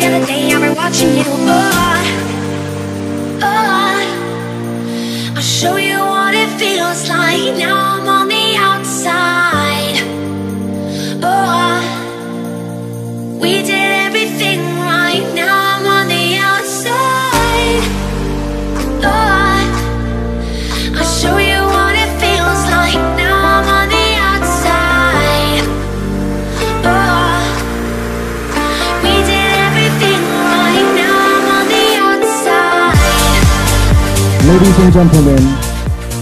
the other day, I were watching you. Oh, oh, I'll show you what it feels like. Now I'm on the outside. Oh, we did everything right. Now I'm on the outside. Oh, I'll show you. Ladies and gentlemen,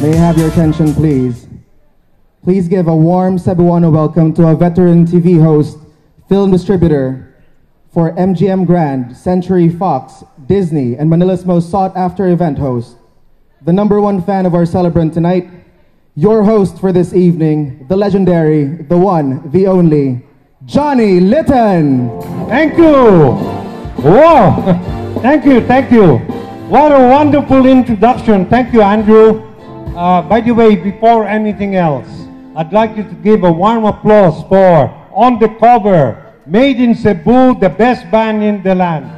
may I have your attention, please? Please give a warm Cebuano welcome to our veteran TV host, film distributor for MGM Grand, Century, Fox, Disney, and Manila's most sought-after event host, the #1 fan of our celebrant tonight, your host for this evening, the legendary, the one, the only, Johnny Litton! Thank you! Wow! Thank you, thank you! What a wonderful introduction. Thank you, Andrew. By the way, before anything else, I'd like you to give a warm applause for On the Cover, Made in Cebu, the best band in the land.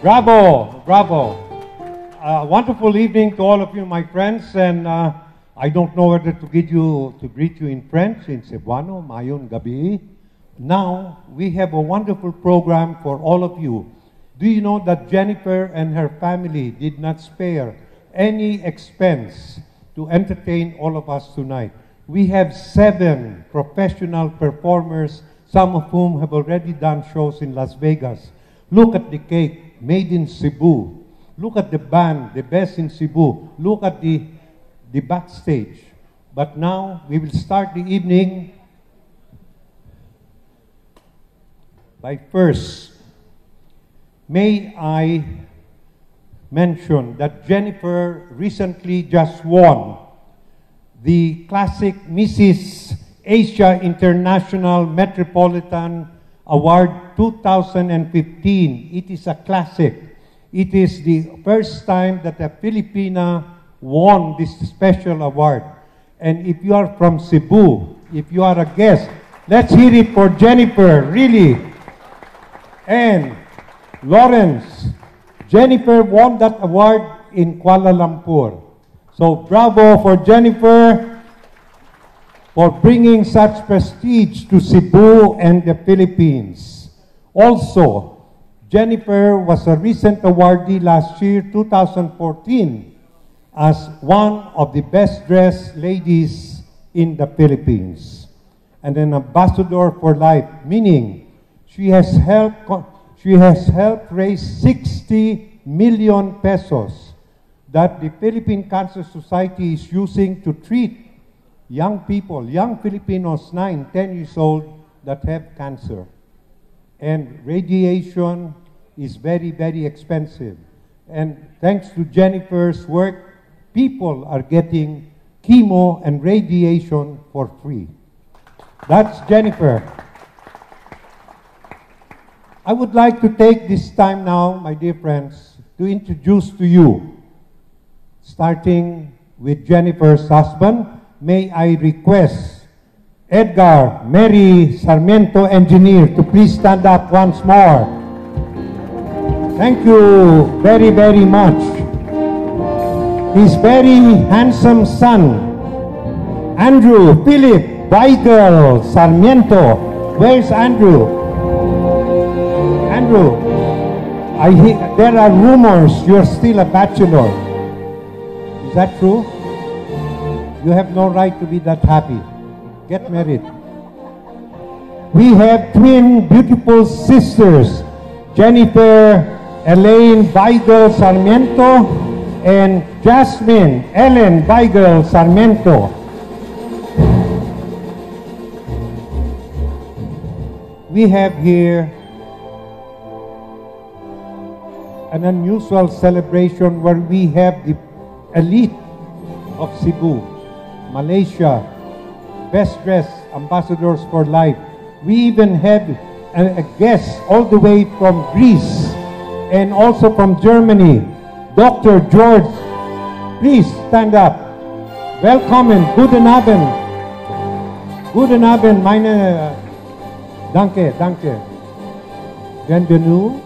Bravo, bravo. Wonderful evening to all of you, my friends. And I don't know whether to greet you in French, in Cebuano, Mayon Gabi. Now, we have a wonderful program for all of you. Do you know that Jennifer and her family did not spare any expense to entertain all of us tonight? We have 7 professional performers, some of whom have already done shows in Las Vegas. Look at the cake, Made in Cebu. Look at the band, the best in Cebu. Look at the backstage. But now we will start the evening by first. May I mention that Jennifer recently just won the classic Mrs. Asia International Metropolitan Award 2015. It is a classic. It is the first time that a Filipina won this special award. And if you are from Cebu, if you are a guest, let's hear it for Jennifer, really. And Lawrence, Jennifer won that award in Kuala Lumpur. So bravo for Jennifer for bringing such prestige to Cebu and the Philippines. Also, Jennifer was a recent awardee last year, 2014, as one of the best-dressed ladies in the Philippines. And an ambassador for life, meaning she has helped raise 60 million pesos that the Philippine Cancer Society is using to treat young people, young Filipinos, 9, 10 years old, that have cancer. And radiation is very, very expensive. And thanks to Jennifer's work, people are getting chemo and radiation for free. That's Jennifer. I would like to take this time now, my dear friends, to introduce to you, starting with Jennifer's husband, may I request Edgar Mary Sarmiento, engineer, to please stand up once more. Thank you very, very much. His very handsome son, Andrew Philip Weigel Sarmiento. Where's Andrew? Andrew, I hear there are rumors you're still a bachelor. Is that true? You have no right to be that happy. Get married. We have twin beautiful sisters, Jennifer Elaine Weigel Sarmiento and Jasmine Ellen Weigel Sarmiento. We have here an unusual celebration where we have the elite of Cebu, Malaysia, best dressed ambassadors for life. We even had a guest all the way from Greece and also from Germany, Dr. George. Please stand up. Welcome, guten Abend. Guten Abend, meine. Danke, danke. Bienvenue.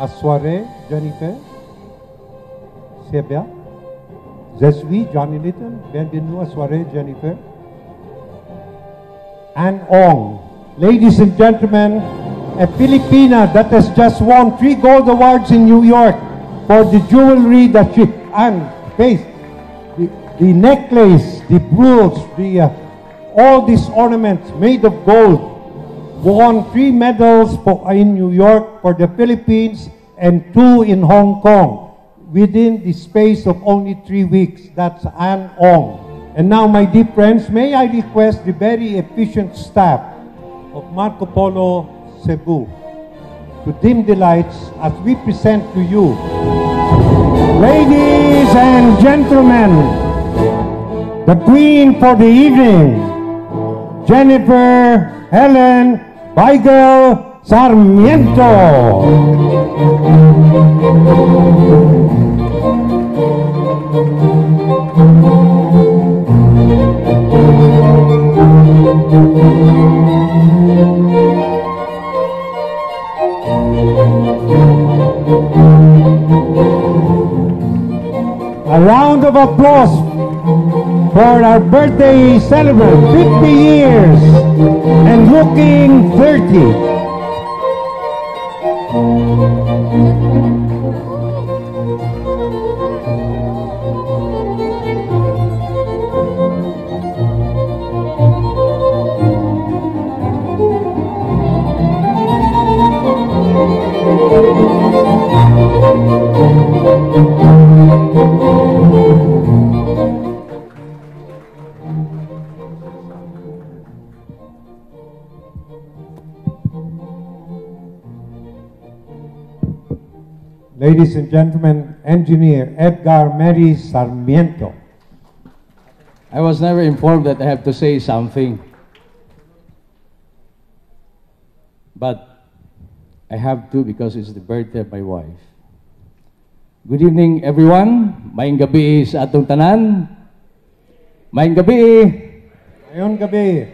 à Soirée, Jennifer, Sebia. Je suis Johnny Litton, bienvenue à Soirée, Jennifer. And Ong. Ladies and gentlemen, a Filipina that has just won 3 gold awards in New York for the jewelry that she, and face, the necklace, the jewels, the, all these ornaments made of gold, won 3 medals in New York for the Philippines and 2 in Hong Kong within the space of only 3 weeks. That's Ann Ong. And now, my dear friends, may I request the very efficient staff of Marco Polo Cebu to dim the lights as we present to you, ladies and gentlemen, the queen for the evening, Jennifer Helen Weigel Sarmiento. A round of applause for our birthday celebrant, 50 years and looking 30. Ladies and gentlemen, engineer Edgar Mary Sarmiento. I was never informed that I have to say something. But I have to because it's the birthday of my wife. Good evening, everyone. Maayong gabi sa atong tanan. Maayong gabi. Maayong gabi.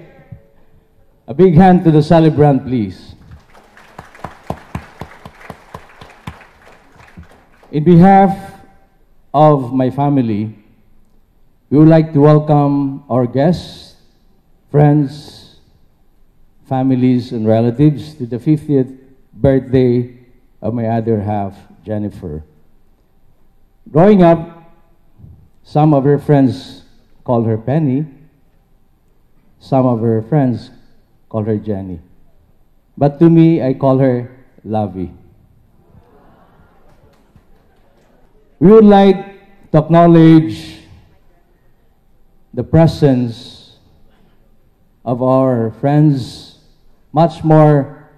A big hand to the celebrant, please. In behalf of my family, we would like to welcome our guests, friends, families, and relatives to the 50th birthday of my other half, Jennifer. Growing up, some of her friends called her Penny, some of her friends called her Jenny. But to me, I call her Lovey. We would like to acknowledge the presence of our friends, much more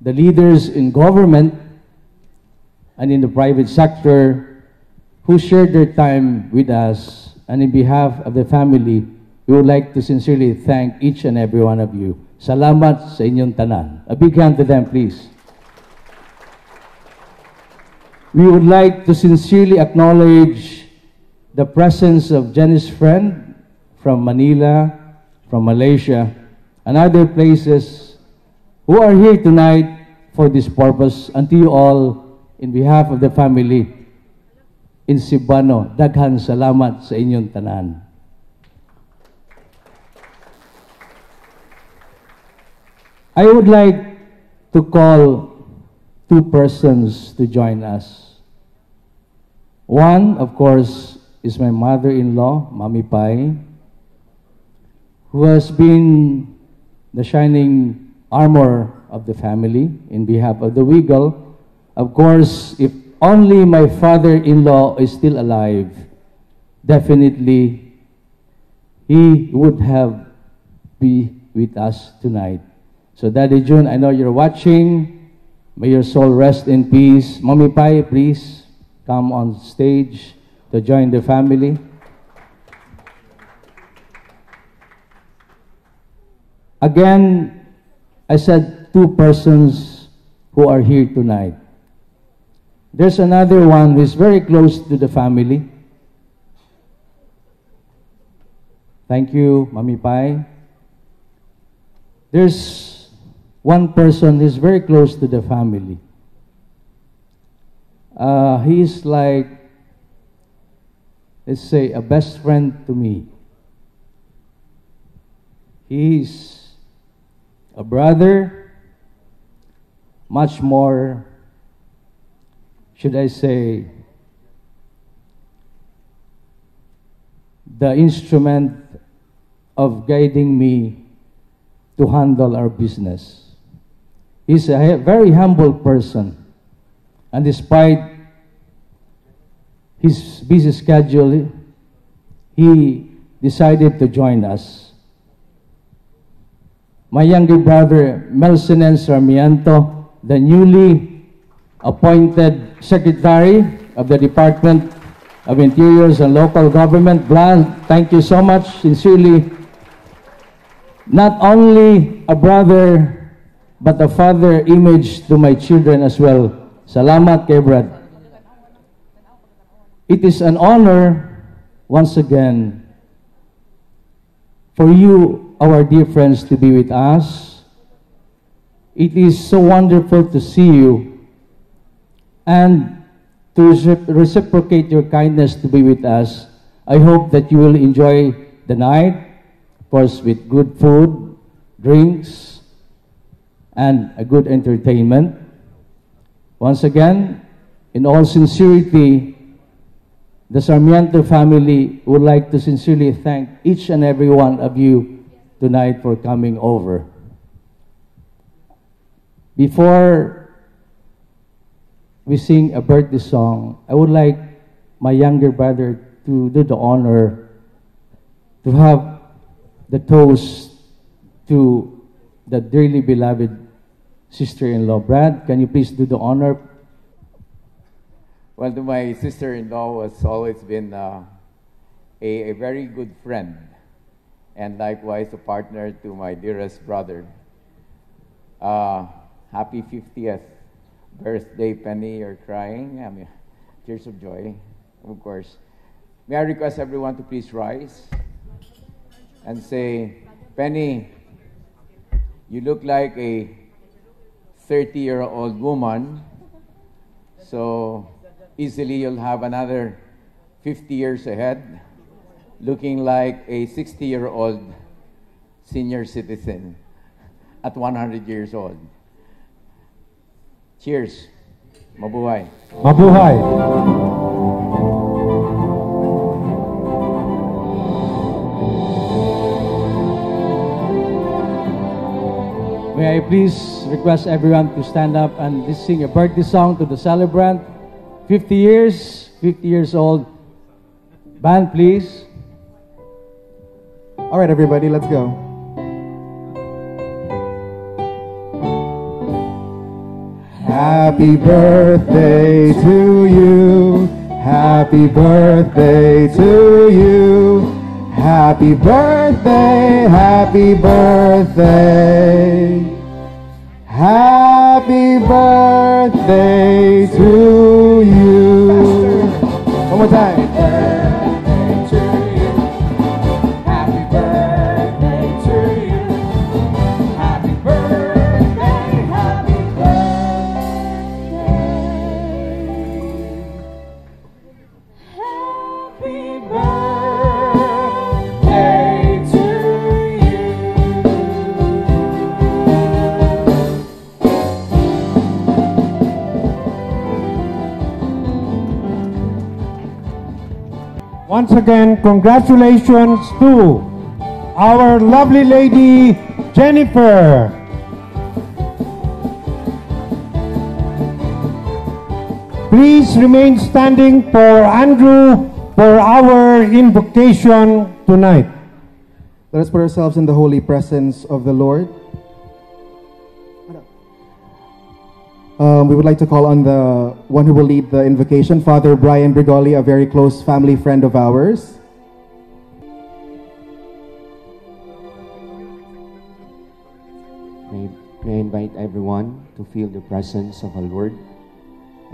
the leaders in government and in the private sector who shared their time with us. And in behalf of the family, we would like to sincerely thank each and every one of you. Salamat sa inyong tanan. A big hand to them, please. We would like to sincerely acknowledge the presence of Jenny's friend from Manila, from Malaysia, and other places who are here tonight for this purpose. And to you all, in behalf of the family, in Cebuano, daghan salamat sa inyong tanan. I would like to call 2 persons to join us. One, of course, is my mother-in-law, Mommy Pai, who has been the shining armor of the family in behalf of the Weigel. Of course, if only my father-in-law is still alive, definitely he would have been with us tonight. So Daddy June, I know you're watching. May your soul rest in peace. Mommy Pai, please come on stage to join the family. Again, I said 2 persons who are here tonight. There's another one who is very close to the family. Thank you, Mommy Pai. There's one person who is very close to the family. He's like, let's say, a best friend to me. He's a brother, much more, should I say, the instrument of guiding me to handle our business. He's a very humble person, and despite his busy schedule, he decided to join us. My younger brother, Melcinen Sarmiento, the newly appointed Secretary of the Department of Interiors and Local Government. Vlad, thank you so much, sincerely. Not only a brother, but a father image to my children as well. Salamat kay Brad. It is an honor, once again, for you, our dear friends, to be with us. It is so wonderful to see you and to reciprocate your kindness to be with us. I hope that you will enjoy the night, of course, with good food, drinks, and a good entertainment. Once again, in all sincerity, the Sarmiento family would like to sincerely thank each and every one of you tonight for coming over. Before we sing a birthday song, I would like my younger brother to do the honor to have the toast to the dearly beloved sister-in-law. Brad, can you please do the honor? Well, to my sister-in-law has always been a very good friend, and likewise a partner to my dearest brother. Happy 50th. Birthday, Penny, you're crying. I mean, tears of joy, of course. May I request everyone to please rise and say, Penny, you look like a 30-year-old woman, so easily you'll have another 50 years ahead, looking like a 60-year-old senior citizen at 100 years old. Cheers. Mabuhay. Mabuhay. May I please request everyone to stand up and let's sing a birthday song to the celebrant. 50 years, 50 years old. Band, please. All right, everybody, let's go. Happy birthday to you, happy birthday to you, happy birthday, happy birthday. Happy birthday to you. One more time. Once again, congratulations to our lovely lady, Jennifer. Please remain standing for Andrew for our invocation tonight. Let us put ourselves in the holy presence of the Lord. We would like to call on the one who will lead the invocation, Fr. Brian Bregoli, a very close family friend of ours. May I invite everyone to feel the presence of our Lord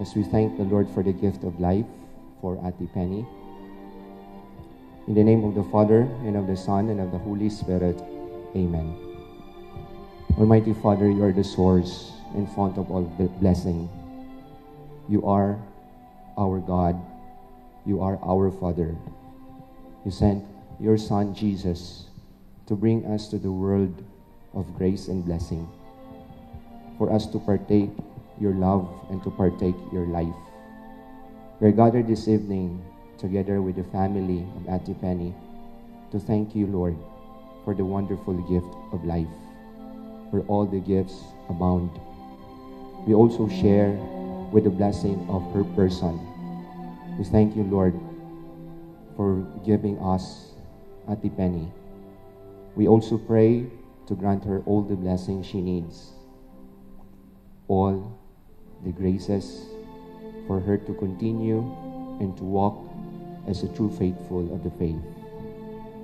as we thank the Lord for the gift of life for Ate Penny. In the name of the Father, and of the Son, and of the Holy Spirit, Amen. Almighty Father, you are the source and font of all blessing. You are our God. You are our Father. You sent your Son, Jesus, to bring us to the world of grace and blessing, for us to partake your love and to partake your life. We are gathered this evening together with the family of Ate Penny to thank you, Lord, for the wonderful gift of life, where all the gifts abound. We also share with the blessing of her person. We thank you, Lord, for giving us Ate Penny. We also pray to grant her all the blessings she needs, all the graces for her to continue and to walk as a true faithful of the faith.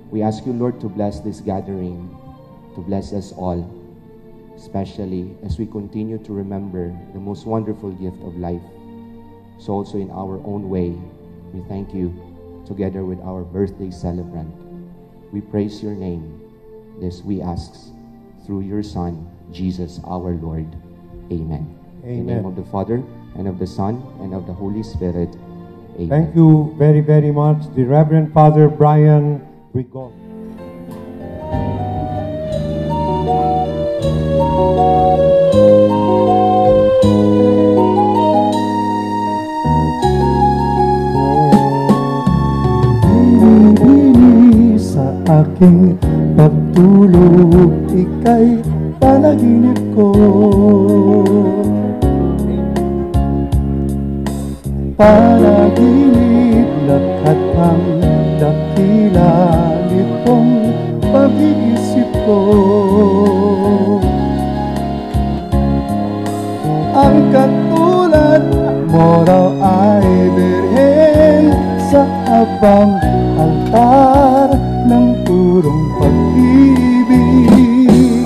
We ask you, Lord, to bless this gathering, to bless us all, especially as we continue to remember the most wonderful gift of life. So also in our own way, we thank you together with our birthday celebrant. We praise your name. This we ask through your Son, Jesus our Lord. Amen. Amen. In the name of the Father, and of the Son, and of the Holy Spirit. Amen. Thank you very, very much, the Reverend Father Brian Bregoli. Hindi sa aking pagtulog, ika'y panaginip ko. Panaginip, lakat ang dakila nitong pag-iisip ko. Ang katulad mo raw ay birhen sa abang altar ng purong pag-ibig.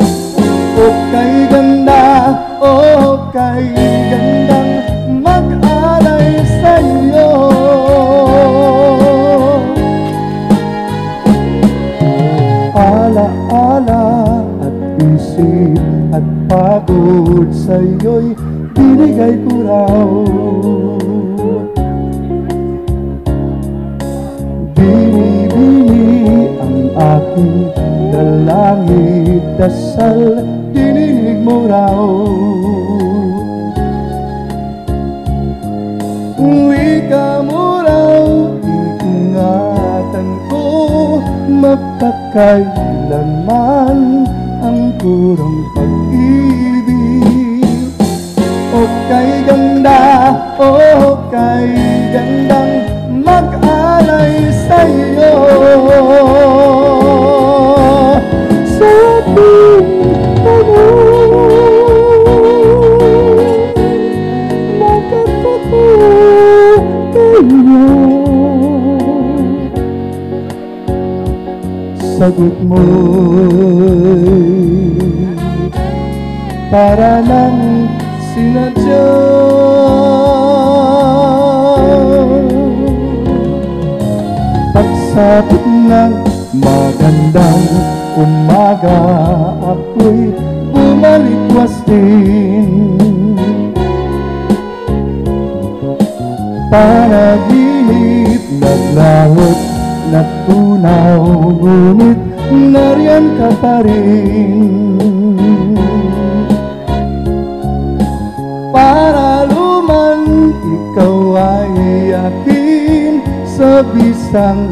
O kay ganda, o kay gandang mag-alay sa'yo. Ala-ala at isip at pagod sa'yo'y binigay ko raw. Binibini ang aking dalangit dasal, dininig mo raw. Wika mo raw, iingatan ko, magpakailanman ang purong pag-ibig. O kay ganda, o kay gandang mag-alay sa'yo. Sa ating tanong, nakatato kayo. Sagot mo'y para lang sinadya. Pagsapit ng magandang umaga, ako'y bumalikwas din. Panaginip naglawot, natunaw, ngunit nariyan ka pa rin. Para luman, ikaw ay akin sa bisang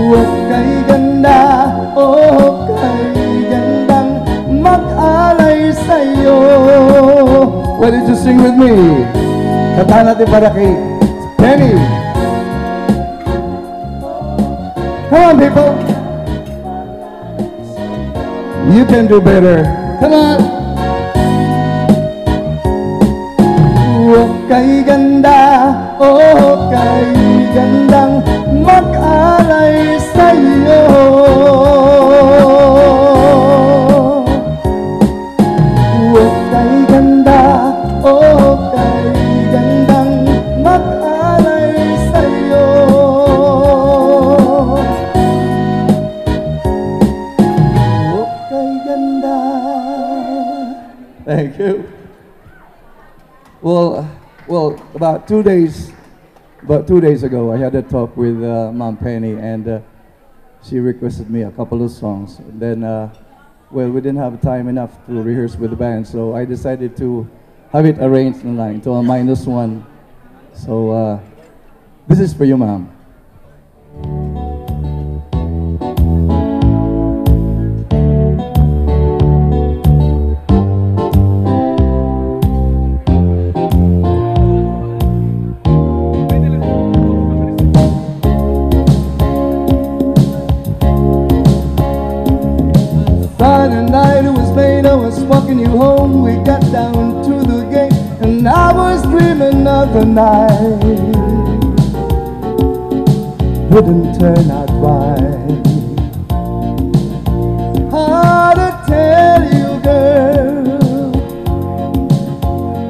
Huwag kay ganda, huwag kay gandang mag-alay sa'yo. Why did you sing with me? Katahan natin para kay Penny. Come on, people. You can do better. Come on. Huwag kay ganda, o kay gandang mag-alay sa'yo. O kay ganda, o kay gandang mag-alay sa'yo. O kay ganda. Thank you. Well, about two days ago, I had a talk with Mom Penny, and she requested me a couple of songs. And then, we didn't have time enough to rehearse with the band, so I decided to have it arranged in line to a -1. So this is for you, Mom. You home, we got down to the gate, and I was dreaming of a night wouldn't turn out right. Hard to tell you, girl,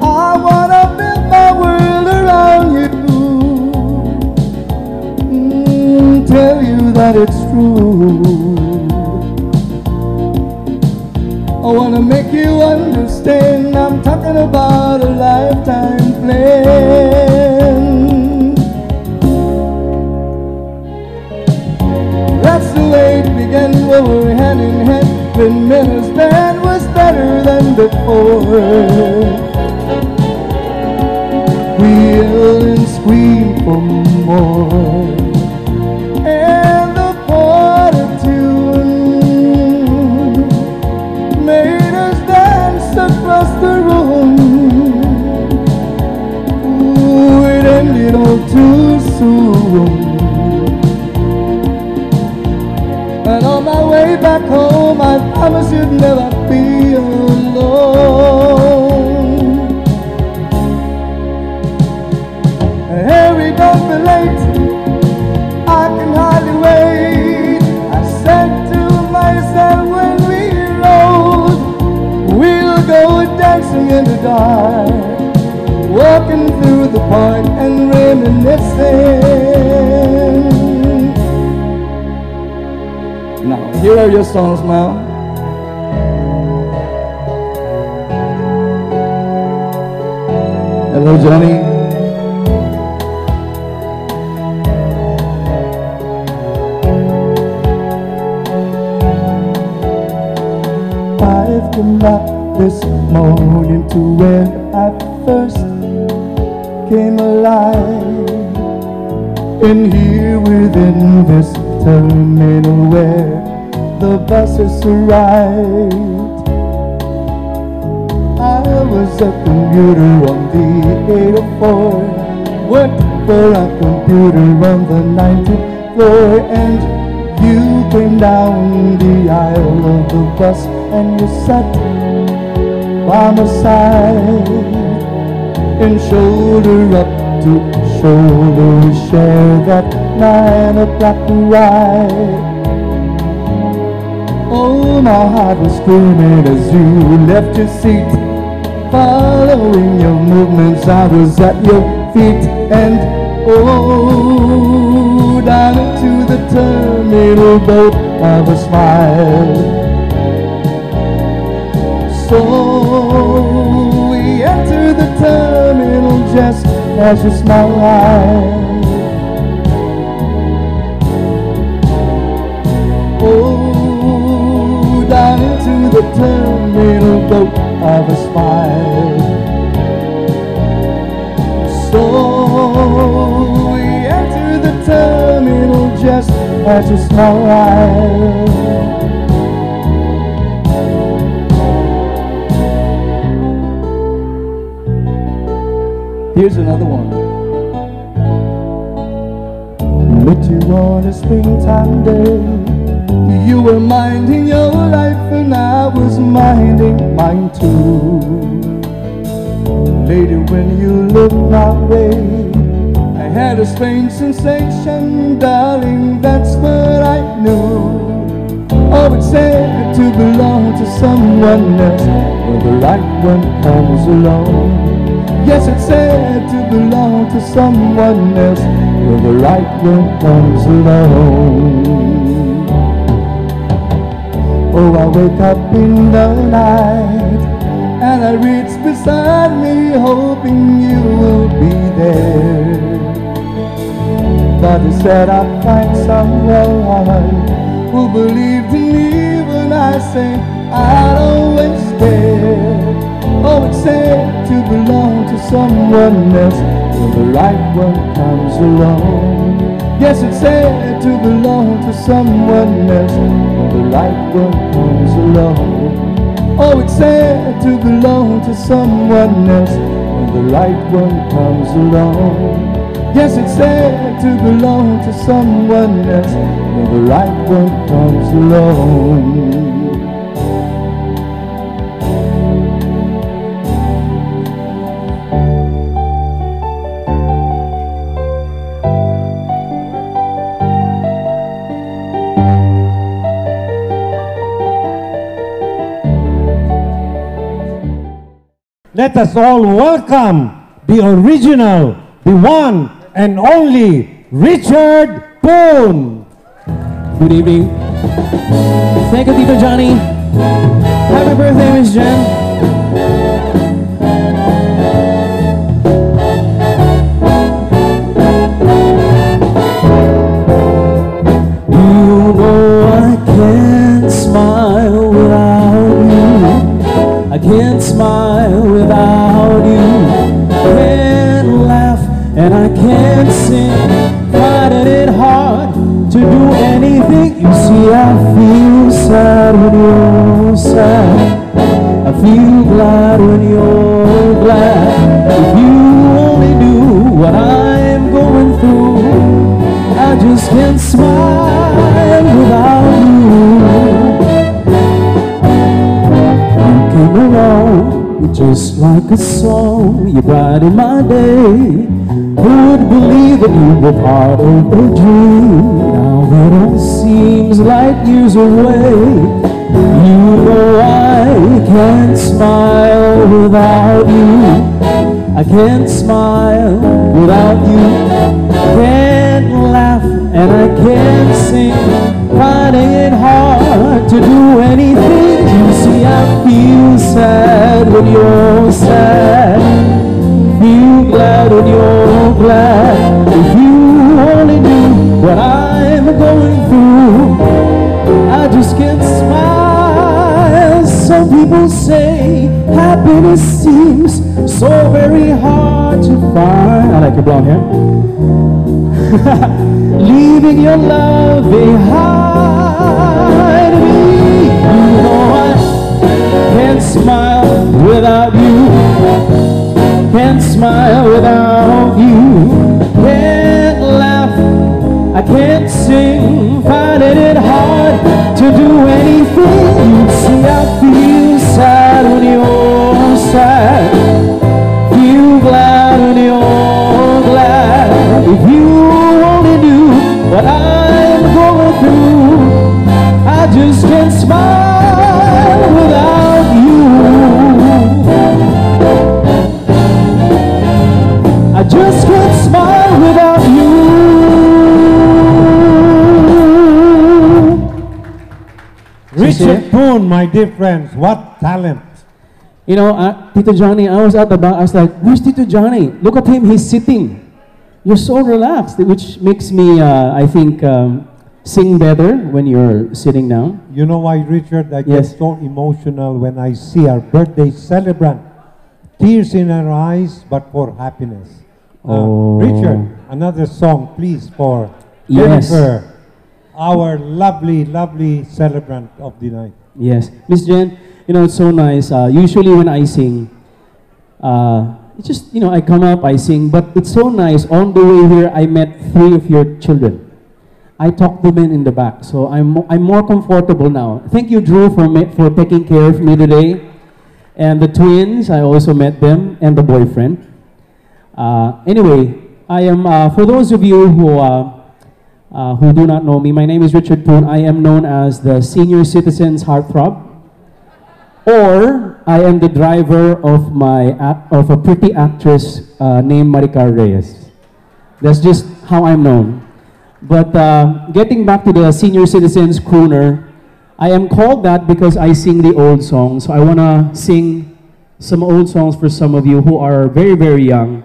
I wanna build my world around you, tell you that it's true. I wanna make you understand, I'm talking about a lifetime plan. That's the way it began, we were hand in hand, the minutes band was better than before. We yelled and screamed for more. Too soon. And on my way back home, I promise you'd never be alone. Here we go, we're late, I can hardly wait. I said to myself when we rode, we'll go dancing in the dark, walking through the park and reminiscing. Now, here are your songs, Mom. Hello, Johnny. I've come up this morning to where I first came alive, and here within this terminal where the buses arrived, I was a commuter on the 804, worked for a computer on the 19th floor, and you came down the aisle of the bus and you sat by my side. And shoulder up to shoulder, we share that 9 o'clock ride. Oh, my heart was screaming as you left your seat, following your movements, I was at your feet. And oh, down into the terminal boat I was smiled. So we entered the terminal just as you smiled. Oh, down into the terminal boat of a smile. So we enter the terminal just as you smiled. Here's another one. Met you on a springtime day, you were minding your life and I was minding mine too. Lady, when you looked my way, had a strange sensation, darling, that's what I knew. Oh, it's sad to belong to someone else when the right one comes along. Yes, it's sad to belong to someone else when the right one comes along. Oh, I wake up in the night and I reach beside me, hoping you will be there. But instead I find someone who believes in me when I say I'll always care. Oh, it's sad to belong to someone else when the right one comes along. Yes, it's sad to belong to someone else when the right one comes along. Oh, it's sad to belong to someone else when the right one comes along. Yes, it's sad to belong to someone else when the right one comes along. Let us all welcome the original, the one and only Richard Poon. Good evening. Thank you, Tito Johnny. Happy birthday, Miss Jen. You know I can't smile without you. I can't smile without you. I can't laugh and I can't sing. Finding it hard to do anything. You see, I feel sad when you're sad. I feel glad when you're glad. If you only knew what I'm going through. I just can't smile without you. You came along just like a song, you brightened my day. Who'd believe that you were part of the dream? Now it all seems like years away. You know I can't smile without you. I can't smile without you. I can't laugh and I can't sing. Finding it hard to do anything. You see, I feel sad when you're sad. Feel glad when you're glad. If you only knew what I'm going through. I just can't smile. Some people say happiness seems so very hard to find. I like your blonde hair. Leaving your love behind me. You know I can't smile without you. Can't smile without you. Can't laugh, I can't sing. Finding it hard to do anything. You see, I feel sad when you're sad. Feel glad when you're glad. If you what I'm going through, I just can't smile without you. I just can't smile without you. Richard Poon, my dear friends, what talent. You know, Tito Johnny, I was at the back, I was like, where's Tito Johnny? Look at him, he's sitting. You're so relaxed, which makes me, I think, sing better when you're sitting down. You know why, Richard? I get so emotional when I see our birthday celebrant. Tears in our eyes, but for happiness. Oh. Richard, another song, please, for Jennifer, our lovely, lovely celebrant of the night. Yes. Miss Jen, you know, it's so nice. Usually when I sing, it's just, you know, I come up, I sing, but it's so nice. On the way here, I met three of your children. I talked to them in the back, so I'm more comfortable now. Thank you, Drew, for taking care of me today. And the twins, I also met them, and the boyfriend. Anyway, I am, for those of you who do not know me, my name is Richard Poon. I am known as the Senior Citizen's Heartthrob, or I am the driver of a pretty actress named Maricar Reyes. That's just how I'm known. But getting back to the Senior Citizens Crooner, I am called that because I sing the old songs. So I want to sing some old songs for some of you who are very, very young.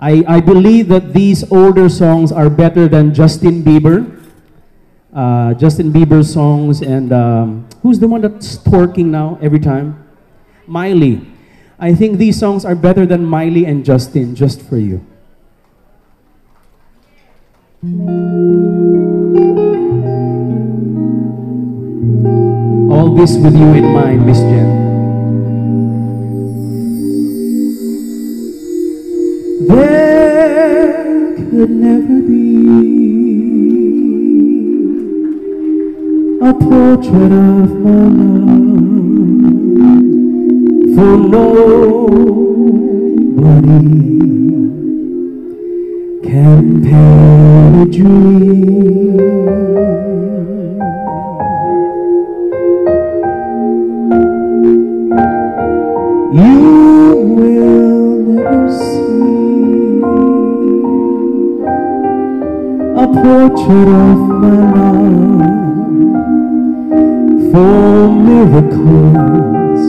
I believe that these older songs are better than Justin Bieber. Justin Bieber's songs and who's the one that's twerking now every time? Miley. I think these songs are better than Miley and Justin, just for you. All this with you in mind, Miss Jen. There could never be a portrait of my love for nobody can paint a dream you will never see. A portrait of my love, for miracles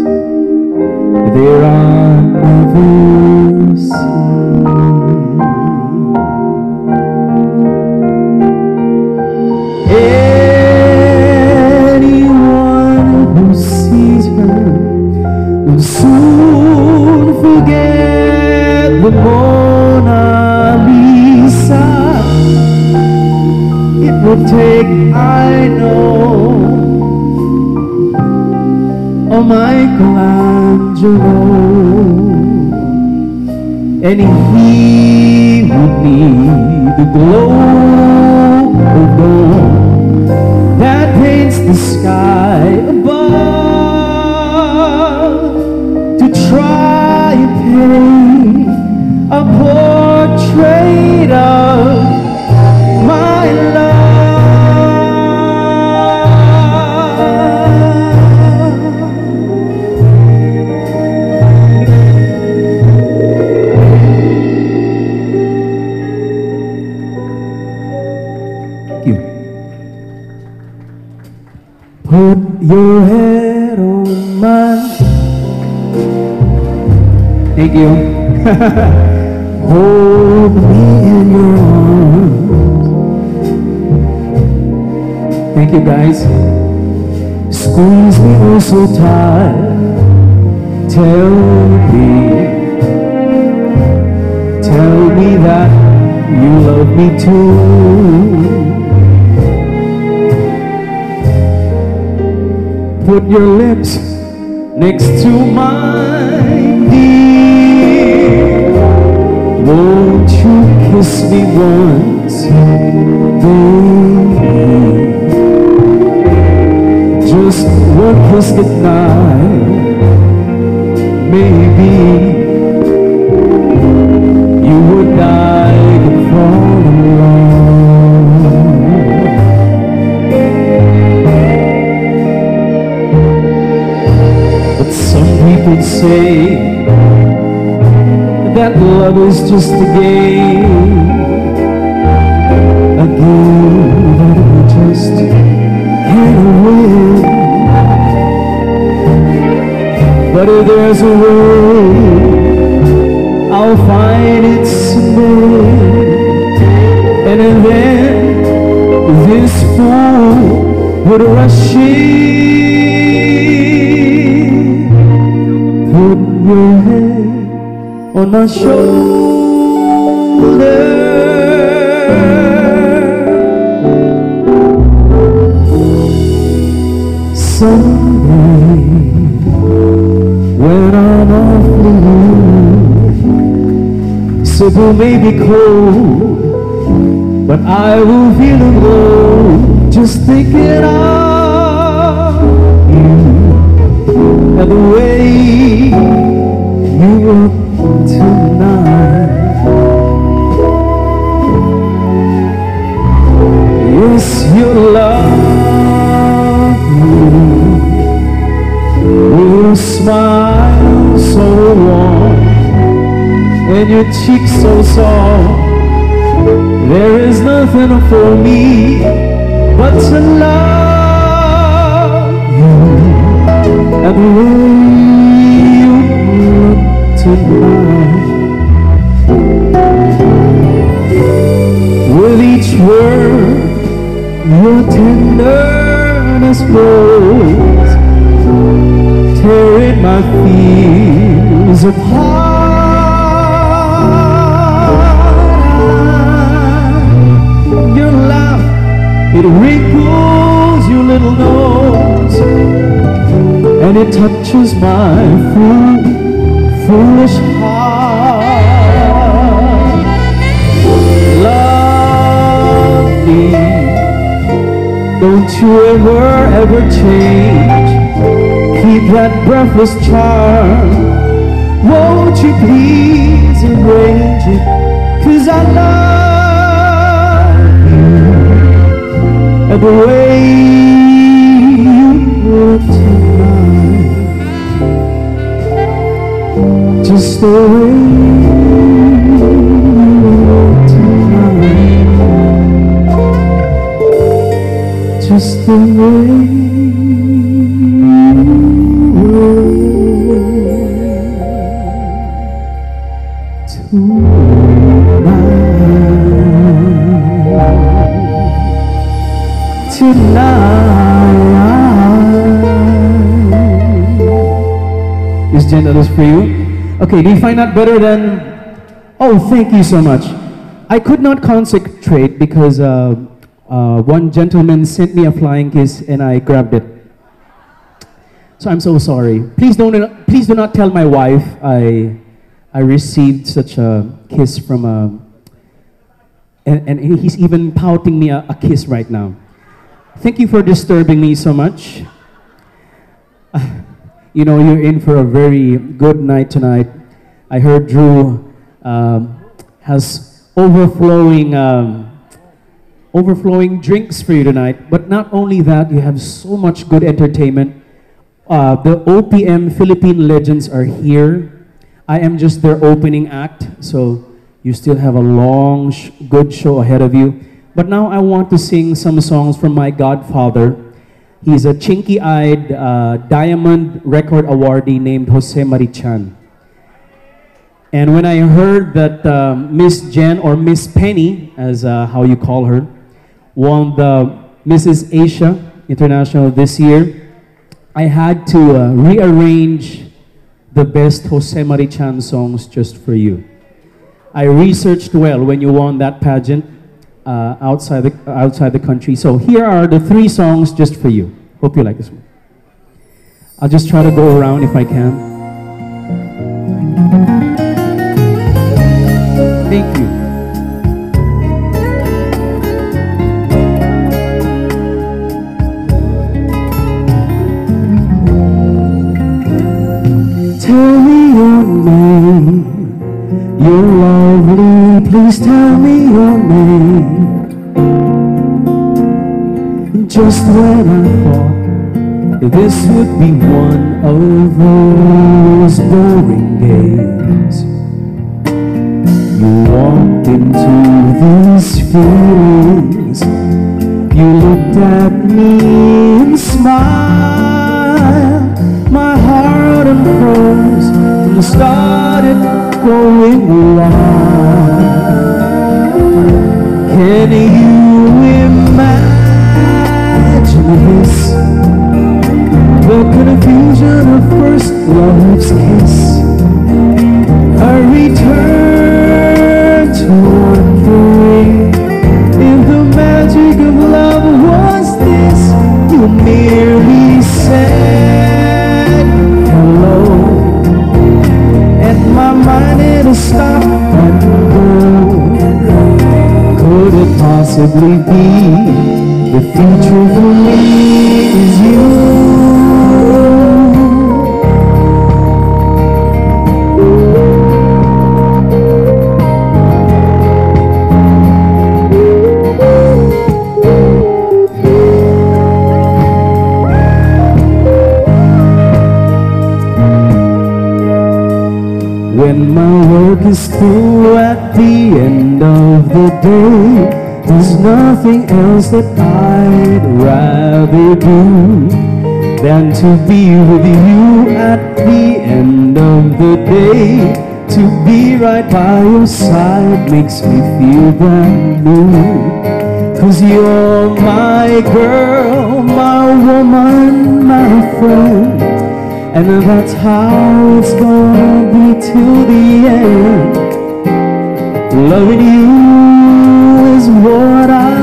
there are never seen. Anyone who sees her will soon forget the Mona Lisa. It will take, I know, a Michelangelo, and he would need the globe of gold that paints the sky above to try and paint a portrait of my love. Thank you. Put your head on mine. Thank you. Hold me in your arms. Thank you, guys. Squeeze me oh so tight. Tell me that you love me too. Put your lips next to mine, dear. Won't you kiss me once, baby? Just one kiss goodnight, maybe you would die to fall in love. People say that love is just a game that we just can't win. But if there's a way, I'll find it someday. And then this fool would rush in. Your head on my shoulder. Someday, when I'm off the moon, Cebu may be cold, but I will feel the glow just thinking of you and the way you look tonight. and your cheeks so soft. There is nothing for me but to love you, and the way you look tonight, with each word your tenderness grows, tearing my fears apart. It wrinkles your little nose, and it touches my foolish heart. Love me, don't you ever, ever change. Keep that breathless charm. Won't you please arrange it, 'cause I love you. And the way you look tonight, just the way you look tonight, just the way you look tonight. Tonight is gentleness for you. Okay, do you find that better than? Oh, thank you so much. I could not concentrate because one gentleman sent me a flying kiss and I grabbed it. So I'm so sorry. Please do not tell my wife I received such a kiss from a. And he's even pouting me a kiss right now. Thank you for disturbing me so much. You know, you're in for a very good night tonight. I heard Drew has overflowing drinks for you tonight. But not only that, you have so much good entertainment. The OPM Philippine Legends are here. I am just their opening act, so you still have a long, good show ahead of you. But now I want to sing some songs from my godfather. He's a chinky-eyed Diamond Record awardee named Jose Mari Chan. And when I heard that Miss Jen, or Miss Penny, as how you call her, won the Mrs. Asia International this year, I had to rearrange the best Jose Mari Chan songs just for you. I researched well when you won that pageant. Outside the country. So here are the 3 songs just for you. Hope you like this one. I'll just try to go around if I can. Thank you. Tell me your name, you're lovely, please tell me your name. Just when I thought this would be one of those boring days, you walked into these feelings, you looked at me and smiled, my heart unfroze and started going wild. Can you imagine this, the confusion of first love's kiss, a return to one thing. If the magic of love was this, you merely said hello, and my mind it'll stop and go. Could it possibly be the future for me is you? When my world work is through at the end of the day. There's nothing else that I'd rather do than to be with you at the end of the day. To be right by your side makes me feel brand new. 'Cause you're my girl, my woman, my friend, and that's how it's gonna be till the end. Loving you is what I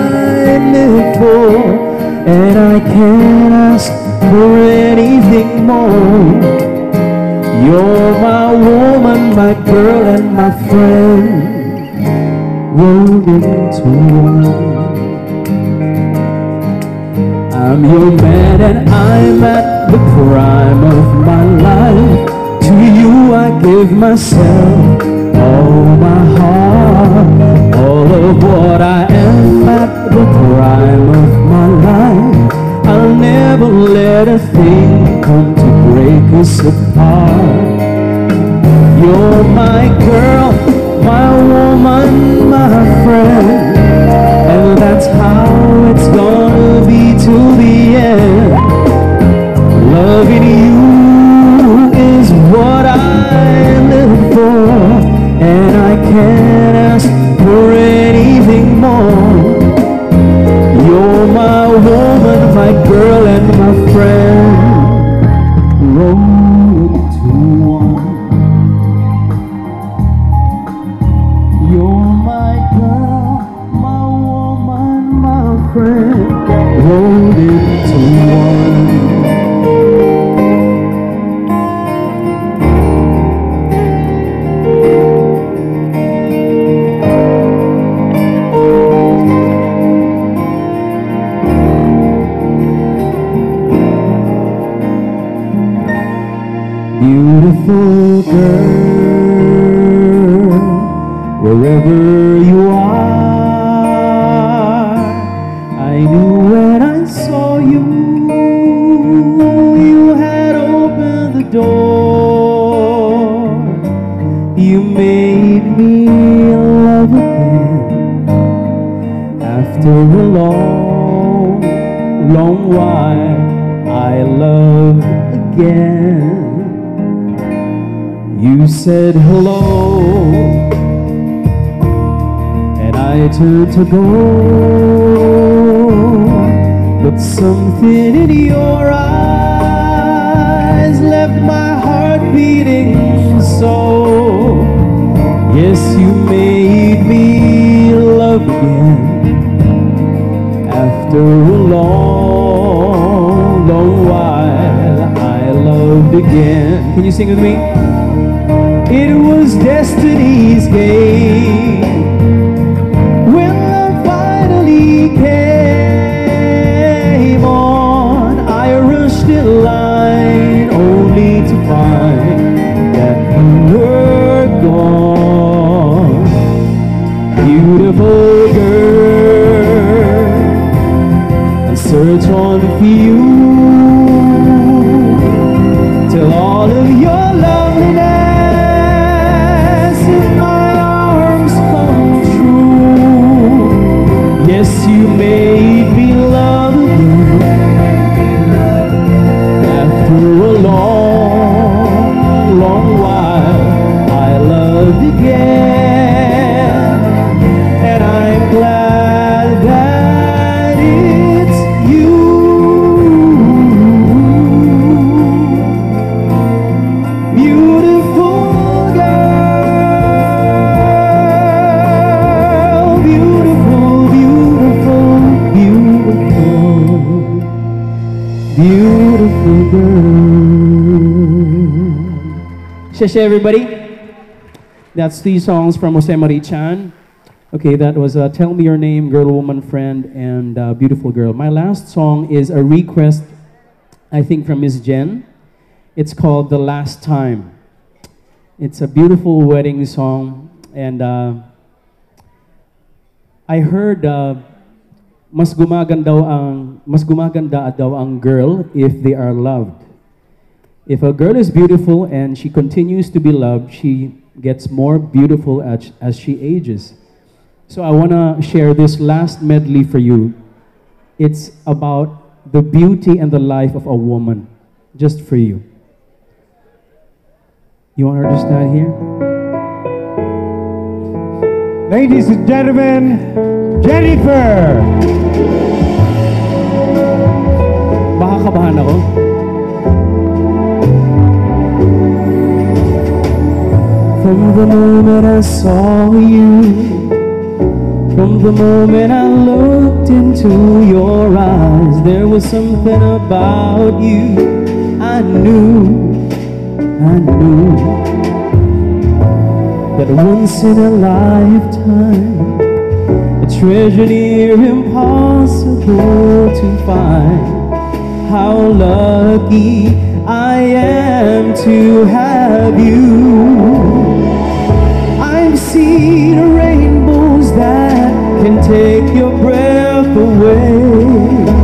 live for, and I can't ask for anything more. You're my woman, my girl, and my friend, rolled into one. I'm your man and I'm at the prime of my life. To you I give myself, all my heart, all of what I am at the prime of my life. I'll never let a thing come to break us apart. You're my girl, my woman, my friend, and that's how it's gonna be till the end. Loving you is what I live for, and I can't ask for anything more. You're my woman, my girl, and my friend, rolled into one. You're my girl, my woman, my friend, rolled into one. Beautiful girl, wherever you are, I knew when I saw you, you had opened the door. You made me in love again. After a long, long while, I loved again. You said hello, and I turned to go, but something in your eyes left my heart beating so. Yes, you made me love again. After a long, long while, I loved again. Can you sing with me? It was destiny's game when love finally came on. I rushed in line only to find that you were gone. Beautiful girl, I searched on for you till all of your loveliness in my arms come true. Yes, you made me love you after a long, long while. I loved again, and I'm glad that it's you, beautiful. Beautiful girl. Sheshe, everybody. That's three songs from Jose Mari Chan. Okay, that was Tell Me Your Name, Girl, Woman, Friend, and Beautiful Girl. My last song is a request, I think, from Ms. Jen. It's called The Last Time. It's a beautiful wedding song, and I heard mas gumaganda daw ang girl if they are loved. If a girl is beautiful and she continues to be loved, she gets more beautiful as she ages. So I want to share this last medley for you. It's about the beauty and the life of a woman, just for you. You want her to stand here? Ladies and gentlemen, Jennifer! Baka kabahan ako. From the moment I saw you, from the moment I looked into your eyes, there was something about you I knew that once in a lifetime, a treasure near impossible to find. How lucky I am to have you. I've seen rainbows that can take your breath away,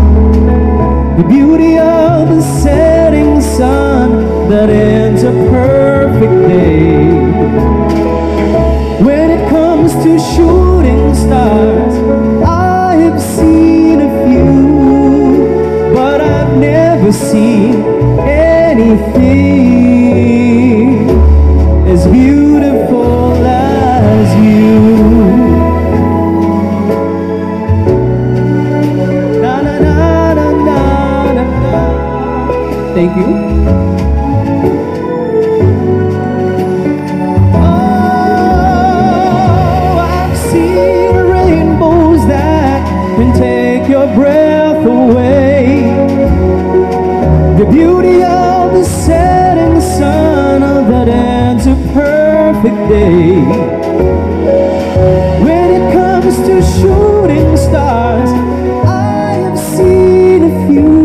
the beauty of the setting sun that ends a perfect day. When it comes to shooting stars, I've seen a few, but I've never seen anything as beautiful as you. Na, na, na, na, na, na, na. Thank you. Oh, I've seen rainbows that can take your breath away, the beauty of the setting sun that ends a perfect day. When it comes to shooting stars, I have seen a few,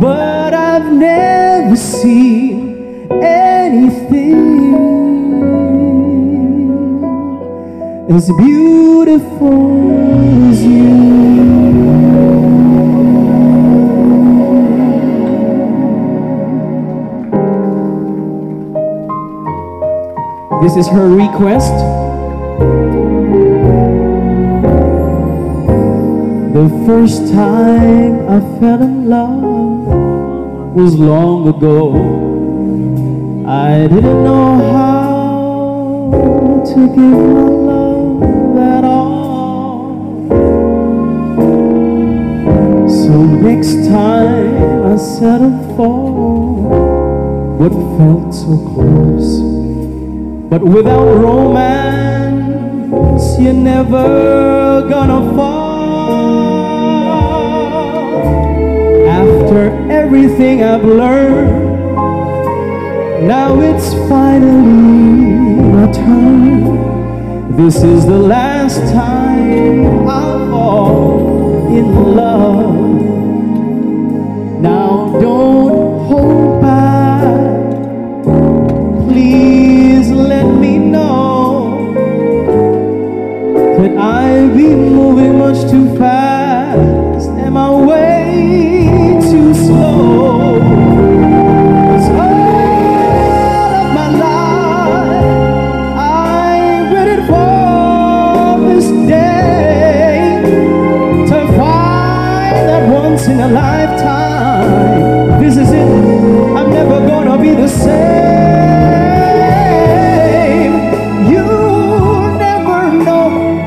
but I've never seen anything as beautiful as you. This is her request. The first time I fell in love was long ago. I didn't know how to give my love at all. So next time I settled for what felt so close. But without romance, you're never gonna fall. After everything I've learned, now it's finally my turn. This is the last time I'll fall in love. Now don't hold back, please. Let me know that I've been moving much too fast, am I way too slow? 'Cause all of my life I waited for this day, to find that once in a lifetime, this is it, I'm never gonna be the same.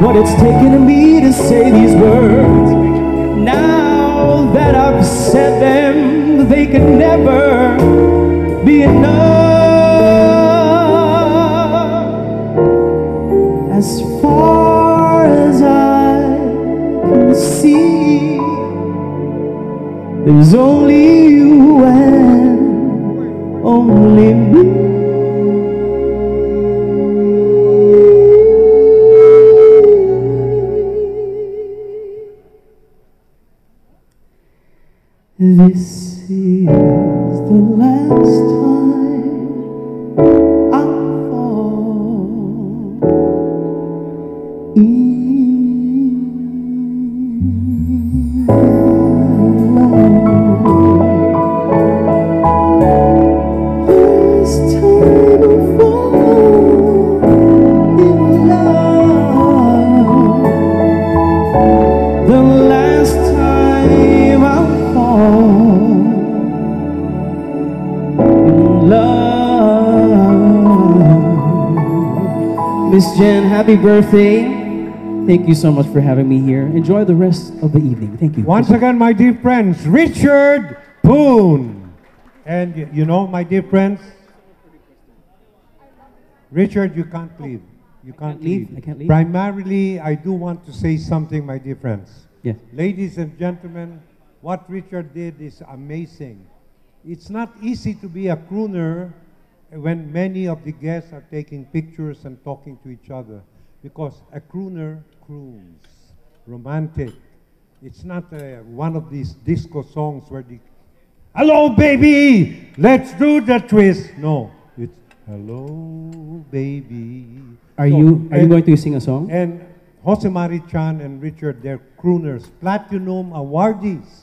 What it's taken to me to say these words, now that I've said them, they could never be enough. As far as I can see, there's only you and only me. This is the last time I'll fall in love. Miss Jen, happy birthday. Thank you so much for having me here. Enjoy the rest of the evening. Thank you. Once again, my dear friends, Richard Poon. And you know, my dear friends, Richard, you can't leave. You can't leave. I can't leave. Primarily, I do want to say something, my dear friends. Yes. Ladies and gentlemen, what Richard did is amazing. It's not easy to be a crooner when many of the guests are taking pictures and talking to each other. Because a crooner croons, romantic. It's not one of these disco songs where the, hello baby, let's do the twist. No, it's hello baby. Are you going to sing a song? And Jose Mari Chan and Richard, they're crooners, platinum awardees,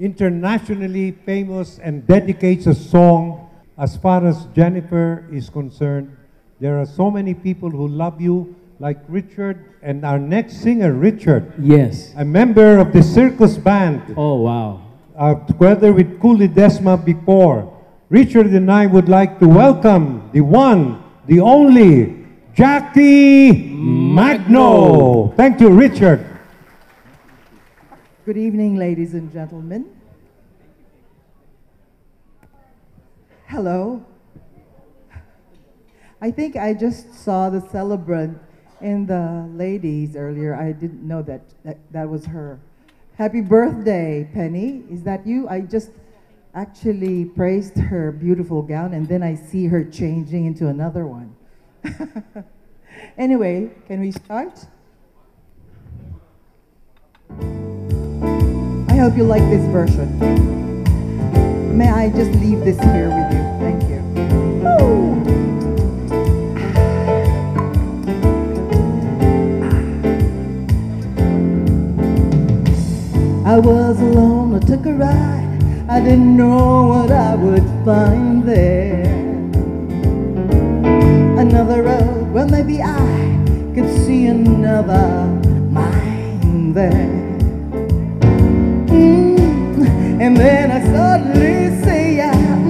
internationally famous, and dedicates a song. As far as Jennifer is concerned, there are so many people who love you, like Richard, and our next singer, Richard. Yes. A member of the circus band. Oh, wow. Together with Cooley Desma before. Richard and I would like to welcome the one, the only, Jacqui Magno. Thank you, Richard. Good evening, ladies and gentlemen. Hello. I think I just saw the celebrant in the ladies earlier. I didn't know that was her. Happy birthday, Penny. Is that you? I just actually praised her beautiful gown, and then I see her changing into another one. Anyway, can we start? I hope you like this version. May I just leave this here with you? Thank you. Woo! I was alone, I took a ride. I didn't know what I would find there. Another road, well maybe I could see another mind there. And then I suddenly say, yeah,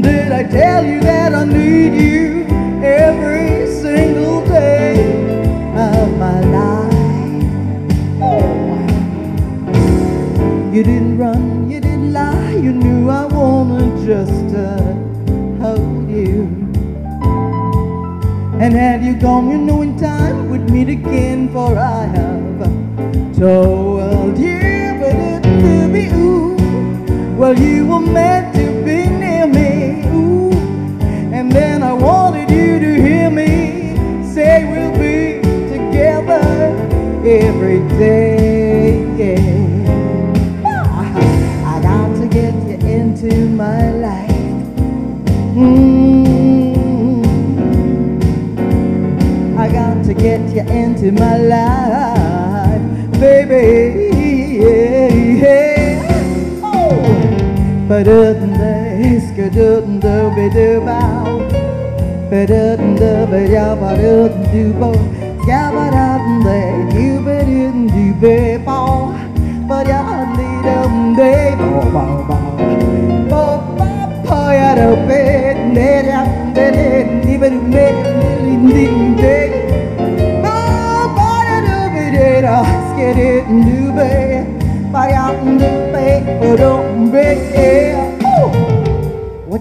did I tell you that I need you every single day of my life? You didn't run, you didn't lie, you knew I wanted just to hold you. And had you gone, you know in time we'd meet again, for I have told you, but it could be, ooh, well you were meant to be near me, ooh, and then I wanted you to hear me say we'll be together every day, yeah. To my life, I got to get you into my life, baby. Yeah, yeah. Oh, but doesn't this go doesn't do be do bow? But doesn't do be ya? But doesn't do bow? Ya but doesn't they do be doesn't do be bow? But ya doesn't they bow bow bow? What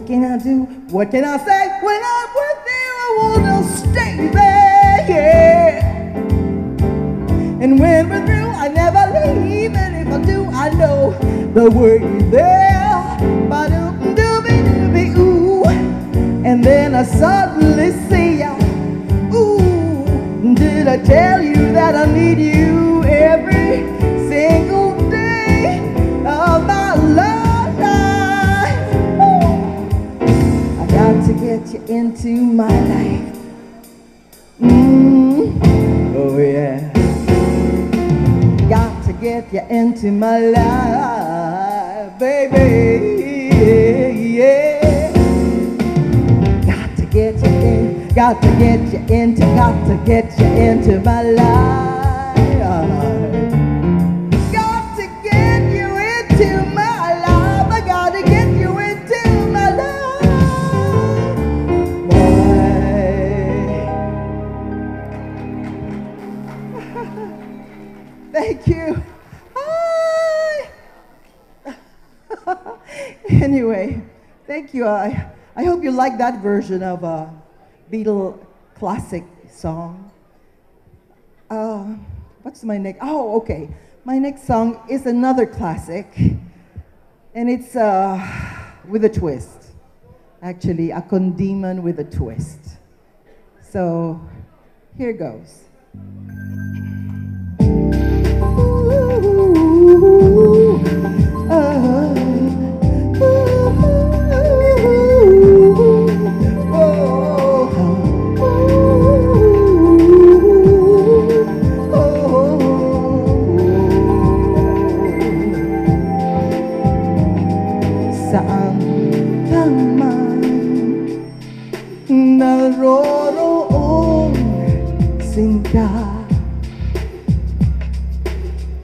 can I do? What can I say? When I'm with you, I wanna stay there, yeah. And when we're through, I never leave, and if I do, I know the word is there. And then I suddenly see ya, ooh, did I tell you that I need you every single day of my life? Ooh, I got to get you into my life. Oh yeah, got to get you into my life, baby, yeah, yeah. Get you in, got to get you into, got to get you into my life. Got to get you into my life. I gotta get you into my life. Boy, Thank you. Hi. Anyway, thank you. I hope you like that version of a Beatle classic song. What's my next? Oh, okay. My next song is another classic, and it's with a twist. Actually, a condiman with a twist. So here goes. Ooh,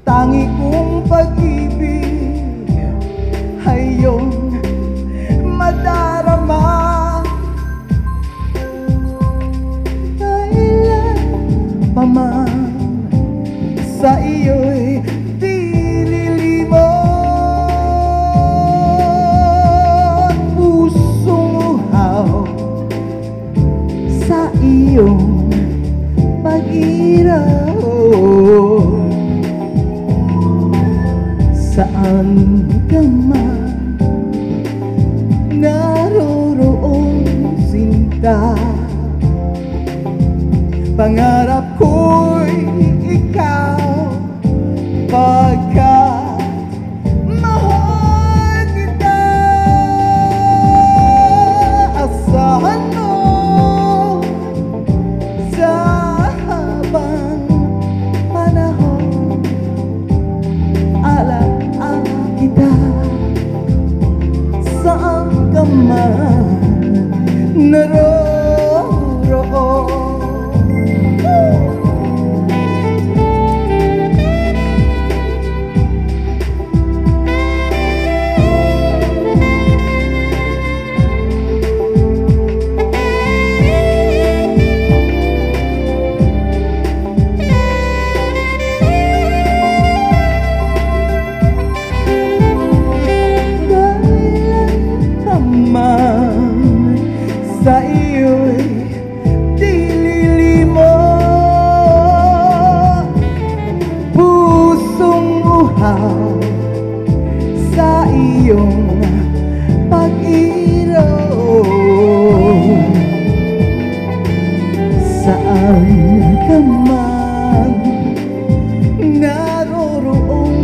tangi kong pag-ibig ay iyong madarama. Kailan pa man sa iyo'y dililimot, pusong uhaw sa iyong pag-irao. Saan ka man naroroong sinta, pangarap ko'y ikaw pagka mahal kita. Asahan mo sa naroo. Sa iyong pag-iraw, saan ka man naroroong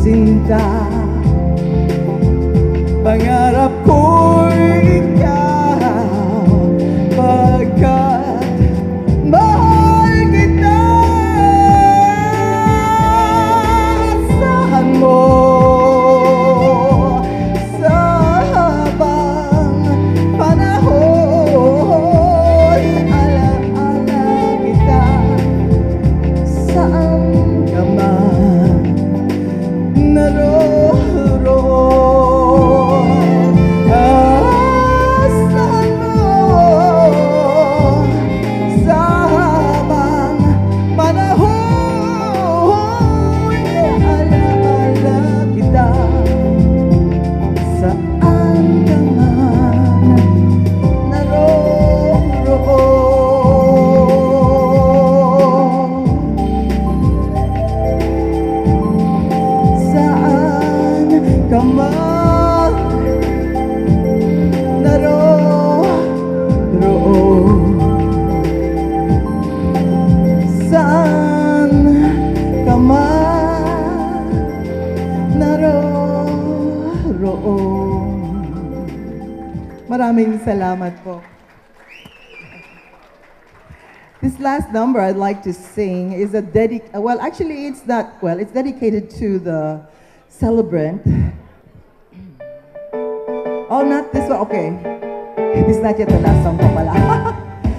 sinta, pangarap ko'y ikaw pagkat mahal kita. Asahan mo maraming salamat po. This last number I'd like to sing is a well, actually it's not, well, it's dedicated to the celebrant. Oh, not this one, okay. It's not yet the last song pa pala.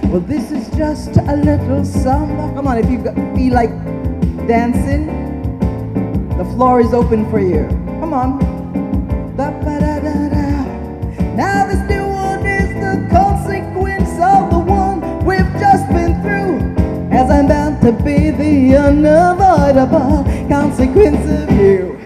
Well, this is just a little samba. Come on, if you feel like dancing, the floor is open for you. Come on. Now this new one is the consequence of the one we've just been through, as I'm bound to be the unavoidable consequence of you.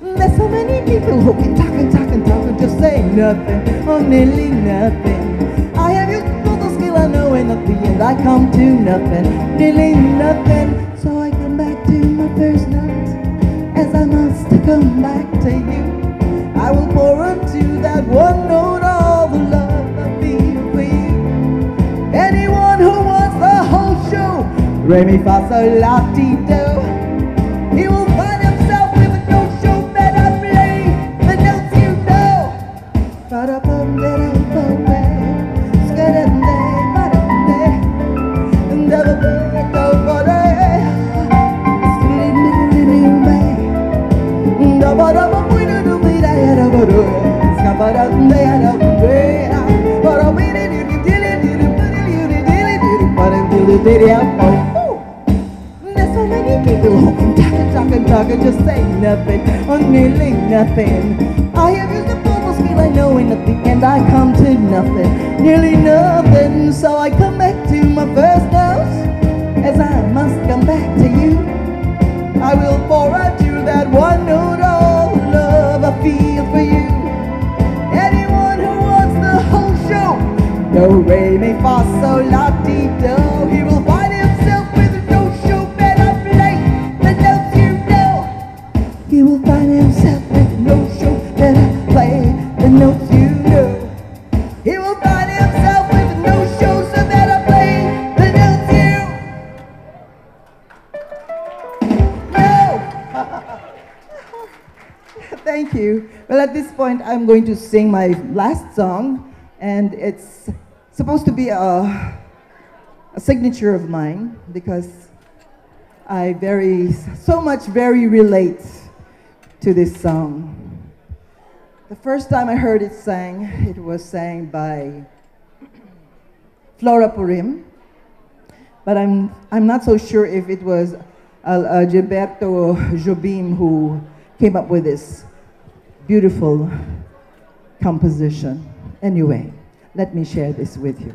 There's so many people who can talk and talk and talk and just say nothing or nearly nothing. I have used all the skill I know, and at the end I come to nothing, nearly nothing. So I come back to my first note, as I must come back to you. I will pour into that one note all the love I feel for you. Anyone who wants the whole show, re mi fa sol la ti do, he will find himself with a note show that I play the notes you know. Ba da bum da da bum da, ska da da ba da da, and da ba da da ba da, skiri da da ba, da ba da ba bui da da bui da da ba da, ska ba da da da bui, ba da bui da da da da da ba da da da da da. People who can talk and talk and talk and just say nothing or nearly nothing. I have used the full skill I know, and at the end I come to nothing, nearly nothing. So I come back to my first note, as I must come back to you. I will pour out to that one note all the love I feel for you. Anyone who wants the whole show, do re mi fa sol la ti do, he will find himself with a no show. He will find himself with no show that I play the notes you know. He will find himself with no show so that I play the notes you know. Thank you. Well, at this point, I'm going to sing my last song, and it's supposed to be a signature of mine because I very relate to this song. The first time I heard it sang, it was sang by Flora Purim, but I'm not so sure if it was Gilberto Jobim who came up with this beautiful composition. Anyway, let me share this with you.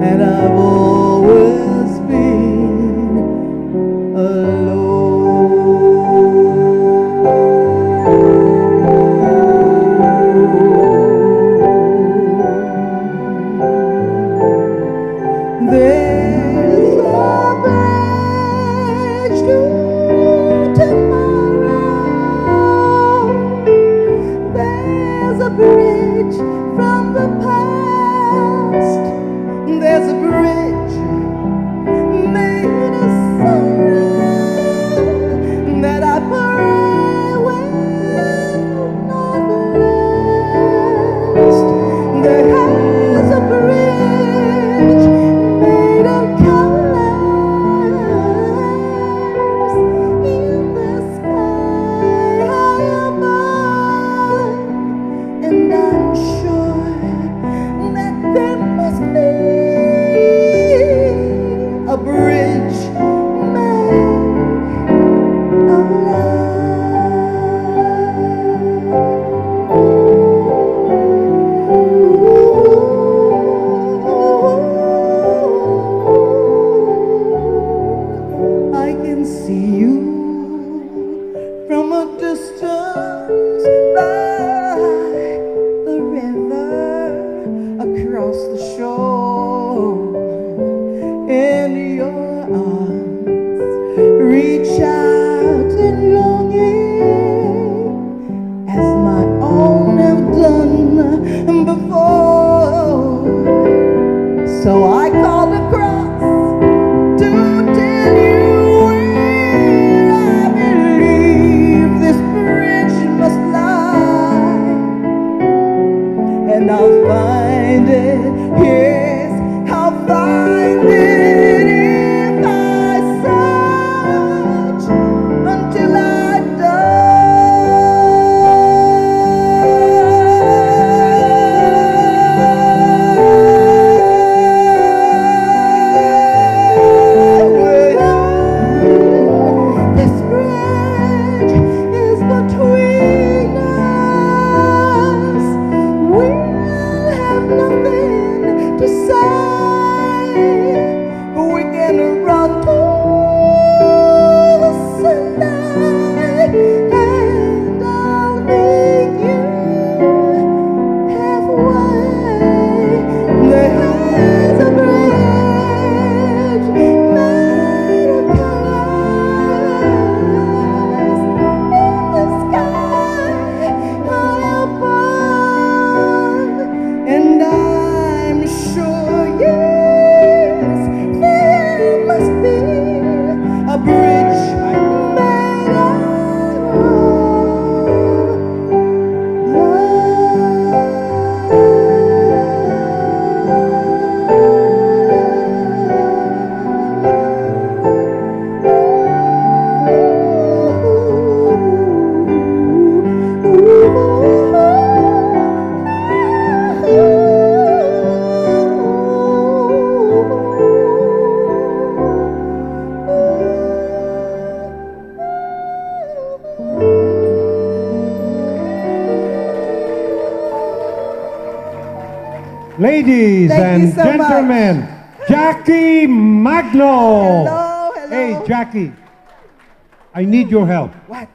And I've always been show in your arms. Reach out in longing as my own have done before. So I call the cross to tell you where I believe this bridge must lie, and I'll find it. Yes, I'll find it if I search until I die. This bridge is between us. We will have nothing to say, we can run to the sunlight, and I'll make you halfway. There's a bridge made of colors in the sky all above, and I'm sure, yes, there must be a bridge made of love. Ladies Thank you and so gentlemen, Jacqui Magno. Hello, hello. Hey, Jacqui, I need your help. What?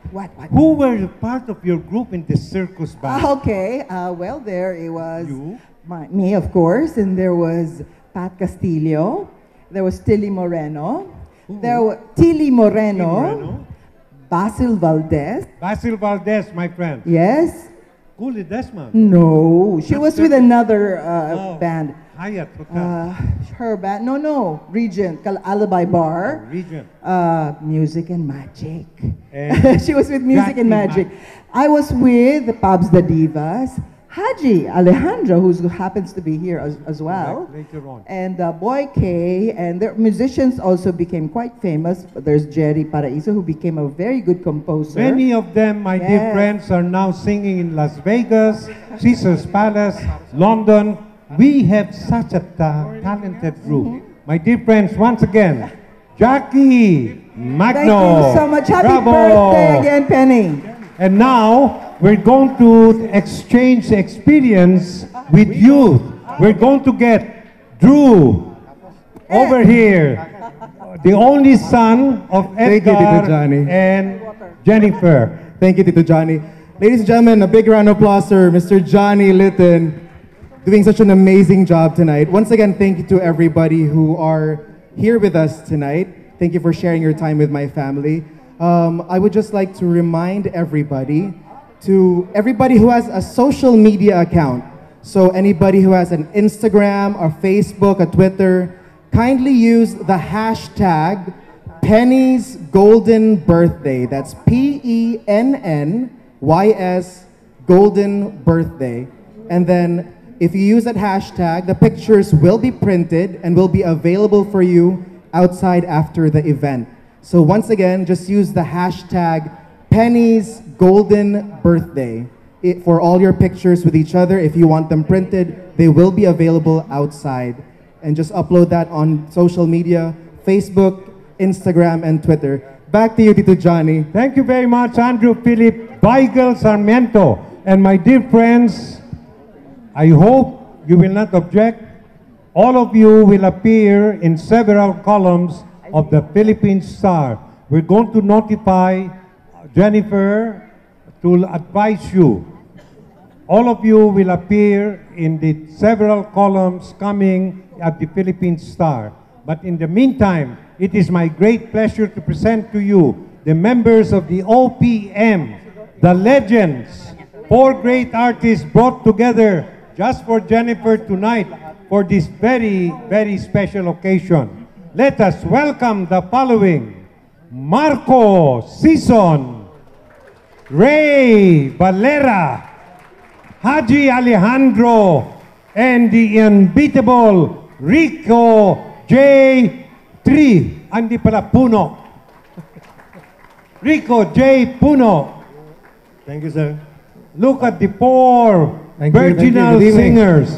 Who were part of your group in the circus band? Okay, well, there it was you. Me, of course, and there was Pat Castillo, there was Tilly Moreno, Basil Valdez. Basil Valdez, my friend. Yes. Gulli Desmond. No, she was with another band. Hyatt Hotel. Her band, Regent, Alibi Bar. Regent. Music and Magic. She was with Music and Magic. I was with the Pabs the Divas, Hajji Alejandro, who happens to be here as well. Later on. And Boy K, and their musicians also became quite famous. There's Jerry Paraiso, who became a very good composer. Many of them, my dear friends, are now singing in Las Vegas, Caesar's Palace, London. We have such a talented group. My dear friends, once again, Jacqui Magno. Thank you so much. Happy birthday again, Penny. And now, we're going to exchange experience with youth. We're going to get Drew over here, the only son of Edgar and Jennifer. Thank you, Tito Johnny. Ladies and gentlemen, a big round of applause for Mr. Johnny Litton, doing such an amazing job tonight. Once again, thank you to everybody who are here with us tonight. Thank you for sharing your time with my family. I would just like to remind everybody who has a social media account, so anybody who has an Instagram, a Facebook, a Twitter, kindly use the hashtag Penny's Golden Birthday. That's P-E-N-N-Y-S Golden Birthday. And then if you use that hashtag, the pictures will be printed and will be available for you outside after the event. So once again, just use the hashtag Penny's Golden Birthday for all your pictures with each other. If you want them printed, they will be available outside. And just upload that on social media, Facebook, Instagram, and Twitter. Back to you, Tito Johnny. Thank you very much, Andrew Philip Weigel Sarmiento. And my dear friends, I hope you will not object. All of you will appear in several columns of the Philippine Star. We're going to notify Jennifer to advise you All of you will appear in the several columns coming at the Philippine Star. But in the meantime, it is my great pleasure to present to you the members of the OPM, the legends, 4 great artists brought together just for Jennifer tonight for this very special occasion. Let us welcome the following: Marco Sison, Rey Valera, Hajji Alejandro, and the unbeatable Rico J. Puno. Rico J. Puno. Thank you, sir. Look at the 4 virginal singers.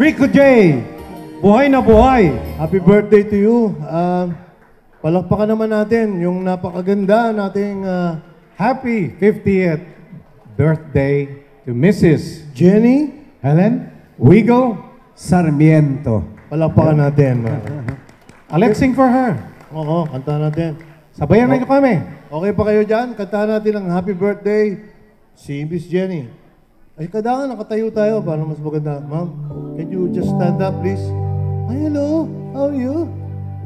Rico J. Buhay na buhay. Happy birthday to you. Palakpakan naman natin yung napakaganda nating happy 50th birthday to Mrs. Jenny Helen Weigel Sarmiento. Palakpakan natin. Let's sing for her. Oo, kanta natin. Sabayan na kami. Okay pa kayo dyan? Kanta natin ang happy birthday. Si Miss Jenny. Ay, kadaan, nakatayo tayo para mas maganda. Ma'am, can you just stand up, please? Ay, hello. How are you?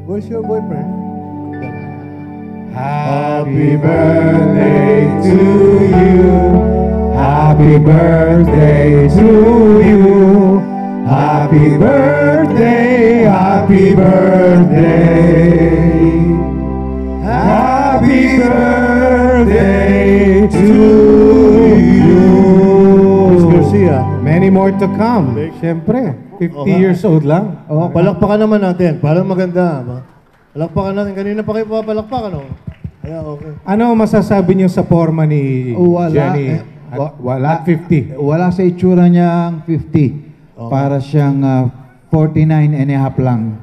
Where's your boyfriend? Happy birthday to you. Happy birthday to you. Happy birthday, happy birthday. Happy birthday to many more to come. Siyempre, 50 years old lang. Palakpakan naman natin. Parang maganda. Palakpakan natin. Kanina pa kayo papalakpakan, no? Ano masasabi niyo sa forma ni Jenny? Wala. At 50. Wala sa itsura niyang 50. Para siyang 49 and a half lang.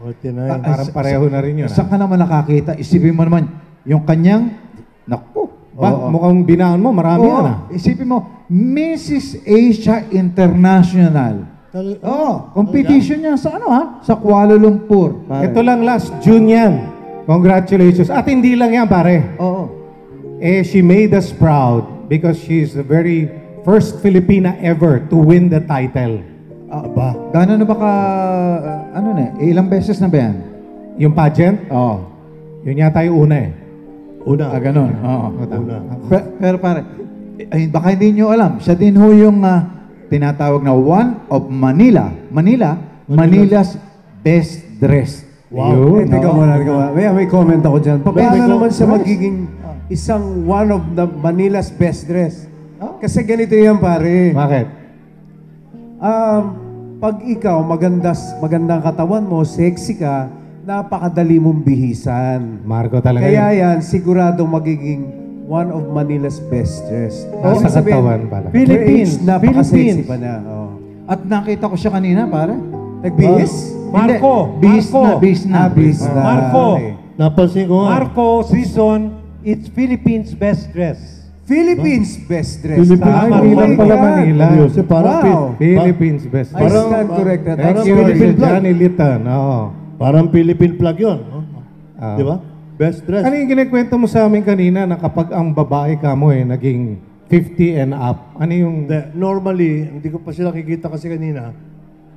49. Parang pareho na rin yun. Saan ka naman nakakita? Isipin mo naman, yung kanyang, naku, mukhang binaan mo, marami na na. Isipin mo, Mrs. Asia International. Oh, competition niya sa ano ha? Sa Kuala Lumpur. Ito lang last June yan. Congratulations. At hindi lang yan, pare. Oo. Eh, she made us proud because she's the very first Filipina ever to win the title. Aba. Gano'n na ba ka, ano na, ilang beses na ba yan? Yung pageant? Oo. Yun yata yung una eh. Una. Ganon. Oo. Pero pare, baka hindi nyo alam, siya din ho yung tinatawag na one of Manila's best dressed. Wow. Eh, teka muna, may comment ako dyan. Paano naman siya magiging isang one of the Manila's best dressed? Kasi ganito yan, pare. Bakit? Pag ikaw magandang katawan mo, sexy ka, napakadali mong bihisan. Marco talaga. Kaya yan, sigurado magiging one of Manila's best dressed. Sa katawan pala. Philippines. Napaka-sexy pa na. At nakita ko siya kanina, pare. Nagbihis? Marco. Bihis na. Marco. Napansin ko. Marco Sison, it's Philippines best dressed. Philippines best dressed. Philippines pala Manila. Wow. Philippines best dressed. I stand corrected. Thank you, Johnny Litton. Oo. Parang Philippine flag yun. Di ba? Best dress. Ano yung kinikwento mo sa amin kanina na kapag ang babae ka mo eh, naging 50 and up? Ano yung... Normally, hindi ko pa sila kikita kasi kanina.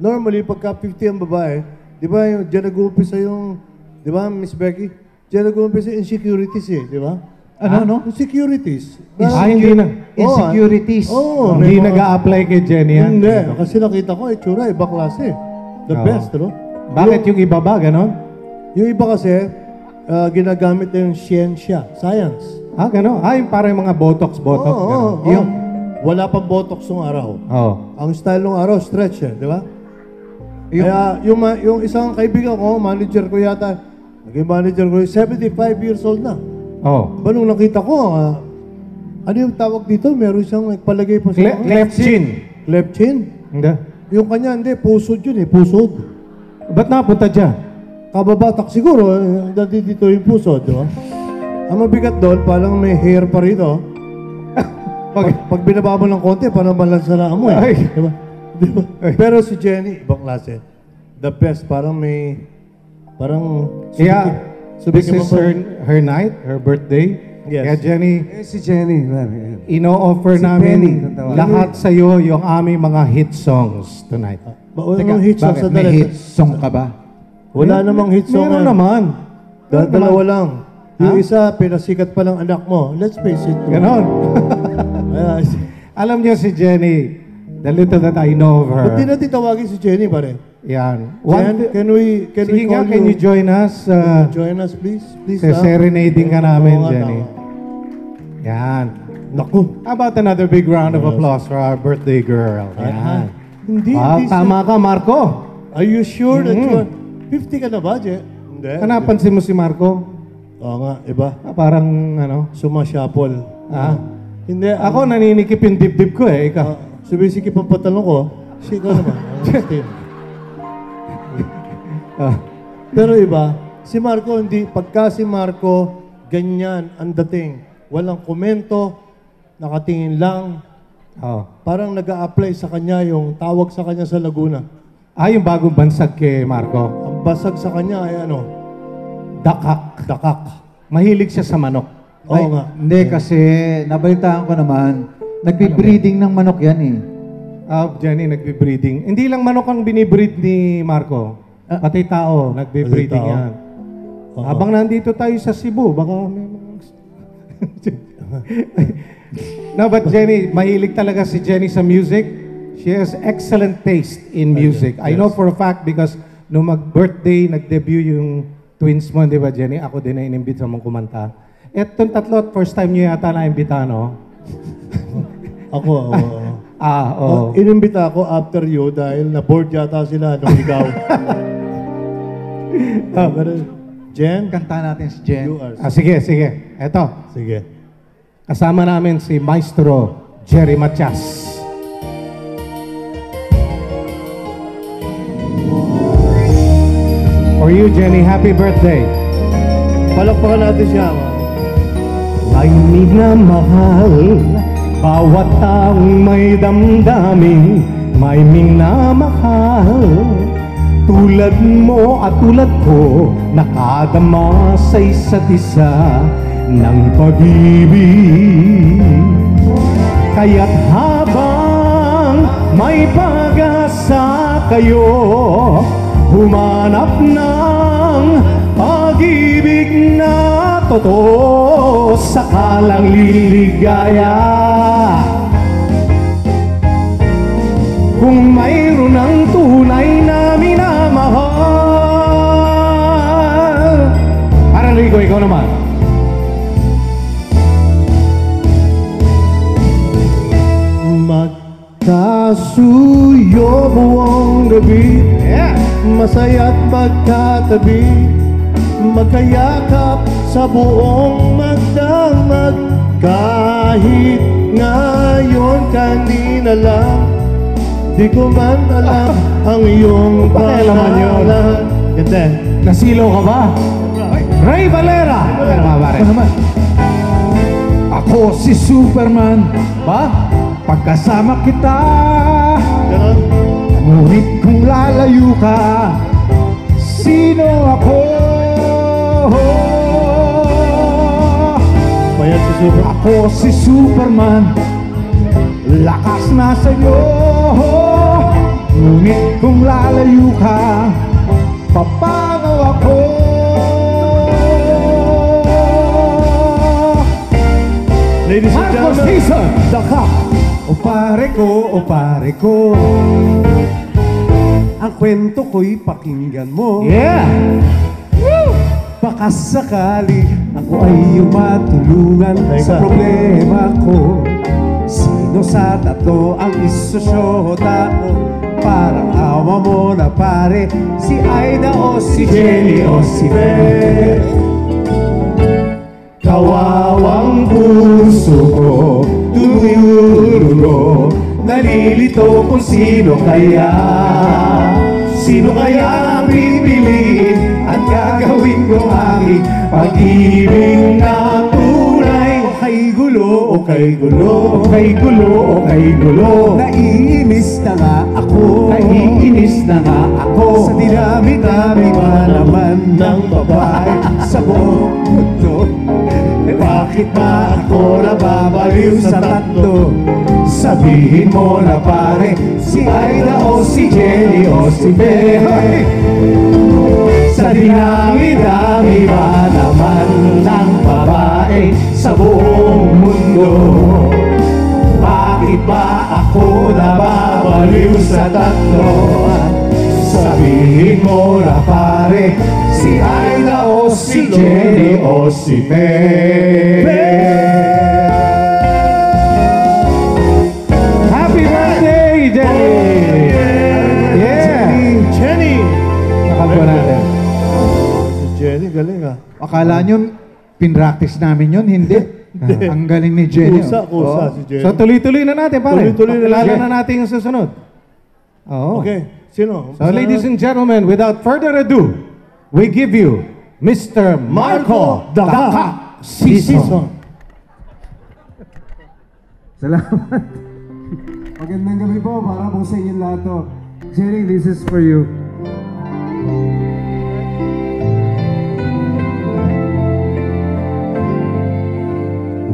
Normally, pagka 50 ang babae, di ba yung dyan nag-uumpisa yung... Di ba, Miss Becky? Dyan nag-uumpisa yung insecurities eh, di ba? Ano? Insecurities. Hindi na. Insecurities. Hindi nag-a-apply kay Jenny yan. Hindi. Kasi nakita ko, itsura, iba klase. The best, no? Bakit yung iba ba, gano'n? Yung iba kasi, ginagamit na yung siyensya, science. Ah, gano'n? Ah, yung parang mga botox. Yung wala pang botox ng araw. Oo. Ang style ng araw, stretch eh, di ba? Kaya yung isang kaibigan ko, manager ko yata, naging manager ko, 75 years old na. Oo. Ba nung nakita ko, ano yung tawag dito? Meron siyang nagpalagay po siya. Cleft chin. Cleft chin? Hindi. Yung kanya, hindi. Pusod yun eh, pusod. Ba't napunta dyan? Kababatak siguro, dito yung puso, di ba? Ang mabigat doon, parang may hair pa rito. Pag binaba mo ng konti, parang balansalaan mo eh. Diba? Pero si Jenny, ibang klase. The best, parang may... Parang... Kaya, this is her night, her birthday. Yes. Kaya Jenny, si Jenny, ino-offer si namin Penny, lahat sa iyo yung aming mga hit songs tonight. Teka, hit songs bakit? May hit song ka ba? Wala namang hit song. Meron naman. Dalawa lang. Yung isa, pinasikat pa lang anak mo. Let's face it. Ganon. Alam niyo si Jenny, the little that I know of her. Ba't di natin tawagin si Jenny, pare? Yan. Sige nga, can you join us? Join us, please. Please, serenading ka namin, Jenny. Yan. Naku. How about another big round of applause for our birthday girl? Yan. Hindi. Tama ka, Marco. Are you sure that you're... 50 ka na ba, Je? Hindi. Napansin mo si Marco? Oo nga, iba. Parang, ano? Sumasyapol. Hindi. Ako, naninikip yung dibdib ko eh. Ikaw. Sumisikip ang patalong ko. Ikaw naman. Pero iba, si Marco hindi. Pagka si Marco, ganyan ang dating. Walang komento, nakatingin lang. Parang nag-a-apply sa kanya yung tawag sa kanya sa Laguna. Yung bagong bansag kay Marco. Ang basag sa kanya ay ano? Dakak. Dakak. Mahilig siya sa manok. Oo nga. Hindi kasi, nabalitaan ko naman, nagbe-breeding ng manok yan eh. Jenny, nagbe-breeding. Hindi lang manok ang binibreed ni Marco. Pati tao, nagbe-breeding yan. Habang nandito tayo sa Cebu, baka may mga... No, but Jenny, mahilig talaga si Jenny sa music. She has excellent taste in music. I know for a fact because nung mag-birthday, nag-debut yung twins mo, di ba Jenny? Ako din na inimbit sa mong kumanta. Etong tatlo, first time nyo yata na-imbita, no? Ako, oo. Inimbita ako after you dahil na-board yata sila nung ikaw. Jen? Kanta natin si Jen. Sige, sige. Eto. Sige. Kasama namin si Maestro Jerry Matias. For you, Jenny, happy birthday. Palakpakan natin siya. Tahimik na mahal bawat taong may damdamin, may minamahal tulad mo at tulad ko, nakadama sa isa't isa ng pag-ibig. Kaya't habang may pag-asa kayo, humanap ng pag-ibig na totoo, sakalang liligaya. Kung mayroon ang tunay na minamahal. Parang Rico, ikaw naman. Magkasuyo buong gabi, masaya't magkatabi, magkayakap sa buong magdamag. Kahit ngayon kanina lang, di ko man alam ang iyong pangalan. Nasilaw ka ba? Rey Valera! Ako si Superman ba? Pagkasama kita, ngunit kung lalayo ka, sino ako? Ako si Superman, lakas na sa'yo, ngunit kung lalayo ka, papagaw ako. Marco Sison, dakak. O pare ko, ang kwento ko'y pakinggan mo. Yeah! Baka sakali ako ay yung matulungan sa problema ko. Sino sa tatlo ang isosyota ko? Parang awa mo na pare, si Aida o si Jenny o si Beth. Kawawang puso ko, dudududududo, nalilito kung sino kaya. Sino kaya ang pipiliin? At gagawin ko ang pag-ibig na tunay. gulo, okay gulo, okay gulo, okay gulo. Naiinis na nga ako, naiinis na nga ako. Sa dinami-dami pa naman ng babae sa buong mundo, bakit ba ako nababaliw sa tatlo? Sabihin mo na pare, si Aida o si Jenny o si Bebe. Sa dinami-dami ba naman ng babae sa buong mundo, bakit ba ako nababaliw sa tatlo? Sabihin mo na pare, si Aida o si Jenny o si Bebe. Happy birthday, Jenny! Yeah! Jenny! Nakagawa natin. Jenny, galing ah. Akala nyo, pinractice namin yun, hindi. Ang galing ni Jenny. Kusa si Jenny. So tuloy-tuloy na natin, pare. Tuloy-tuloy na natin. Lalo na natin yung susunod. Okay. Sino? So ladies and gentlemen, without further ado, we give you Mr. Marco Daka Sison. Salamat. Magandang gabi po para po sa inyo lahat to. Jenny, this is for you.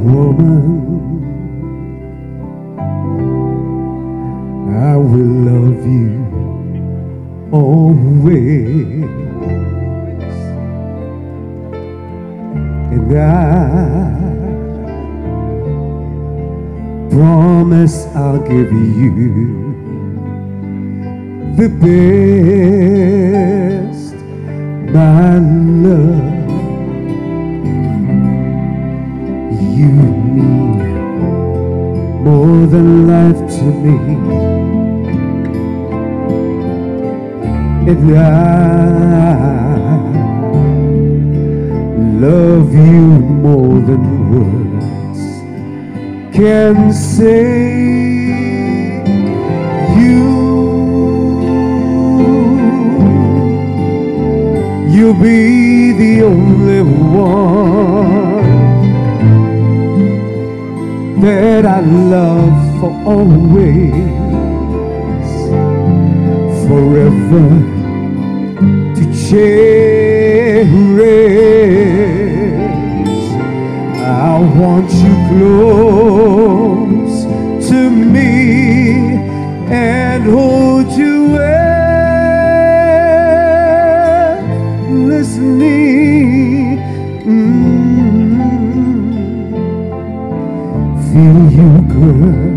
Woman, I will love you always, and I promise I'll give you the best, my love. You mean more than life to me, and I love you more than words can say. You'll be the only one that I love for always, forever cherish. I want you close to me and hold you endlessly. Feel you, girl,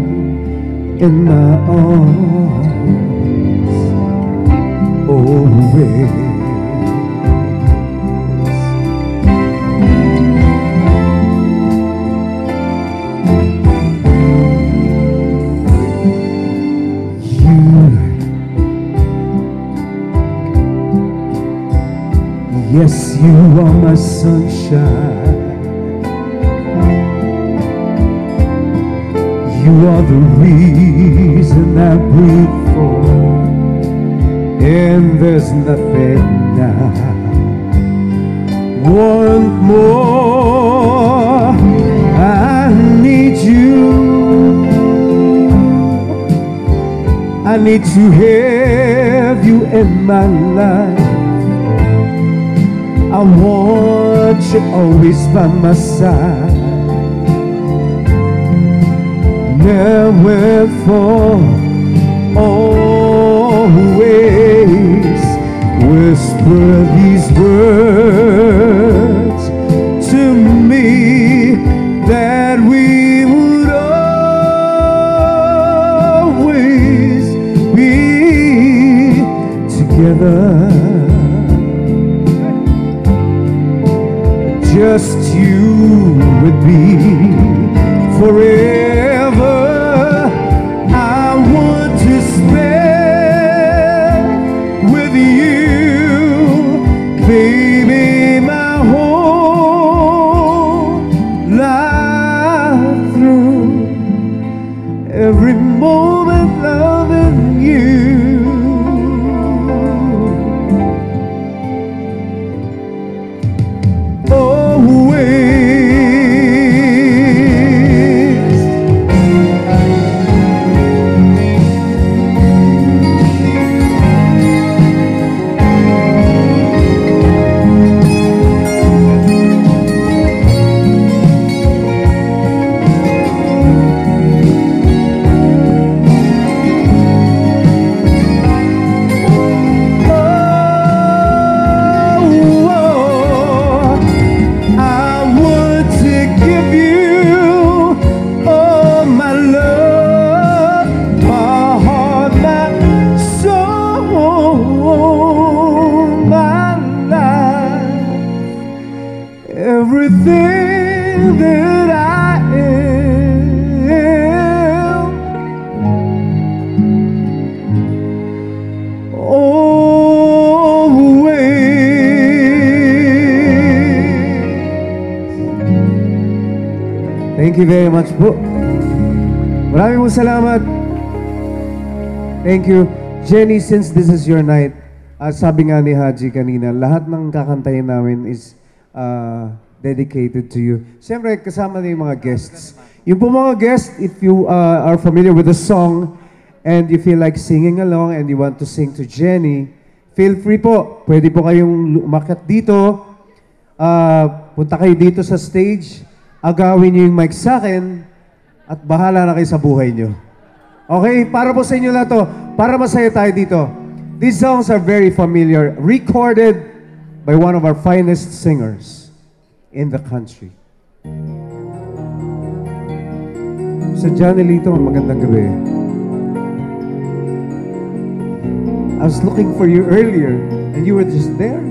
in my arms always. Yes, you are my sunshine. You are the reason I breathe for, and there's nothing I want more. I need you. I need to have you in my life. I want you always by my side, never for always. Whisper these words to me that we would always be together. Just you would be forever. I want to spend with you, baby, my whole life through. Every moment loving you. Oh, away. Thank you very much po. Maraming mong salamat. Thank you. Jenny, since this is your night, sabi nga ni Hajji kanina, lahat ng kakantayin namin is dedicated to you. Siyempre, kasama na yung mga guests. Yung po mga guests, if you are familiar with the song and you feel like singing along and you want to sing to Jenny, feel free po. Pwede po kayong umakyat dito. Punta kayo dito sa stage. Agawin niyo yung mic sa akin at bahala na kayo sa buhay niyo. Okay, para po sa inyo na to. Para masaya tayo dito. These songs are very familiar, recorded by one of our finest singers in the country. Sa Johnny Litton, magandang gabi. I was looking for you earlier and you were just there.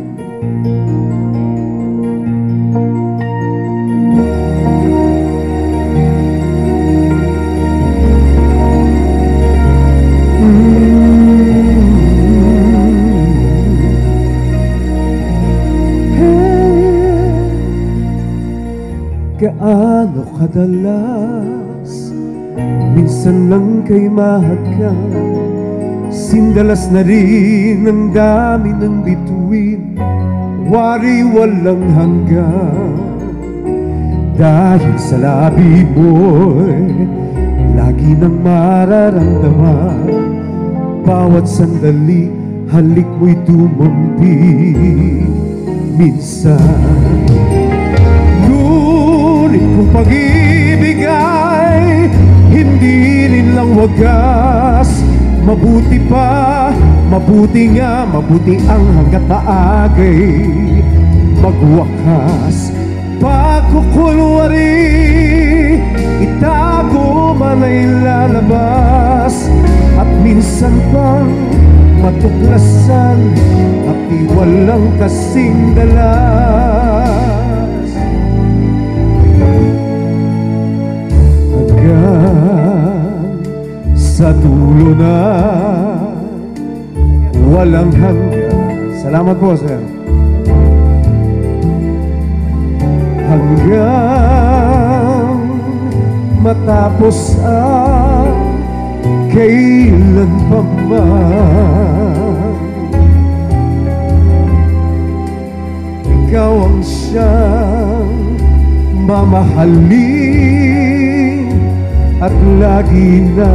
Gaano kadalas minsan lang kay mahagkan, sindalas na rin ang dami ng bituin, wari walang hanggan. Dahil sa labi mo'y lagi nang mararamdaman, bawat sandali halik mo'y tumampi. Minsan kung pag-ibig ay hindi rin lang wagas, mabuti pa, mabuti nga, mabuti ang hanggat maagay magwakas. Pagkukunwari, itago man ay lalabas, at minsan pang matuklasan at iwalang kasing dalas. Sa dulo na walang hanggan. Salamat po, sir. Hanggang matapos ang kailan pa man, ikaw ang siyang mamahalin at lagi na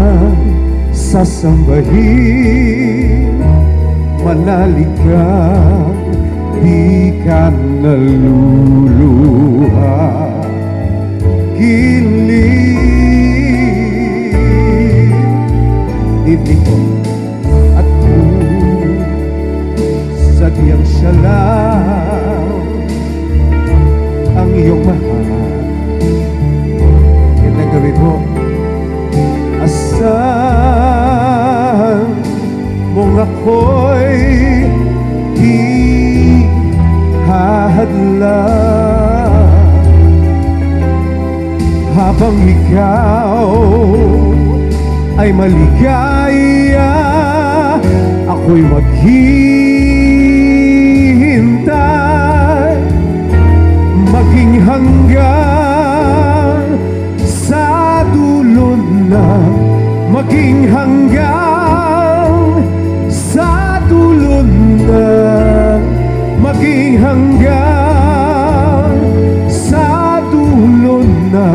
sasambahin, manalig ka, di ka naluluha, gilid ibig ko at sadyang siya lang ang iyong mahal. Yan ang gawin mo. Asan mong ako'y di hahadlang, habang ikaw ay maligaya, ako'y maghihintay, maging hanggang sa dulo na, maging hanggang sa dulo na, maging hanggang sa dulo na,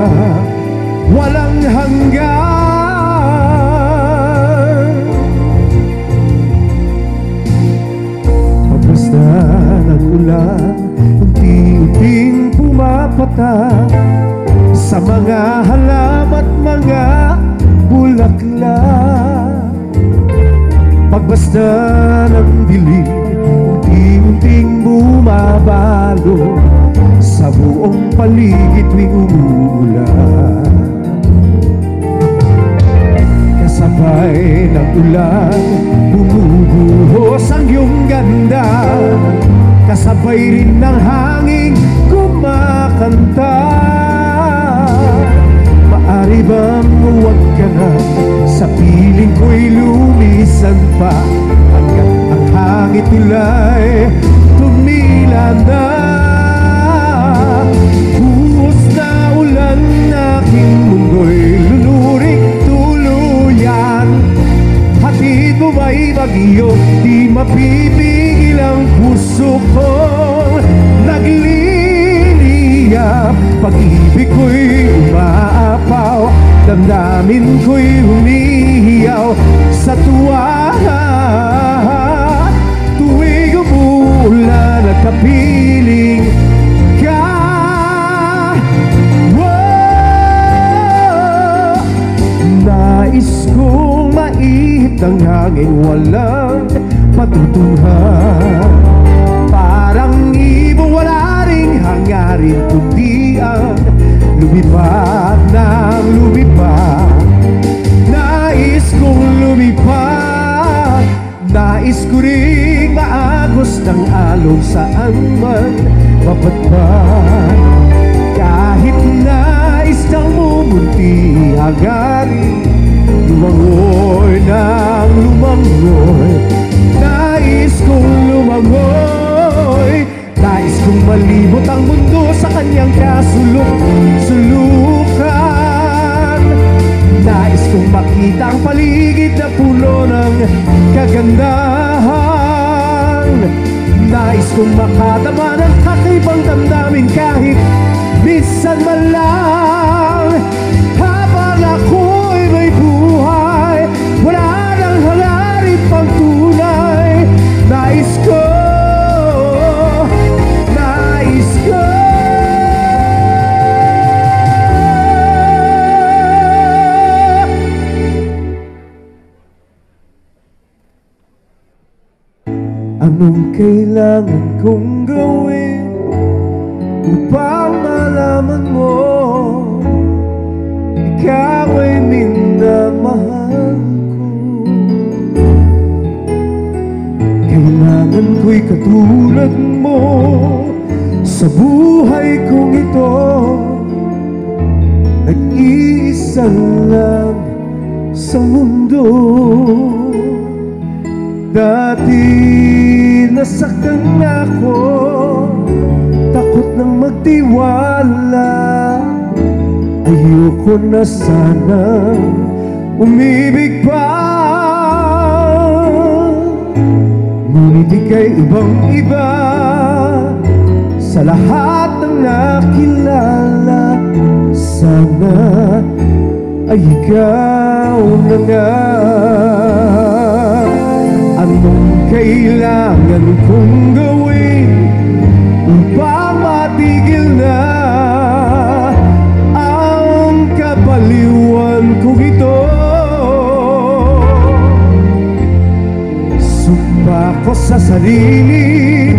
walang hanggan. Pagpasta ng ulan, unti-unting pumapata sa mga halam at mga bulaklak. Pagbasta ng dilim, unti-unting bumabalo sa buong paligid tuwing umuulan. Kasabay ng ulan, bumubuhos ang iyong ganda, kasabay rin ng hangin kumakanta. Maari bang huwag ka na, sa piling ko'y lumisan pa, hanggang ang hangit tulay tumila na. Buhos na ulan na aking mapipigil ang puso kong nagliliyap. Pag-ibig ko'y umaapaw, damdamin ko'y humihiyaw sa tuwa. Tuwing umulan at kapiling ka. Whoa! Nais kong maihip ng hangin walang patutunghan, parang ibong wala ring hangarin kundi ang lumipat ng lumipat. Nais kong lumipat, nais ko rin maagos ng alon saan man mapatpat. Kahit nais kang mumunti hagarin, lumangoy ng lumangoy. Nais kong lumangoy, nais kong malibot ang mundo sa kanyang kasulok-sulukan. Nais kong makita ang paligid na puno ng kagandahan. Nais kong makadama ng kakaibang damdamin kahit minsan man lang. Habang ako'y may buhay, wala nang halarin pang tunay. Nais ko, nais ko. Anong kailangan kong gawin upang malaman mo ikaw ay minamahal ko? Kailangan ko'y katulad mo sa buhay kong ito, nag-iisa lang sa mundo. Dati nasaktan ako, takot ng magtiwala. Ayoko na sana umibig pa, ngunit ika'y ibang iba sa lahat ng nakilala. Sana ay ikaw na nga. Anong kailangan kong gawin upang matigil na ang kabaliwan kong ito? Sumpa ko sa sarili,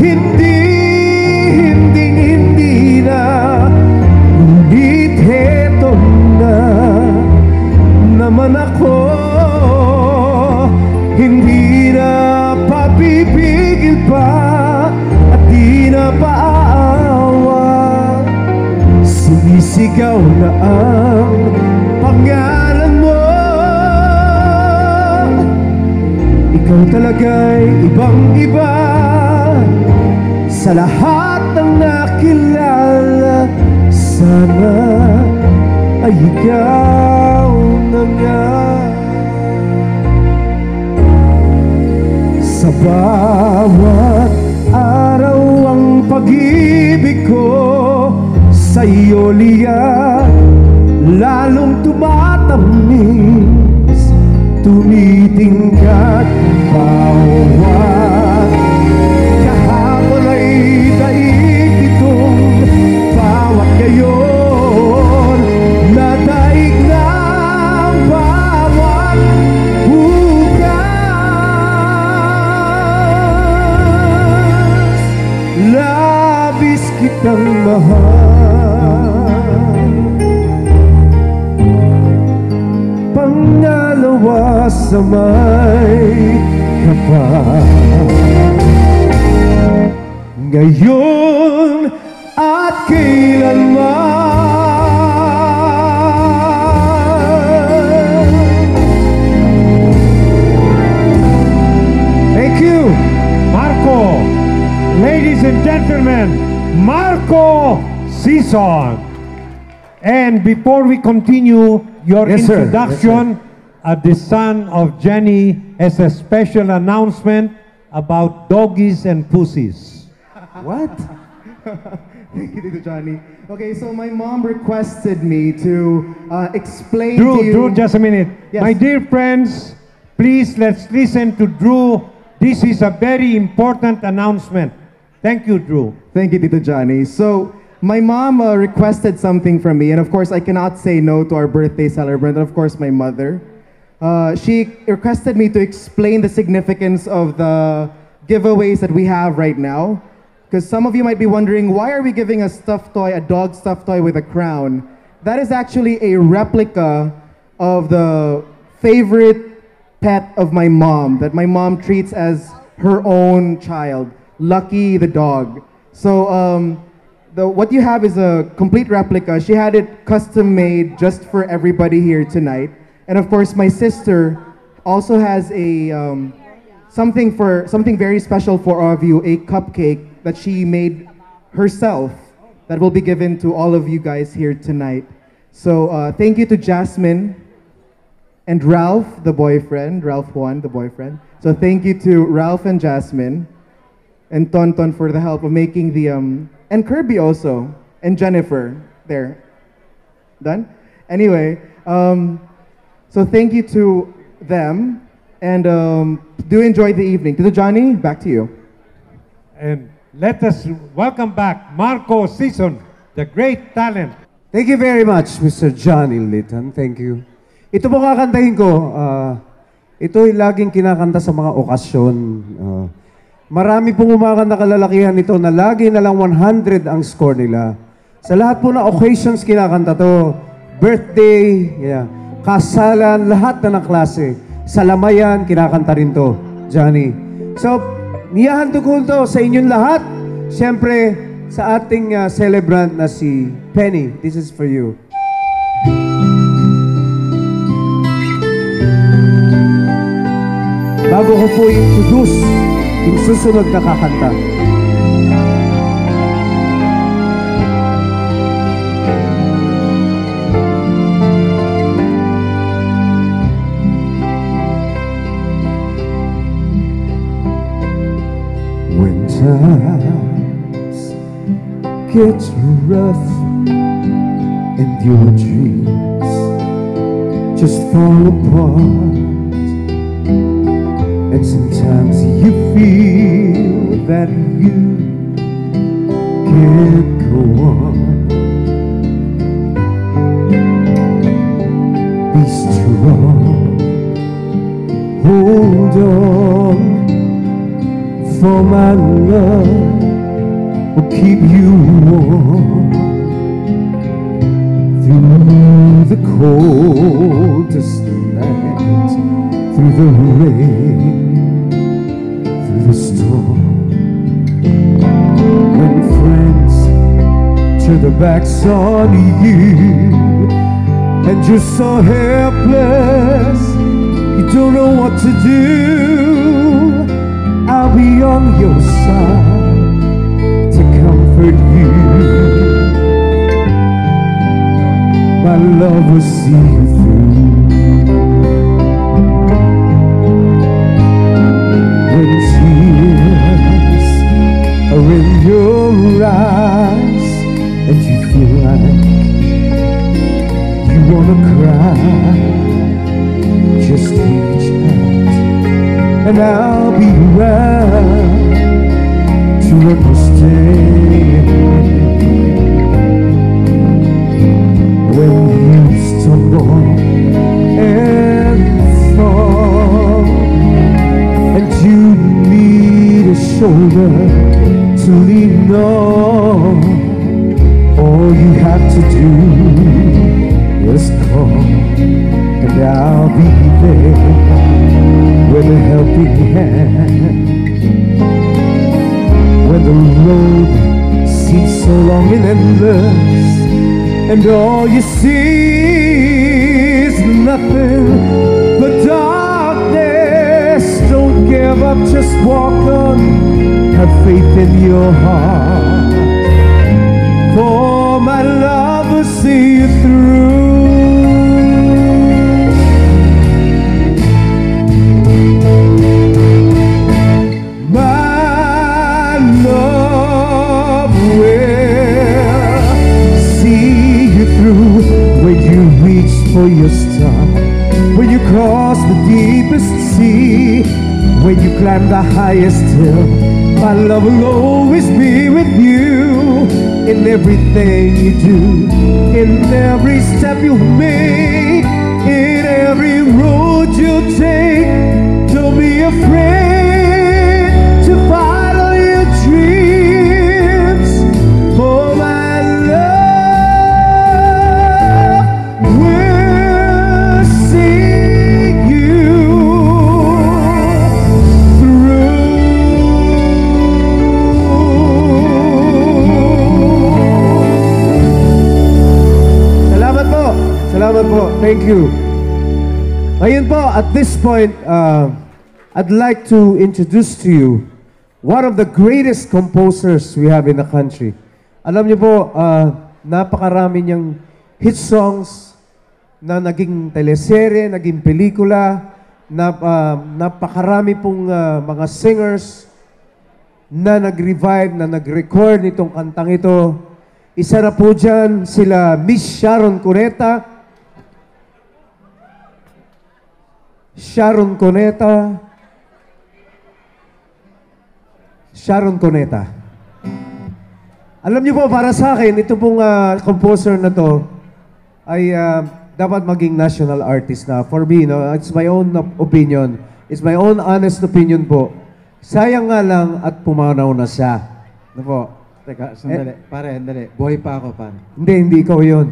hindi na. Ngunit heto na naman ako, hindi na papipigil pa at di na paaawa. Sinisigaw na ang pangalan mo, ikaw talaga'y ibang-iba sa lahat ng nakilala. Sana ay ikaw na nga. Sa bawat araw ang pag-ibig ko sa iyo liya, lalong tumatamis, tumitingkat. Bawat kahapon ay daig itong bawat gayon, nadaig na ang bawat labis kitang mahal. Pangalawa sa may kapal, ngayon at kailanman. Thank you, Marco. Ladies and gentlemen, Marco Sison. And before we continue your introduction, the son of Jenny has a special announcement about doggies and pussies. What? Thank you, Tito Johnny. Okay, so my mom requested me to explain Drew, to you... Drew, just a minute. Yes. My dear friends, please let's listen to Drew. This is a very important announcement. Thank you, Drew. Thank you, Tito Johnny. So, my mom requested something from me, and of course, I cannot say no to our birthday celebrant, and of course, my mother. She requested me to explain the significance of the giveaways that we have right now. Because some of you might be wondering, why are we giving a stuffed toy, a dog stuffed toy with a crown? That is actually a replica of the favorite pet of my mom, that my mom treats as her own child, Lucky the dog. So what you have is a complete replica. She had it custom made just for everybody here tonight. And of course, my sister also has a something very special for all of you, a cupcake that she made herself that will be given to all of you guys here tonight. So thank you to Jasmine and Ralph, the boyfriend, Ralph Juan, the boyfriend. So thank you to Ralph and Jasmine and Tonton for the help of making the, and Kirby also, and Jennifer, there. Done? Anyway, so thank you to them, and do enjoy the evening. Tito Johnny, back to you. And let us welcome back Marco Sison, the great talent. Thank you very much, Mr. Johnny Litton. Thank you. Ito po kakantahin ko. Ito'y laging kinakanta sa mga okasyon. Marami pong umakanta kalalakihan nito na lagi na lang 100 ang score nila. Sa lahat po na occasions kinakanta to. Birthday, yeah, kasalan, lahat na ng klase. Sa lamayan, kinakanta rin to, Johnny. So, niyahan tukul to sa inyong lahat. Siyempre, sa ating celebrant na si Penny. This is for you. Bago ko po i-introduce yung susunod na kakanta. When times get rough and your dreams just fall apart, and sometimes you feel that you can't go on, be strong, hold on, for my love will keep you warm through the coldest night, through the rain, the storm. When friends turn their backs on you and you're so helpless, you don't know what to do, I'll be on your side to comfort you. My love will see you through. Or in your eyes and you feel like you wanna cry, just reach out and I'll be around to understand. When you stumble and fall and you need a shoulder to lean on, all you have to do is call, and I'll be there with a helping hand. When the road seems so long and endless, and all you see is nothing but darkness, don't give up, just walk on. Have faith in your heart, for my love will see you through. for your star. When you cross the deepest sea, when you climb the highest hill, my love will always be with you. In everything you do, in every step you make, in every road you take, don't be afraid to follow your dreams. For my love will see you through. Salamat po, thank you. Ayun po, at this point, I'd like to introduce to you one of the greatest composers we have in the country. Alam niyo po, napakarami niyang hit songs na naging teleserye, naging pelikula, napakarami pong mga singers na nag-revive, na nag-record nitong kantang ito. Isa na po dyan sila Miss Sharon Cuneta, Sharon Cuneta. Alam niyo po, para sa akin, ito pong composer na to ay dapat maging national artist na. For me, no, it's my own opinion. It's my own honest opinion po. Sayang nga lang at pumanaw na siya. Ano po? Teka, sandali. Pare, buhay pa ako, pare. Hindi ikaw yun.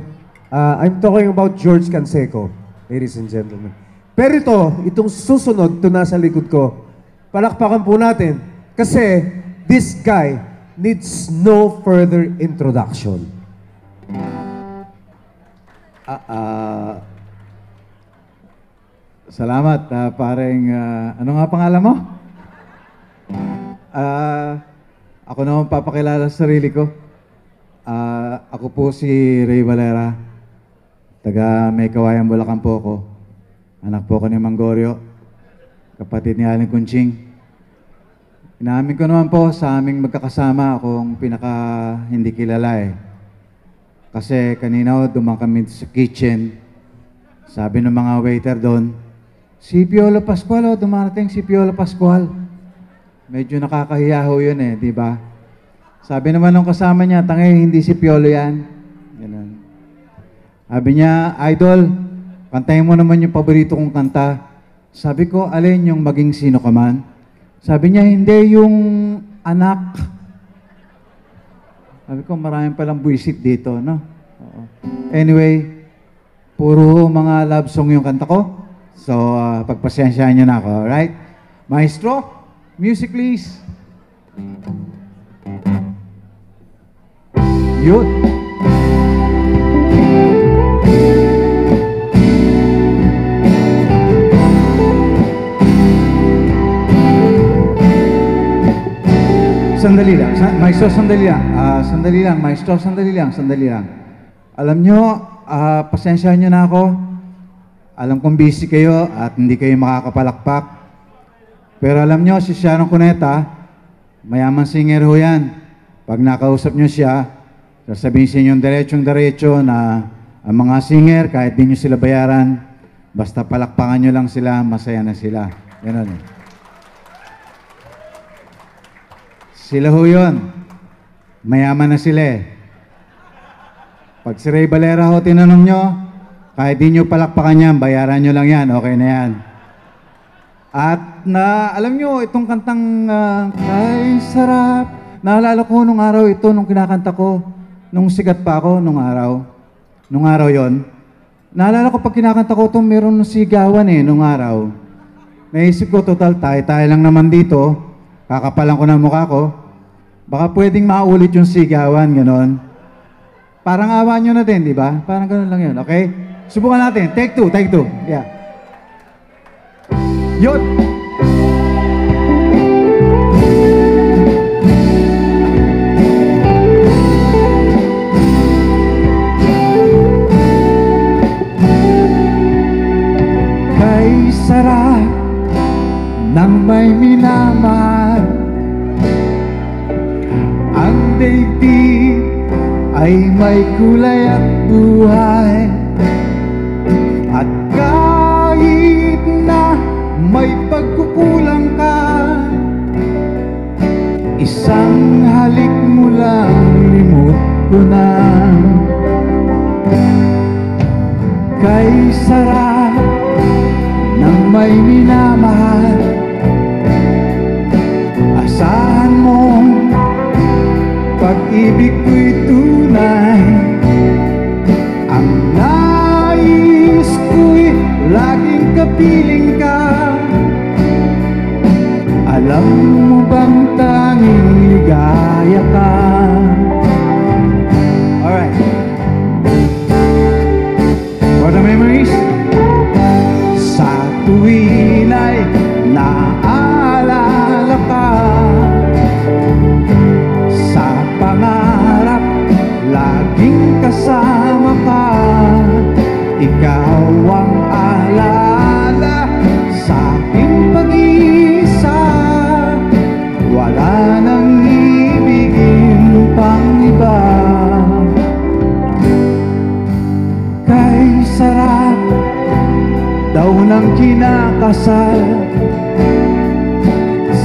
I'm talking about George Canseco, ladies and gentlemen. Pero ito, itong susunod, ito nasa likod ko. Palakpakan po natin. Kasi, this guy needs no further introduction. Salamat, pareng... ano nga pangalan mo? Ako naman papakilala sa sarili ko. Ako po si Rey Valera. Taga Maykawayan, Bulacan po ako. Anak po ko ni Manggorio, kapatid ni Aling Kunching. Inaamin ko naman po sa aming magkakasama akong pinaka-hindi kilala eh. Kasi kanina dumang kami sa kitchen. Sabi ng mga waiter doon, si Piolo Pascual, dumarating si Piolo Pascual. Medyo nakakahiya ho yun eh, di ba? Sabi naman ng kasama niya, tangay, hindi si Piolo yan. Ganun. Sabi niya, idol, kantahin mo naman yung paborito kong kanta. Sabi ko, alin yung maging sino ka man? Sabi niya, hindi yung anak. Sabi ko, maraming palang buisit dito, no? Oo. Anyway, puro mga love song yung kanta ko. So, pagpasensyaan niyo na ako, alright? Maestro, music please. Yun. Sandali lang. Maestro, sandali lang. Sandali lang. Maestro, sandali lang. Sandali lang. Alam nyo, pasensya nyo na ako. Alam kong busy kayo at hindi kayo makakapalakpak. Pero alam nyo, si Sharon Cuneta, mayaman singer ho yan. Pag nakausap nyo siya, sasabihin sa inyo diretsyong-diretso na ang mga singer, kahit di nyo sila bayaran, basta palakpakan nyo lang sila, masaya na sila. Ganun eh. Sila ho yun. Mayaman na sila eh. Pag si Rey Valera ho, tinanong nyo, kahit di nyo palakpakan yan, bayaran nyo lang yan, okay na yan. At na, alam nyo, itong kantang Kay Sarap, naalala ko nung araw ito, nung kinakanta ko, nung sigat pa ako, nung araw yon. Naalala ko pag kinakanta ko ito, meron sigawan eh, nung araw. Naisip ko, total, tayo lang naman dito, kakapalan ko na mukha ko, baka pwedeng maulit yung sigawan, gano'n. Parang awa nyo na din, di ba? Parang gano'n lang yun, okay? Subukan natin. Take two. Yeah. Yun! Kay sarap nang may minamahal ang daigdig ay may kulay at buhay. Isang halik mo lang, limot ko na. Kay sarap ng may minamahal, asahan mo pag-ibig ko'y tunay. Ang nais ko'y laging kapiling ka. Alam mo bang tanging ligaya ka? Alright. For the memories. Sa tuwing ay naaalala ka, sa pangarap laging kasama ka. Ikaw ang alala sa aking pag-iisa. Wala nang ibigin pang iba. Kay sarap daw ng kinakasal,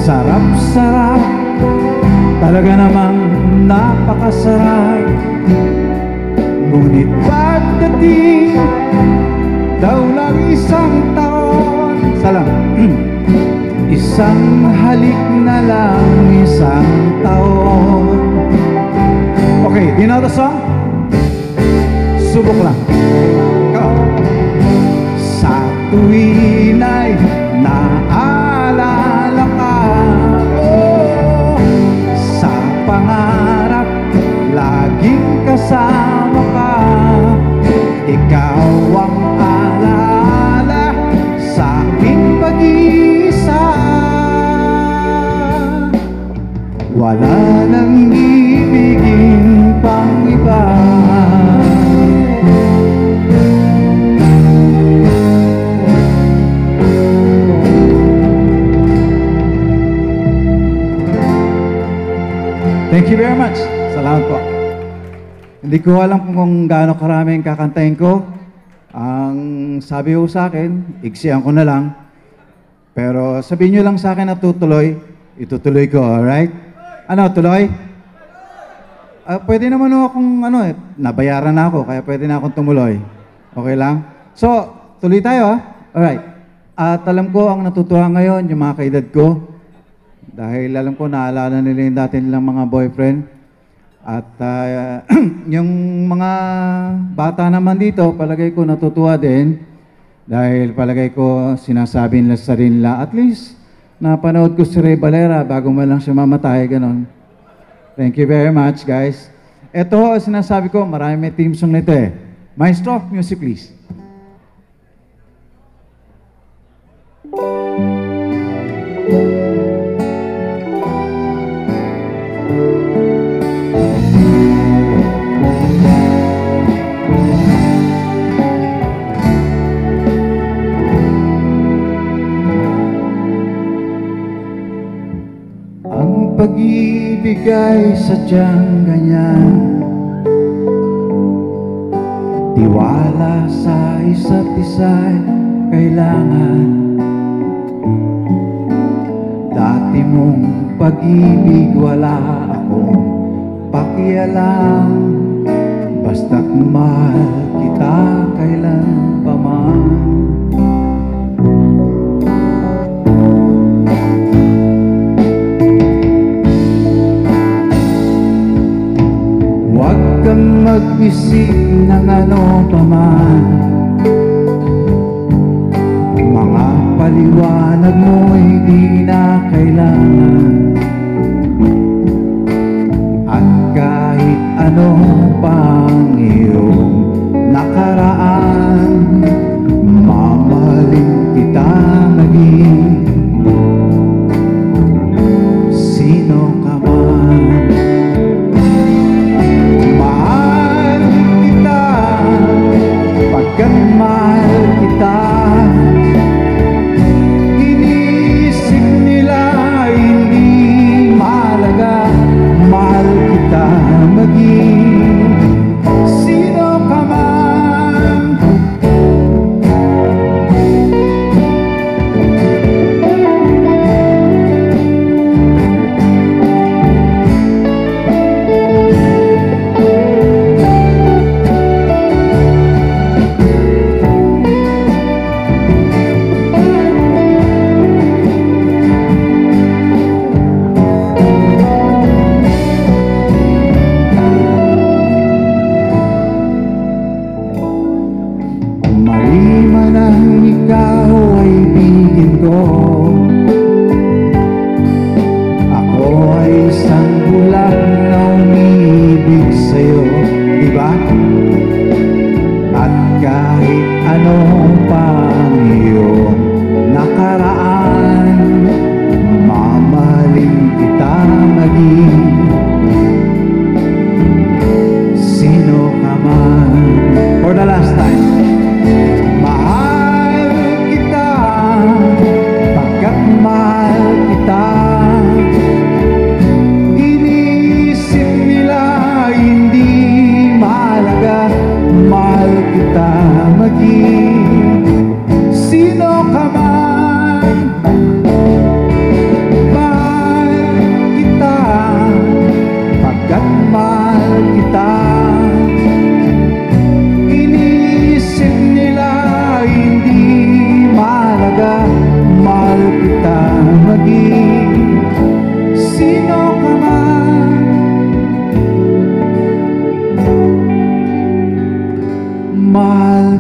sarap-sarap, talaga namang napakasarap. Ngunit pagdating daw ng isang taon, isang halik na lang, isang taon. Okay, do you know the song? Subok lang. Go. Sa tuwing ay naalala ka, oh, sa pangarap laging kasama ka. Ikaw ang alala sa aking pag-isa. Wala nang ibigin pang iba. Thank you very much. Salamat po. Hindi ko alam kung gaano karaming kakantahin ko. Ang sabi ko sa akin, iksihan ko na lang. Pero sabihin nyo lang sa akin na tutuloy, itutuloy ko, alright? Ano, tuloy? Pwede naman akong, nabayaran na ako, kaya pwede na akong tumuloy. Okay lang? So, tuloy tayo, alright. At alam ko, ang natutuwa ngayon, yung mga kaedad ko, dahil alam ko, naalala nila yung dati nilang mga boyfriend. At yung mga bata naman dito, palagay ko natutuwa din. Dahil palagay ko, sinasabi nila sa sarili nila, at least, napanood ko si Rey Valera bago man lang siya mamatay, ganun. Thank you very much, guys. Ito, sinasabi ko, marami may team song nito eh. Maestro, music please. Pag-ibig ay sadyang ganyan, tiwala sa isa't isa'y kailangan. Dati mong pag-ibig wala akong pakialam, basta't mahal kita kailan pa man. Huwag kang mag-isip ng ano pa man, mga paliwanag mo'y di na kailangan. At kahit ano pang iyong nakaraan, mamahalin kita maging sino ka man. Mahal kita, inisip nila hindi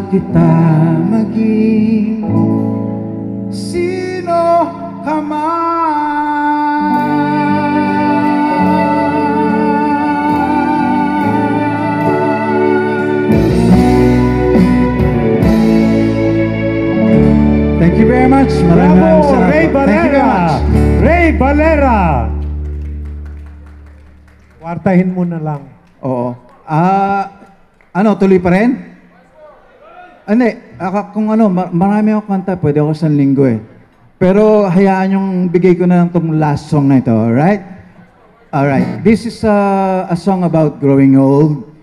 Kita maging sino ka man. Thank you very much. Bravo, Rey Valera. Rey Valera. Wartahin mo na lang. Oo. Ano, tuloy pa rin? Ano kung ano, marami akong kanta, pwede ako sa linggo eh. Pero hayaan yung bigay ko na lang itong last song na ito, alright? Alright, this is a song about growing old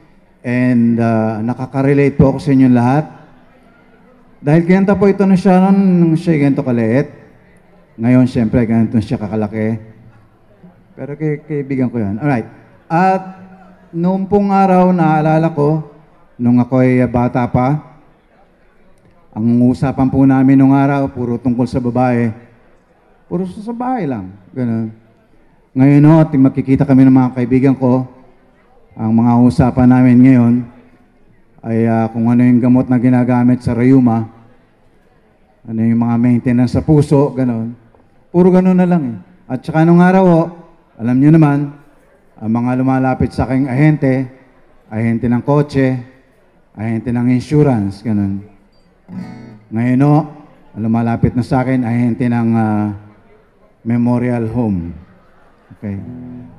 and nakaka-relate po ako sa inyo lahat. Dahil ganito po ito na siya nung siya ganito kaliit. Ngayon, siyempre, ganito siya kakalaki. Pero kaibigan ko yan. Alright, at noong pong araw naalala ko, nung ako'y bata pa, ang usapan po namin nung araw, puro tungkol sa babae. Puro sa bahay lang. Ganun. Ngayon ho, magkikita kami ng mga kaibigan ko. Ang mga usapan namin ngayon ay kung ano yung gamot na ginagamit sa rheuma, ano yung mga maintenance sa puso, ganun. Puro ganun na lang eh. At saka nung araw ho, alam nyo naman, ang mga lumalapit sa aking ahente ng kotse, ahente ng insurance, ganun. Ngayon o, lumalapit na sa akin, ahente ng memorial home. Okay.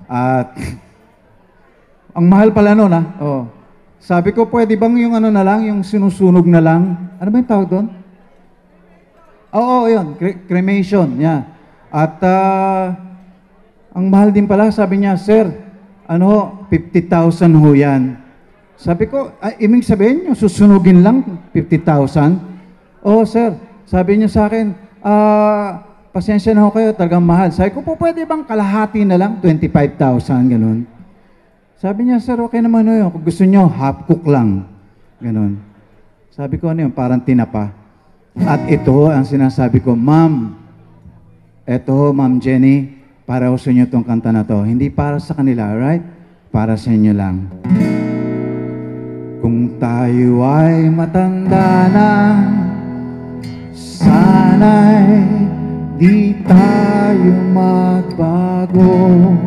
At, ang mahal pala nun ah. Oh. Sabi ko, pwede bang yung ano na lang, yung sinusunog na lang? Ano ba yung tawag doon? Oo, yun. Cremation. Yeah. At, ang mahal din pala, sabi niya, sir, ano, 50,000 ho yan. Sabi ko, ibig sabihin yung susunugin lang, 50,000. Oh, sir, sabi niya sa akin, pasensya na ho kayo, talagang mahal. Sabi ko po, pwede bang kalahati na lang, 25,000, ganun. Sabi niya, sir, okay naman ho yun. Kung gusto niyo, half cook lang. Ganun. Sabi ko, ano yun, parang tinapa. At ito ang sinasabi ko, ma'am, eto, ma'am Jenny, para uso niyo tong kanta na to. Hindi para sa kanila, right? Para sa inyo lang. Kung tayo ay matanda na, sana'y di tayo magbago.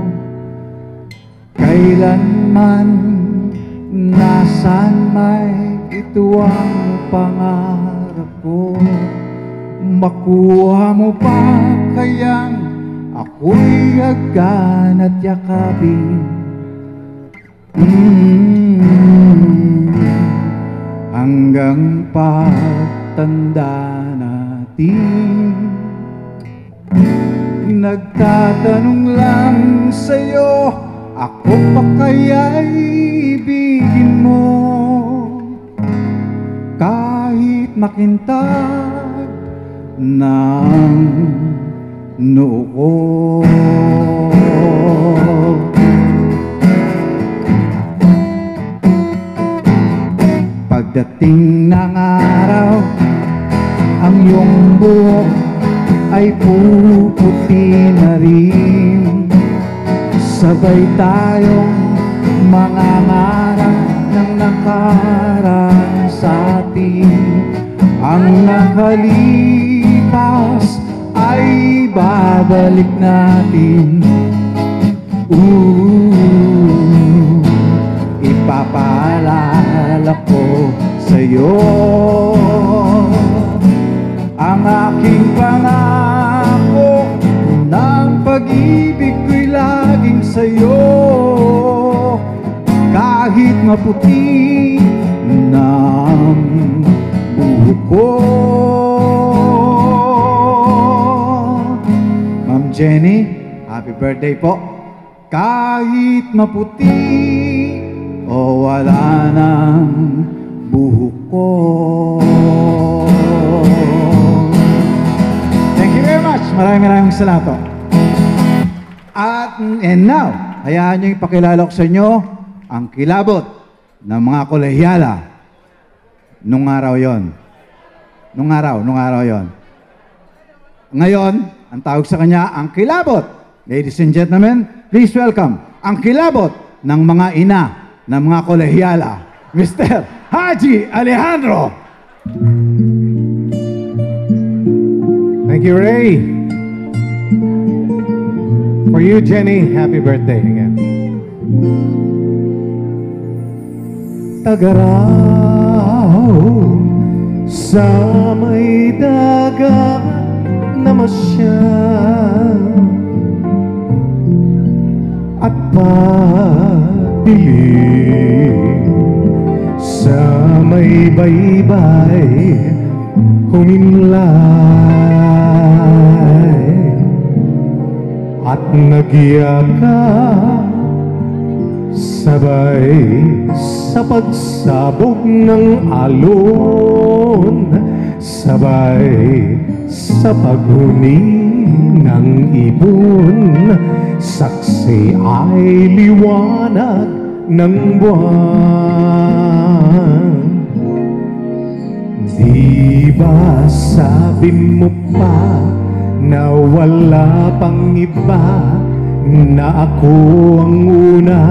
Kailanman, nasan may ito ang pangarap ko. Makuha mo pa kayang ako'y agan at yakapin. Hanggang pagtanda natin, nagtatanong lang sa'yo, ako pa kaya'y ibigin mo? Kahit makintab ng noo ko. Pagdating ng araw, ang iyong buhok ay puputi na rin. Sabay tayong mangangarap ng nakaraan sa atin. Ang nakalipas ay babalik natin. Ipapaalala ko sa'yo ang aking pangako. Ng pag-ibig ko'y laging sa'yo, kahit maputi ng buhok ko. Ma'am Jenny, happy birthday po. Kahit maputi o wala ng buhok ko. Thank you very much. Maraming salamat. And now, hayaan nyo ipakilala ko sa inyo ang kilabot ng mga kolehyala nung araw yon. Nung araw yon. Ngayon, ang tawag sa kanya, ang kilabot Ladies and gentlemen, please welcome ang kilabot ng mga ina, ng mga kolehiyala, Mr. Hajji Alejandro. Thank you, Ray. For you, Jenny, happy birthday again. Tagaraw sa may dagat na masyal at pagdilim sa may baybay humimlay at nagyaka sabay sa pagsabog ng alon, sabay sa paghuni ng ibon, saksi ay liwanag ng buwan. Di ba sabi mo pa na wala pang iba, na ako ang una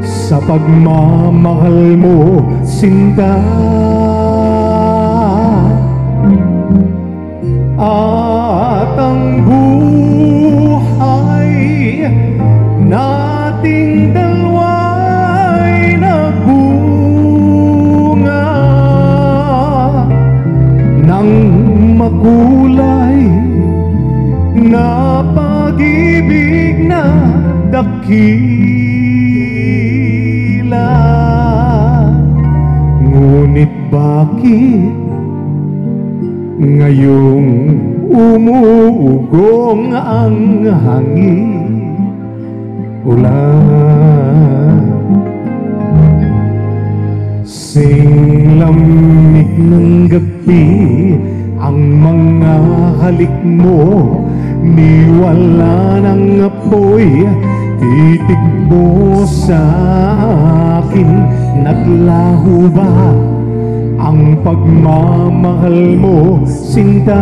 sa pagmamahal mo, sinta. At ang buhay nating dalawa'y nagbunga ng makulay na pag-ibig na dakila. Ngunit bakit ngayong umuugong ang hangin ulan? Singlamig ng gabi ang mga halik mo, niwala ng apoy, titig mo sa akin. Naglaho ba ang pagmamahal mo, sinta?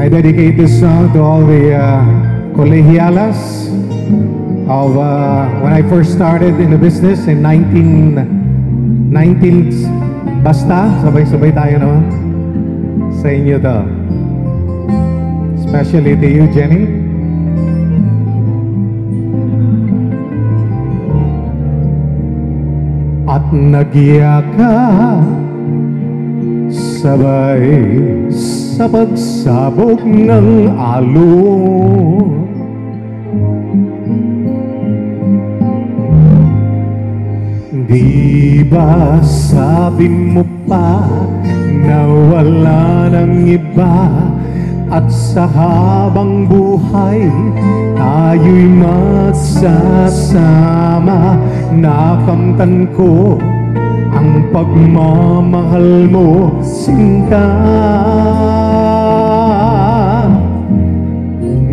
I dedicate this song to all the colegialas of when I first started in the business in 1990s. Basta, sabay-sabay tayo naman sa inyo to. Especially to you, Jenny. At nagyaka sabay sa pagsabog ng alon, di ba sabi mo pa na wala ng iba, at sa habang buhay tayo'y magsasama? Nakamtan ko ang pagmamahal mo, sinta.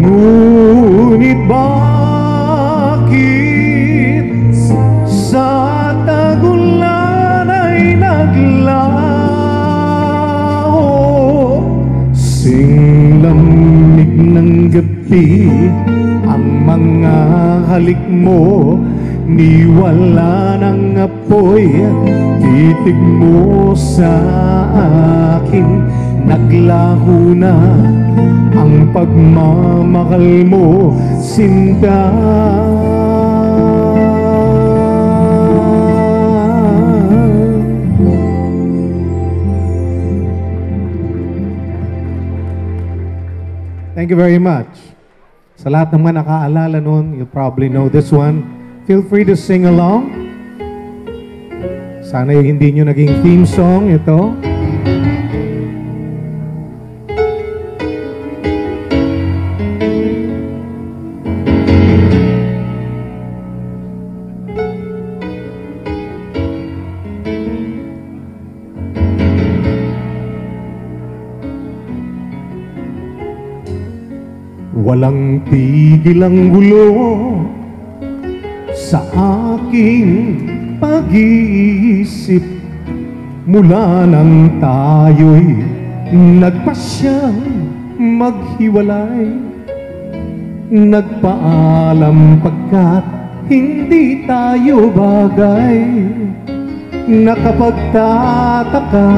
Ngunit bakit sa tagulan ay naglaho? Singlamig ng gabi ang mga halik mo, niwala ng apoy, titig mo sa akin. Naglaho na ang pagmamahal mo, sinta. Thank you very much. Sa lahat naman nakaalala nun, you probably know this one. Feel free to sing along. Sana yung hindi nyo naging theme song ito. Walang tigil ang gulo sa aking pag-iisip. Mula nang tayo'y nagpasyang maghiwalay, nagpaalam pagkat hindi tayo bagay. Nakapagtataka,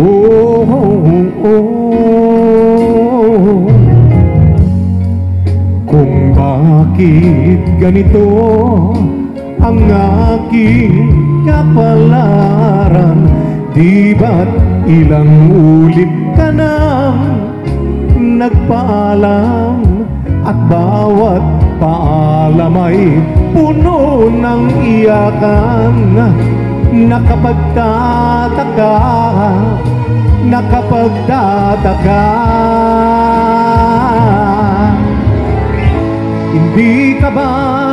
oh, oh, oh, kung bakit ganito ang aking kapalaran. Di ba't ilang ulit ka nang nagpaalam, at bawat paalam ay puno ng iyakan. Nakapagtataka, nakapagtataka, hindi ka ba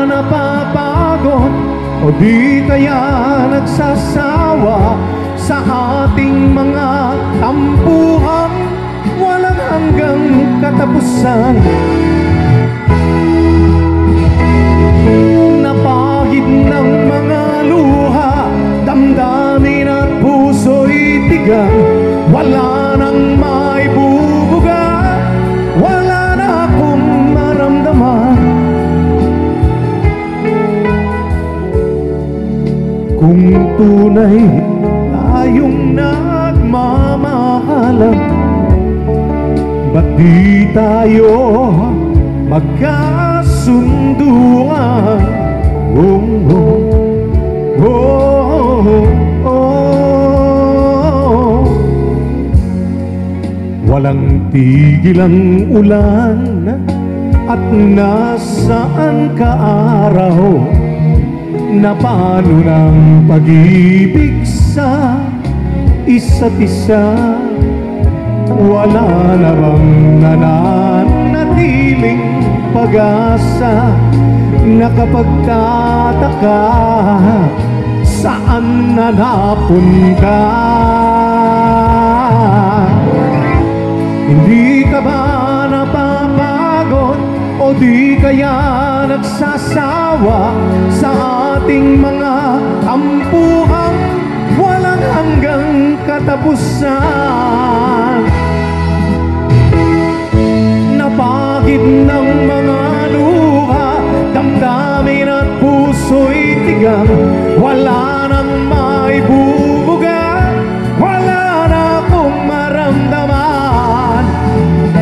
napapagod o di kaya nagsasawa sa ating mga tampuhan? Walang hanggang katapusan. Napahid ng mga luha, damdamin at puso'y tigang. Wala nang maibubuga, wala na akong maramdaman. Kung tunay tayong nagmamahalan, ba't di tayo magkasunduan? Oh, oh, oh, oh. Walang tigil ang ulan at nasaan ka araw? Na paano ng pag-ibig sa isa't isa? Wala na bang nananatiling pag-asa? Nakapagtataka, saan na napunta? Hindi ka ba napapagod o di kaya nagsasawa sa ating mga ampuhan? Walang hanggang katapusan. Napagid ng mga luha, damdamin at puso'y tigang. Wala nang maibubuga, wala na akong maramdaman.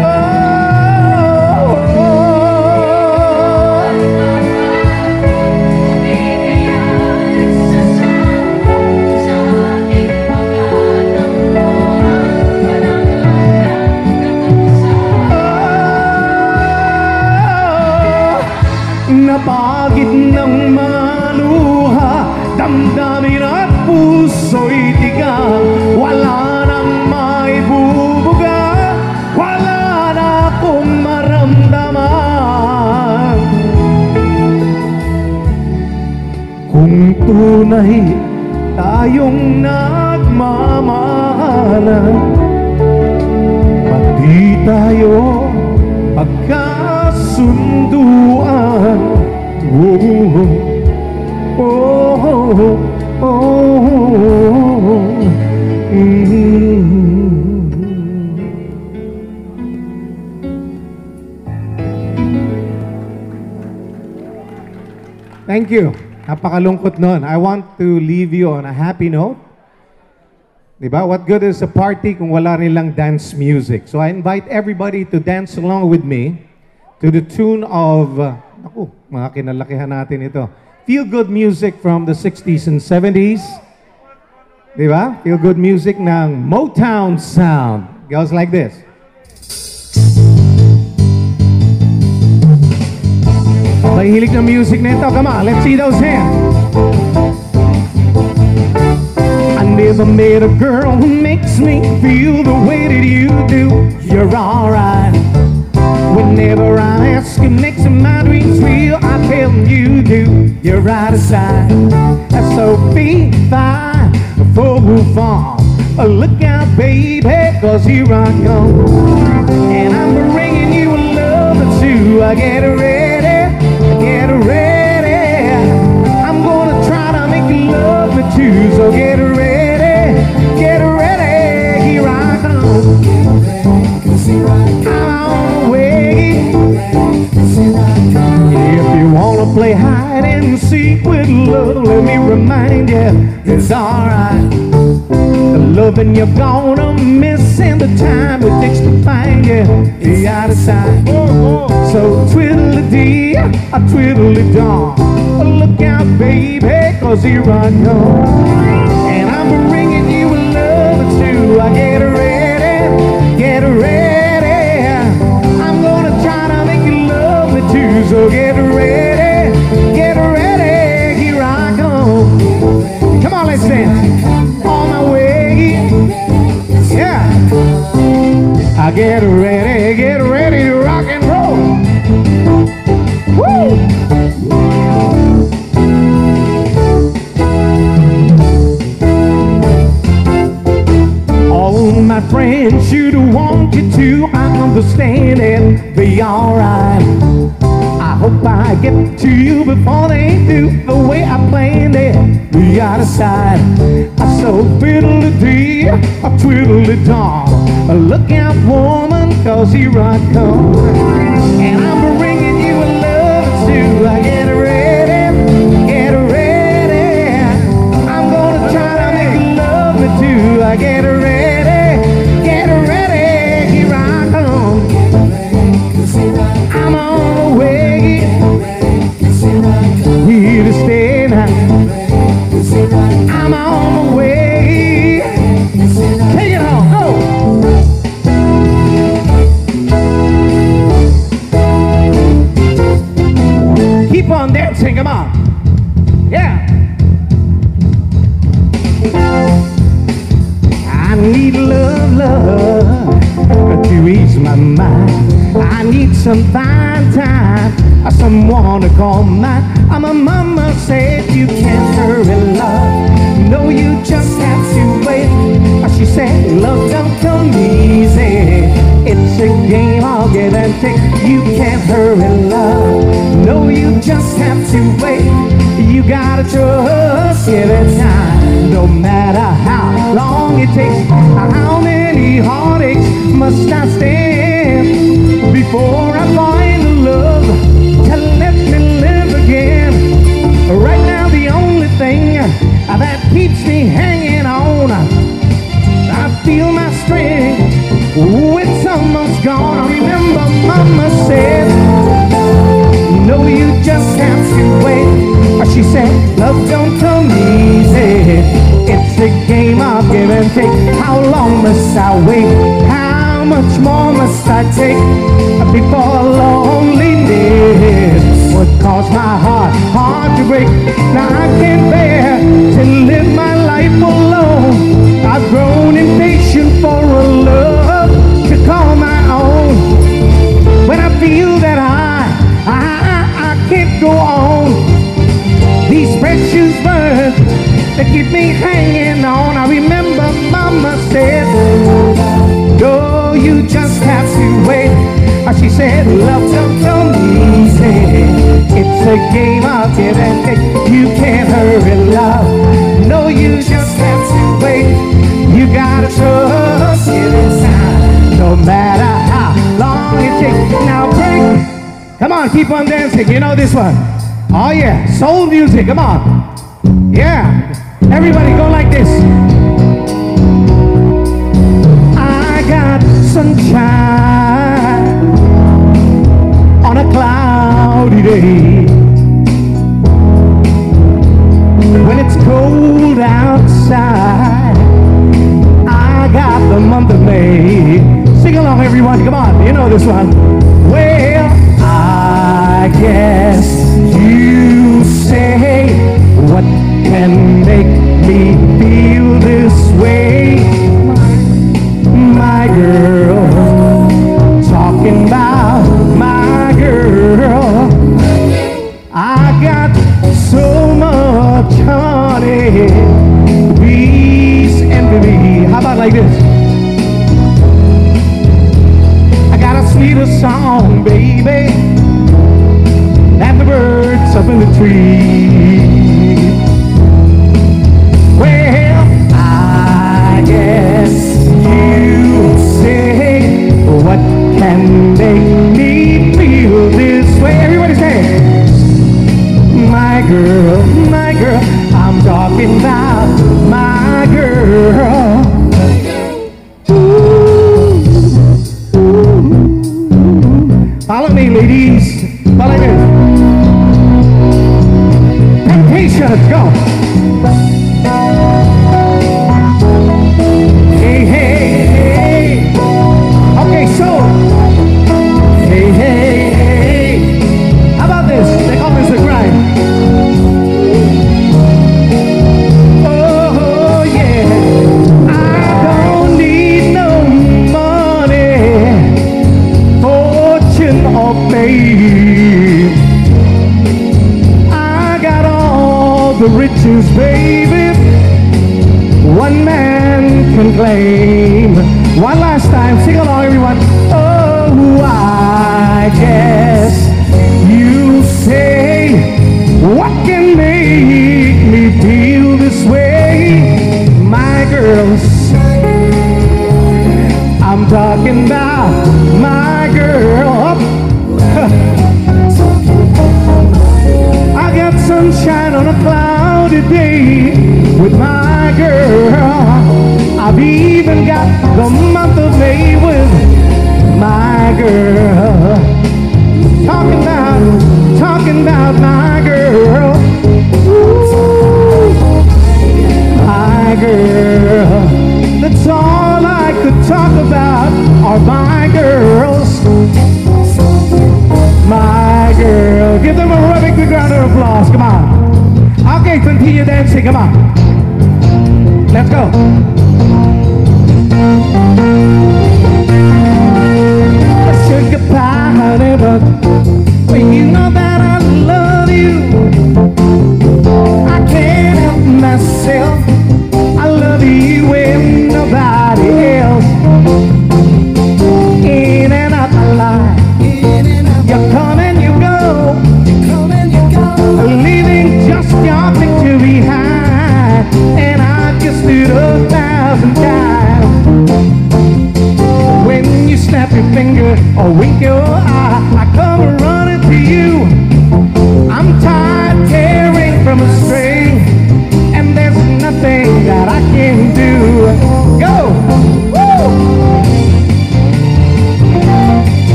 Oh, oh, oh. Napagit ng mga luha, damdamin at puso'y tigang. Wala nang maibubuga, wala na akong maramdaman. Kung tunay tayong nagmamahalan, pati tayo pagkasunduan. Oh, oh, oh, oh, oh. Thank you. Napakalungkot nun. I want to leave you on a happy note. Diba? What good is a party kung wala nilang dance music? So I invite everybody to dance along with me to the tune of... Naku, mga kinalakihan natin ito. Feel good music from the 60s and 70s. Diba? Feel good music ng Motown sound. Goes like this. Mahilig na music na ito. Come on, let's see those hands. I never met a girl who makes me feel the way that you do. You're alright. Whenever I ask you, makes my dreams real, I tell you do. You're right aside, S.O.B.5, full move on. Look out, baby, cause here I come. And I'm bringing you a love or two. I get ready, I get love, let me remind you, it's alright. The loving you're gonna miss, and the time it takes to find you, it's out of sight. So twiddle-a-dee, a twiddle-a-dawn, look out baby, cause you're unknown. And I'm bringing you a love or two, I get ready, get ready. I'm gonna try to make you love me too, so get ready. I get ready to rock and roll. Woo! All my friends should want you to, I understand it, be alright. I hope I get to you before they do, the way I planned it, be out of sight. I so fiddle-a-dee, I twiddle-a-dawn, a lookout woman, cause here I come. And I'm bringing you a love too. I get ready, get ready. I'm gonna try to make love with you. I get ready, here I come. I'm on the way, here to stay now. I'm on the way. On dancing, come on. Yeah. I need love, love to ease my mind. I need some fine time, someone to call mine. My mama said you can't hurry love, no you just have to wait. She said love don't come easy, it's a game of give and take. You can't hurry love, no, you just have to wait. You gotta trust, give it time. No matter how long it takes, how many heartaches must I stand before I find the love to let me live again? Right now the only thing that keeps me hanging on, I feel my strength, oh, it's almost gone. I remember mama said, no, you just have to wait. She said, love don't come easy, it's a game of give and take. How long must I wait? How much more must I take before loneliness would cause my heart to break? Now I can't bear to live my life alone. I've grown impatient for a love to call my own. When I feel that I can't go on, these precious words that keep me hanging on. I remember mama said, no, you just have to wait. She said, love don't come easy, it's a game of give and take. You can't hurry love, no, you just have to wait. You gotta trust it inside, no matter how long it takes. Now break. Come on, keep on dancing, you know this one. Oh yeah, soul music, come on. Yeah, everybody go like this. I got sunshine on a cloudy day. When it's cold outside, I got the month of May. Sing along everyone, come on, you know this one. Well, I guess you say, what can make me feel this way? My girl, talking about my girl. I got so much honey, please envy me. How about like this? I got a sweeter song, baby, birds up in the tree. Well, I guess you say, what can make me feel this way? Everybody say, my girl, my girl.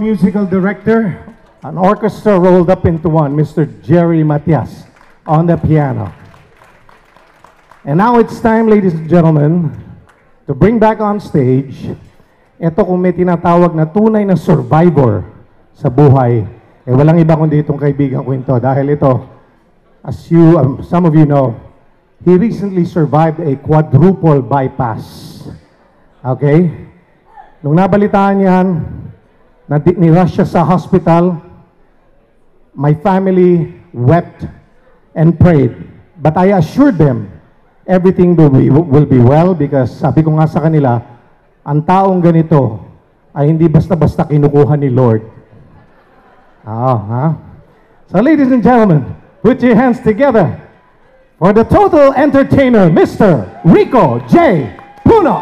Musical director, an orchestra rolled up into one, Mr. Jerry Matias on the piano. And now it's time, ladies and gentlemen, to bring back on stage, ito kung may tinatawag na tunay na survivor sa buhay, eh walang iba kundi itong kaibigan ko ito, dahil ito, as you, some of you know, he recently survived a quadruple bypass. Okay? Nung nabalitaan niyan, ni-rush siya sa hospital, my family wept and prayed. But I assured them, everything will be well because sabi ko nga sa kanila, ang taong ganito ay hindi basta-basta kinukuha ni Lord. Oh, huh? So ladies and gentlemen, put your hands together for the total entertainer, Mr. Rico J. Puno.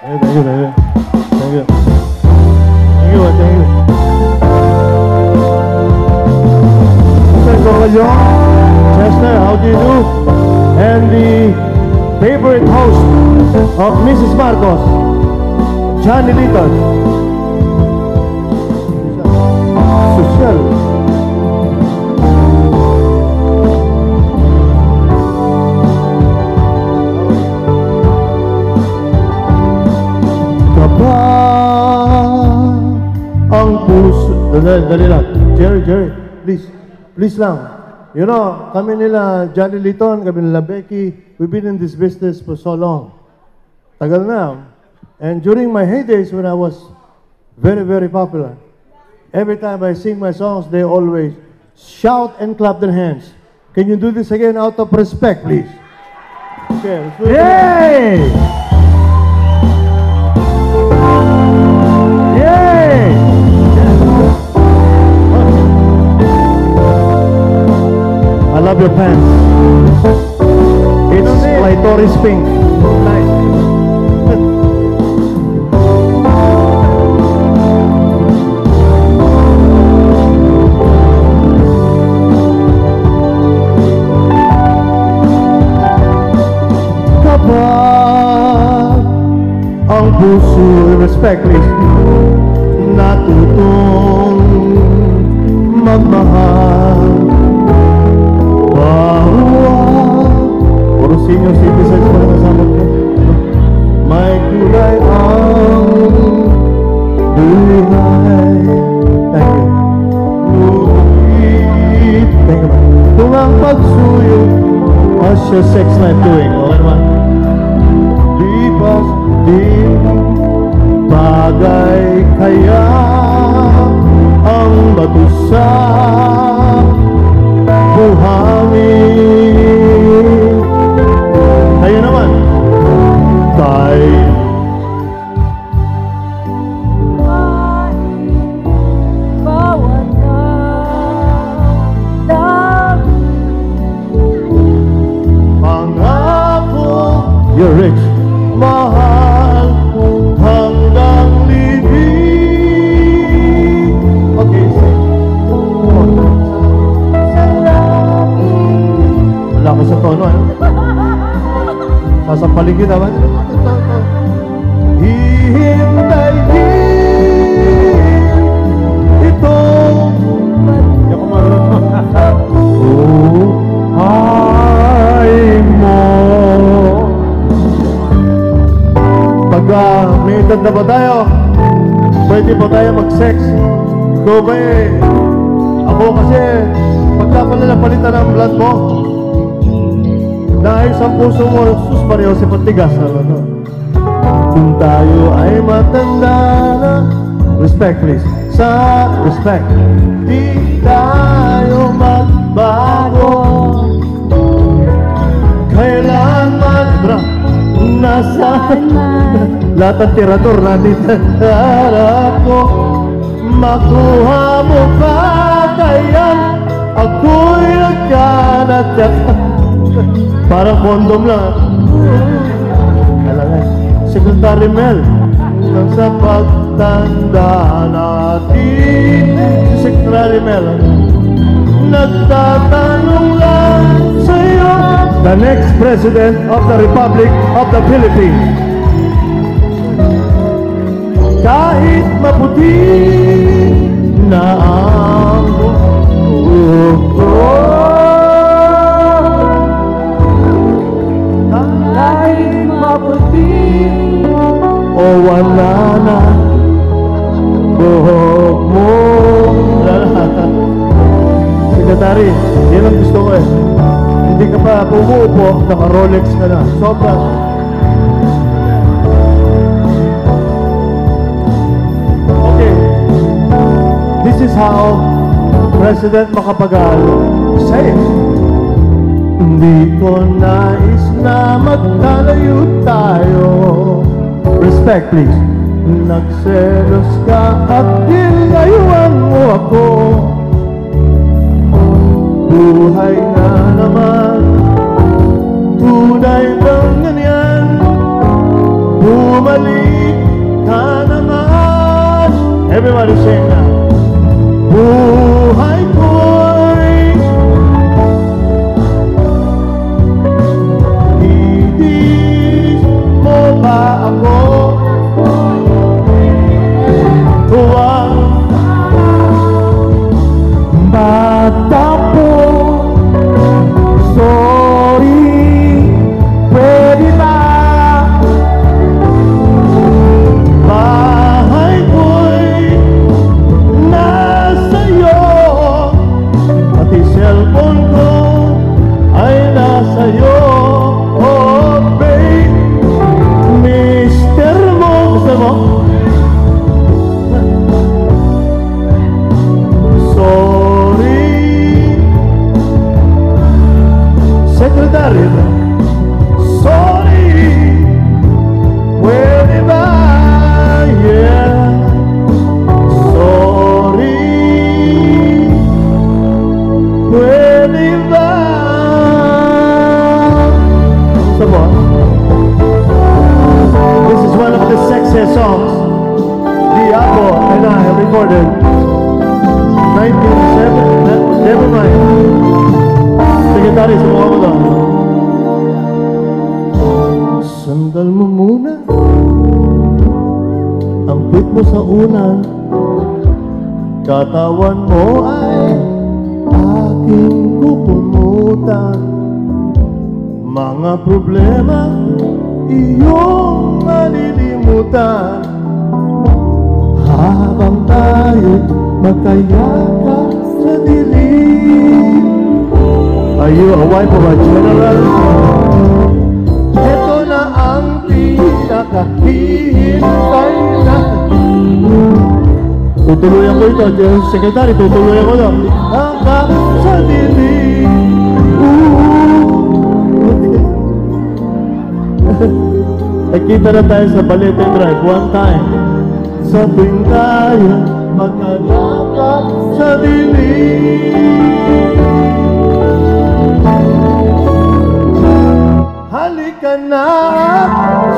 Thank you, thank you. Thank you, thank you. Chester, how do you do? And the favorite host of Mrs. Marcos, Johnny Litton. Social. Ang puso. Dali lang. Jerry, please. Please lang. You know, kami nila Johnny Litton, kami nila Becky, we've been in this business for so long. Tagal na. And during my heydays when I was very, very popular, every time I sing my songs, they always shout and clap their hands. Can you do this again out of respect, please? Okay. Yay! Yay! I love your pants. It's clitoris pink. Nice. Kapag ang puso, respect please, natutong magmahal. Puro senior citizens para kasama ko. May kulay ang buhay. Thank you. Thank you. Kung ang pagsuyo, what's your sex life doing? Okay naman. Di ba, di bagay kaya ang batusang buhangin. Tayo naman. Tayo. Bawat pangako. You're rich. Mahal hanggang libig. Okay, say. Wala ko sa tono, ano? Sasampaling yun naman. Hihintayin ito. Hindi ako marunong. Buhay mo. Pagka may edad na ba tayo? Pwede ba tayo mag-sex? Ikaw ba eh? Ako kasi pagka pala napalitan ang blood mo, dahil sa puso mo, sus pareho si Patigas. Kung tayo ay matanda na, respect please. Sa respect. Di tayo magbago. Kailangan nasaan man. Lahat ang tirador natin harap ko. Makuha mo pa kaya ako'y nagkanatya. Parang kondom lang. Kailangan. Secretary Mel, nang sa pagtanda natin, Secretary Mel, nagtatanong lang sa'yo, the next President of the Republic of the Philippines. Kahit maputi na ang o wala na buhok mo. Secretary, yan ang gusto ko eh. Hindi ka pa pumuupo, naka-Rolex ka na. Sobrang is how President Macapagal says, hindi ko nais na magkalayo tayo. Respect, please. Nagselos ka at dinayuan mo ako. Buhay na naman, tunay bang ganyan? Bumalik ka naman. Everybody sing now. Buhay ko'y ibig mo ba ako? Tuwang bata po, sorry, pwede ba? Bahay ko'y nasa'yo, pati cellphone ko ay nasa'yo. Oh babe, mister mo, gusto mo? Secretary, sorry, pwede ba? Yeah, sorry, pwede ba? Sabon. This is one of the sexiest songs Diablo and I have recorded. 1970, never mind. Secretary, sumuha ko lang. Sandal mo muna, ampit mo sa unan, katawan mo ay aking pupunutan. Mga problema iyong malilimutan, habang tayo magkayakap sa dilim. Are you a wife of a general? Ito na ang pinakahihintay na. Tutuluyan ko ito, Secretary, tutuluyan ko ito. Hanggang sa dilim. Nakita na tayo sa Balete Drive one time. Sa tuwing tayo magkalakap sa dilim. Halika na,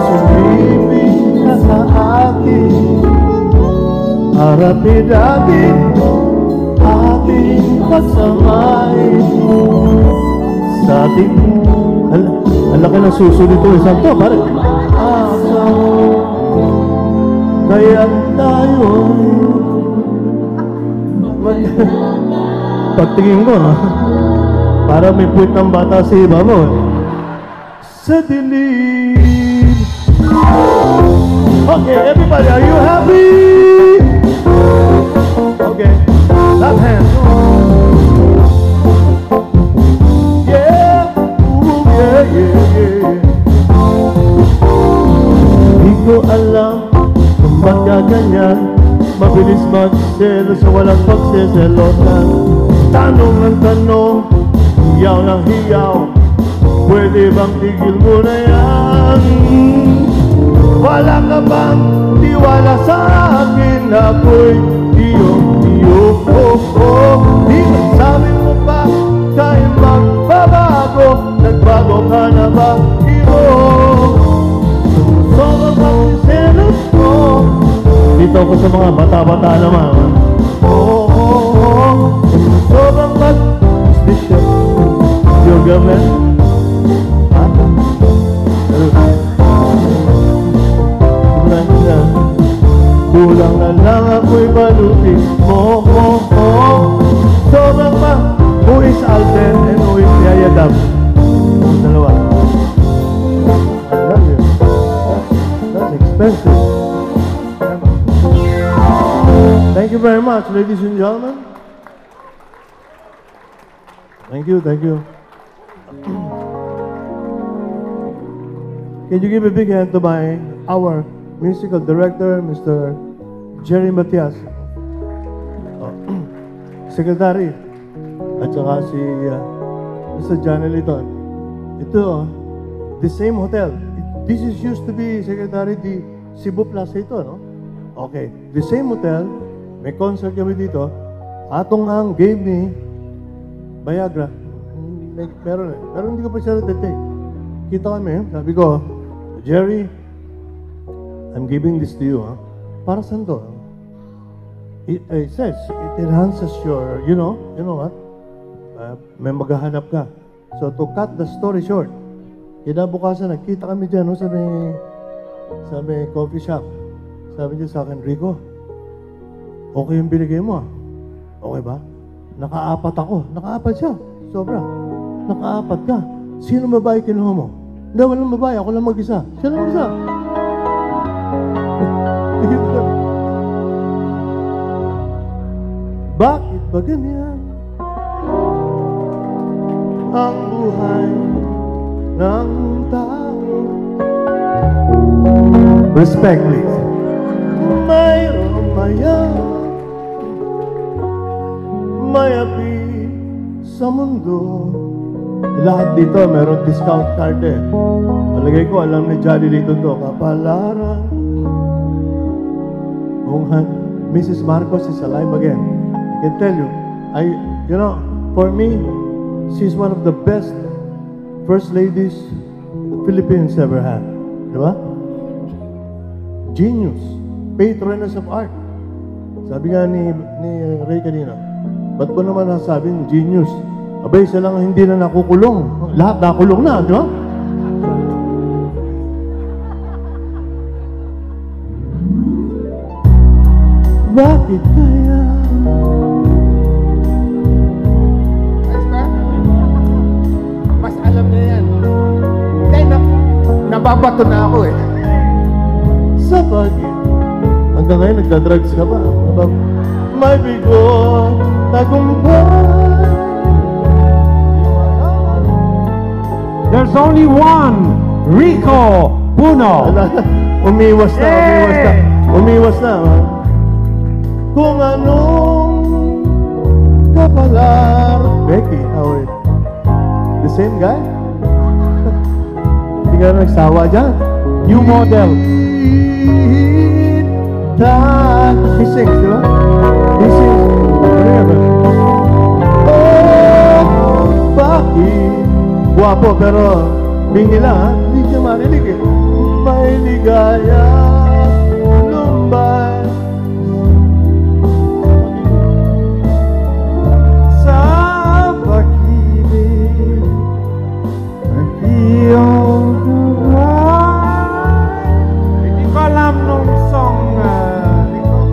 sumibig ka sa akin. Harapin natin ating pagsamahin. Sa ating alam ka na susunod ito, isang to, pare. Asa mo, kaya't tayo pagtingin ko, ha? Para may puwit ng bata sa iba mo, eh. Sa dilim. Okay, everybody, are you happy? Okay, left hand. Yeah, ooh, yeah, yeah, yeah. Di ko alam kung ba't gaganyan, mabilis magselos sa walang pagsiselosan. Tanong ang tanong, hiyaw ng hiyaw, pwede bang tigil mo na yan? Wala ka bang tiwala sa akin? Ako'y iyong ko. Di ba sabi mo pa kahit magbabago? Nagbago ka na ba, iyo? So ka bang siselos ko? Dito ako sa mga bata-bata naman. Oh, oh, oh. So bang pag yung gamen? Kulang na lang ako'y balutin mo. Sobrang pa, who is Alden and who is Yayadab? Dalawa. I love you. That's expensive. Thank you very much, ladies and gentlemen. Thank you, thank you. Can you give a big hand to our musical director, Mr. Jerry Matias? Oh. Secretary at saka si Mr. Johnny Litton. Ito, the same hotel. This is used to be, Secretary, the Cebu Plaza ito, no? Okay, the same hotel, may concert kami dito. Atong ang gave me Viagra. Meron eh. Pero hindi ko pa siya natin. Kita kami, sabi ko, Jerry, I'm giving this to you, ha? Para saan to? It says, it enhances your, you know what? May maghahanap ka. So to cut the story short, kinabukasan, nagkita kami dyan, no? Sa may coffee shop. Sabi niya sa akin, Rico, okay yung binigay mo, ha? Okay ba? Nakaapat ako. Nakaapat siya. Sobra. Nakaapat ka. Sino babae kinuha mo? Hindi, walang babae. Ako lang mag-isa. Siya lang mag-isa. Bakit ba ganyan ang buhay ng tao? Respect, please. Mayroon mayan, may api sa mundo. Lahat dito, meron discount card eh. Palagay ko, alam ni Johnny Litton to. Kapalaran. Mrs. Marcos is alive again. I can tell you, for me, she's one of the best first ladies the Philippines ever had. Diba? Genius. Patroness of art. Sabi nga ni Ray kanina, ba't ba naman nasabing genius? Abay, siya lang hindi na nakukulong. Lahat nakulong na, di ba? Bakit kaya? Mas alam niya yan. Hindi, nababato na ako eh. Sa bagay. Hanggang ngayon, nagdadrugs ka ba? May bigot, tagumpay. There's only one, Rico Puno. Umiwas na. Kung anong kapalar. Becky, how it? The same guy? Hindi ka na nagsawa dyan. New model. He sings, di ba? He sings. Oh, bakit? Guwapo, pero bingi lang, ha? Hindi siya marinig, eh. May ligaya, lumbay sa pag-ibig ang iyong buhay. Hindi ko alam nung song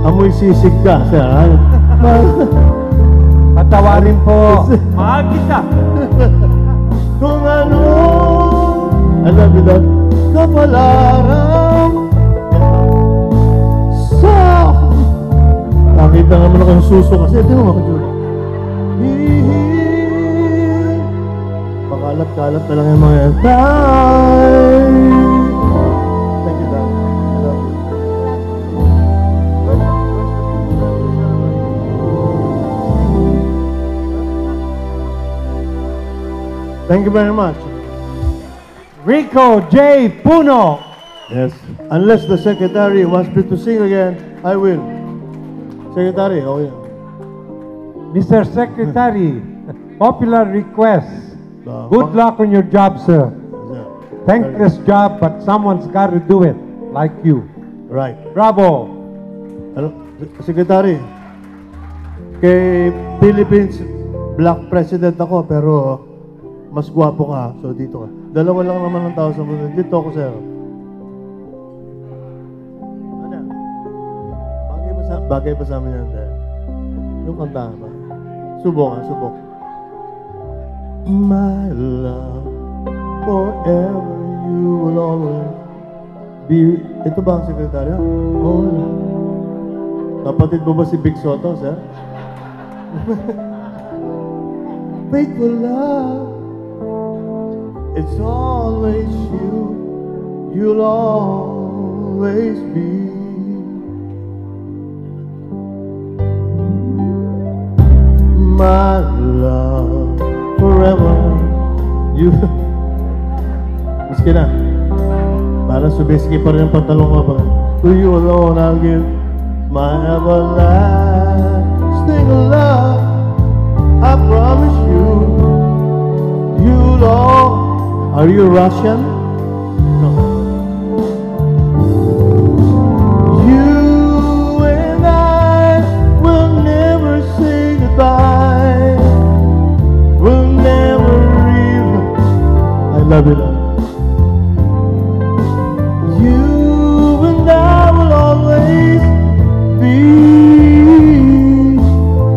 amoy sisig ka, sir. Patawarin po. Mahal kita. Kung ano, alam mo lang, kapalaran sa nakita naman ako yung suso kasi ito mo makajuli pakalap-kalap na lang yung mga yan. Thank you, Dad. Thank you very much. Rico J. Puno. Yes. Unless the secretary wants me to sing again, I will. Secretary, oh yeah. Mr. Secretary, popular request. Good luck on your job, sir. Yeah. Thankless job, but someone's got to do it, like you. Right. Bravo. Secretary, kay Philippines black president ako, pero mas guwapo ka, so dito ka. Dalawa lang naman ang tao sa mundo. Dito ako, sir. Ano? Bagay pa sa amin yan, sir. Yung kantahan ba? Subok. My love, forever you will always be... Ito ba ang sekretaryo? Oh, kapatid mo ba si Big Soto, sir? Faithful love, it's always you, you'll always be. my love forever. You. Maski na. Para subeski pa rin ang pantalong mabang. To you alone I'll give my everlasting love. I promise you, you love. Are you Russian? No. You and I will always be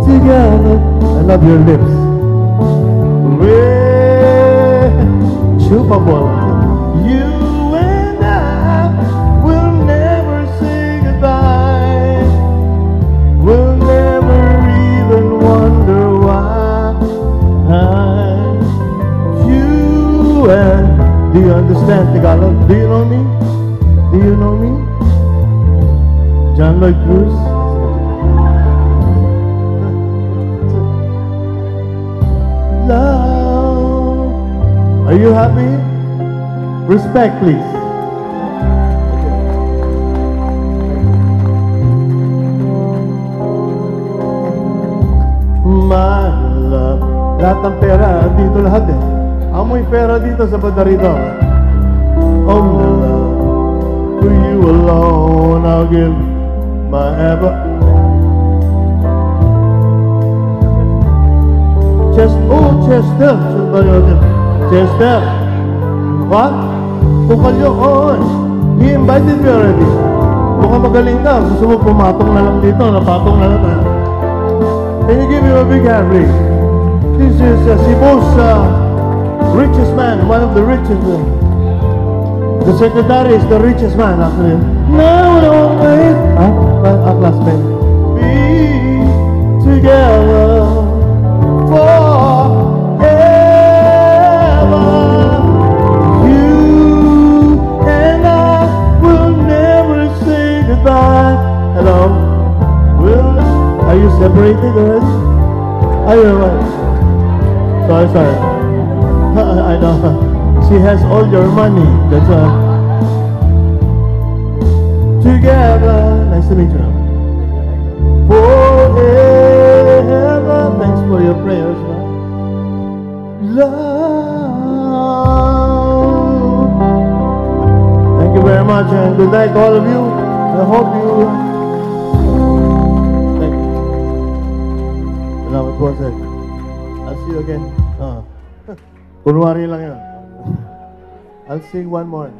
together. I love your lips. Chupable. You and I will never say goodbye. We'll never even wonder why. And do you understand Tagalog? Do you know me? Do you know me? John Lloyd Cruz? Love. Are you happy? Respect, please. My love. Lahat ng pera, dito lahat eh. Amoy pera dito sa Badarito. Oh my love, to you alone I'll give my ever. Chest, oh Chester, Chester, what? Bukal yung on. He invited me already. Baka magaling ka, gusto mo pumatong na lang dito, napatong na lang. Can you give me a big hand, please? This is Cebu's richest man, one of the richest men. The secretary is the richest man, actually. Now and always, our classmate. Be together forever. You and I will never say goodbye. Hello. Will, are you separated already? Are you alright? Sorry, sorry. I know. She has all your money. That's all. Together. Nice to meet you. Forever. Thanks for your prayers. Love. Thank you very much and good night to all of you. I hope you. Thank you. Now it was it. I'll see you again. Kunwari lang yun. I'll sing one more.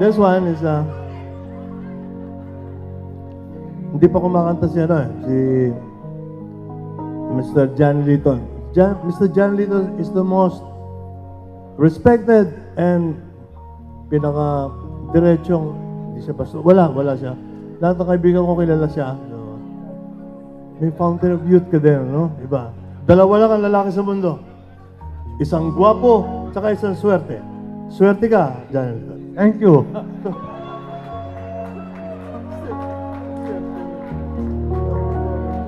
This one is hindi pa kumakanta si ano eh, si Mr. Johnny Litton. Mr. Johnny Litton is the most respected and pinaka diretsyong hindi siya basta. Wala siya. Lahat ng kaibigan ko kilala siya. So, may fountain of youth ka din, no? Iba. Dalawa lang ang lalaki sa mundo. Isang guwapo, tsaka isang swerte. Swerte ka, Jennifer. Thank you.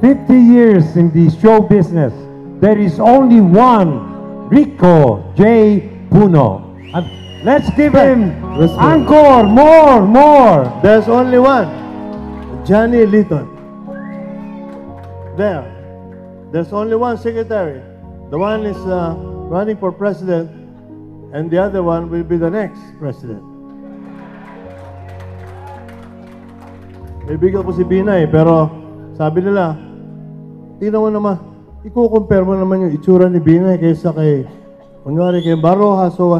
Fifty years in the show business, there is only one Rico J. Puno. And let's give him encore, more. There's only one, Johnny Litton. There. There's only one secretary. The one is running for president, and the other one will be the next president. Kaibigan ko si Bina eh, pero sabi nila, tingnan mo naman, ikukumpare mo naman yung itsura ni Bina kaysa kay, kunwari kay Baroja, so,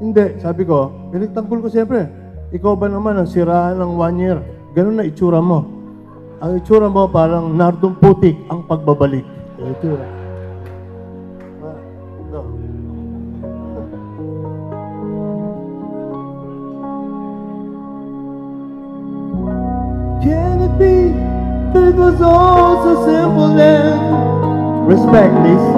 hindi, sabi ko, pinagtanggol ko siyempre, ikaw ba naman ang siraan ng 1 year? Ganun na itsura mo. Ang itsura mo parang nardong putik ang pagbabalik. Itsura. Can it be that it was all so simple then? Respect, please.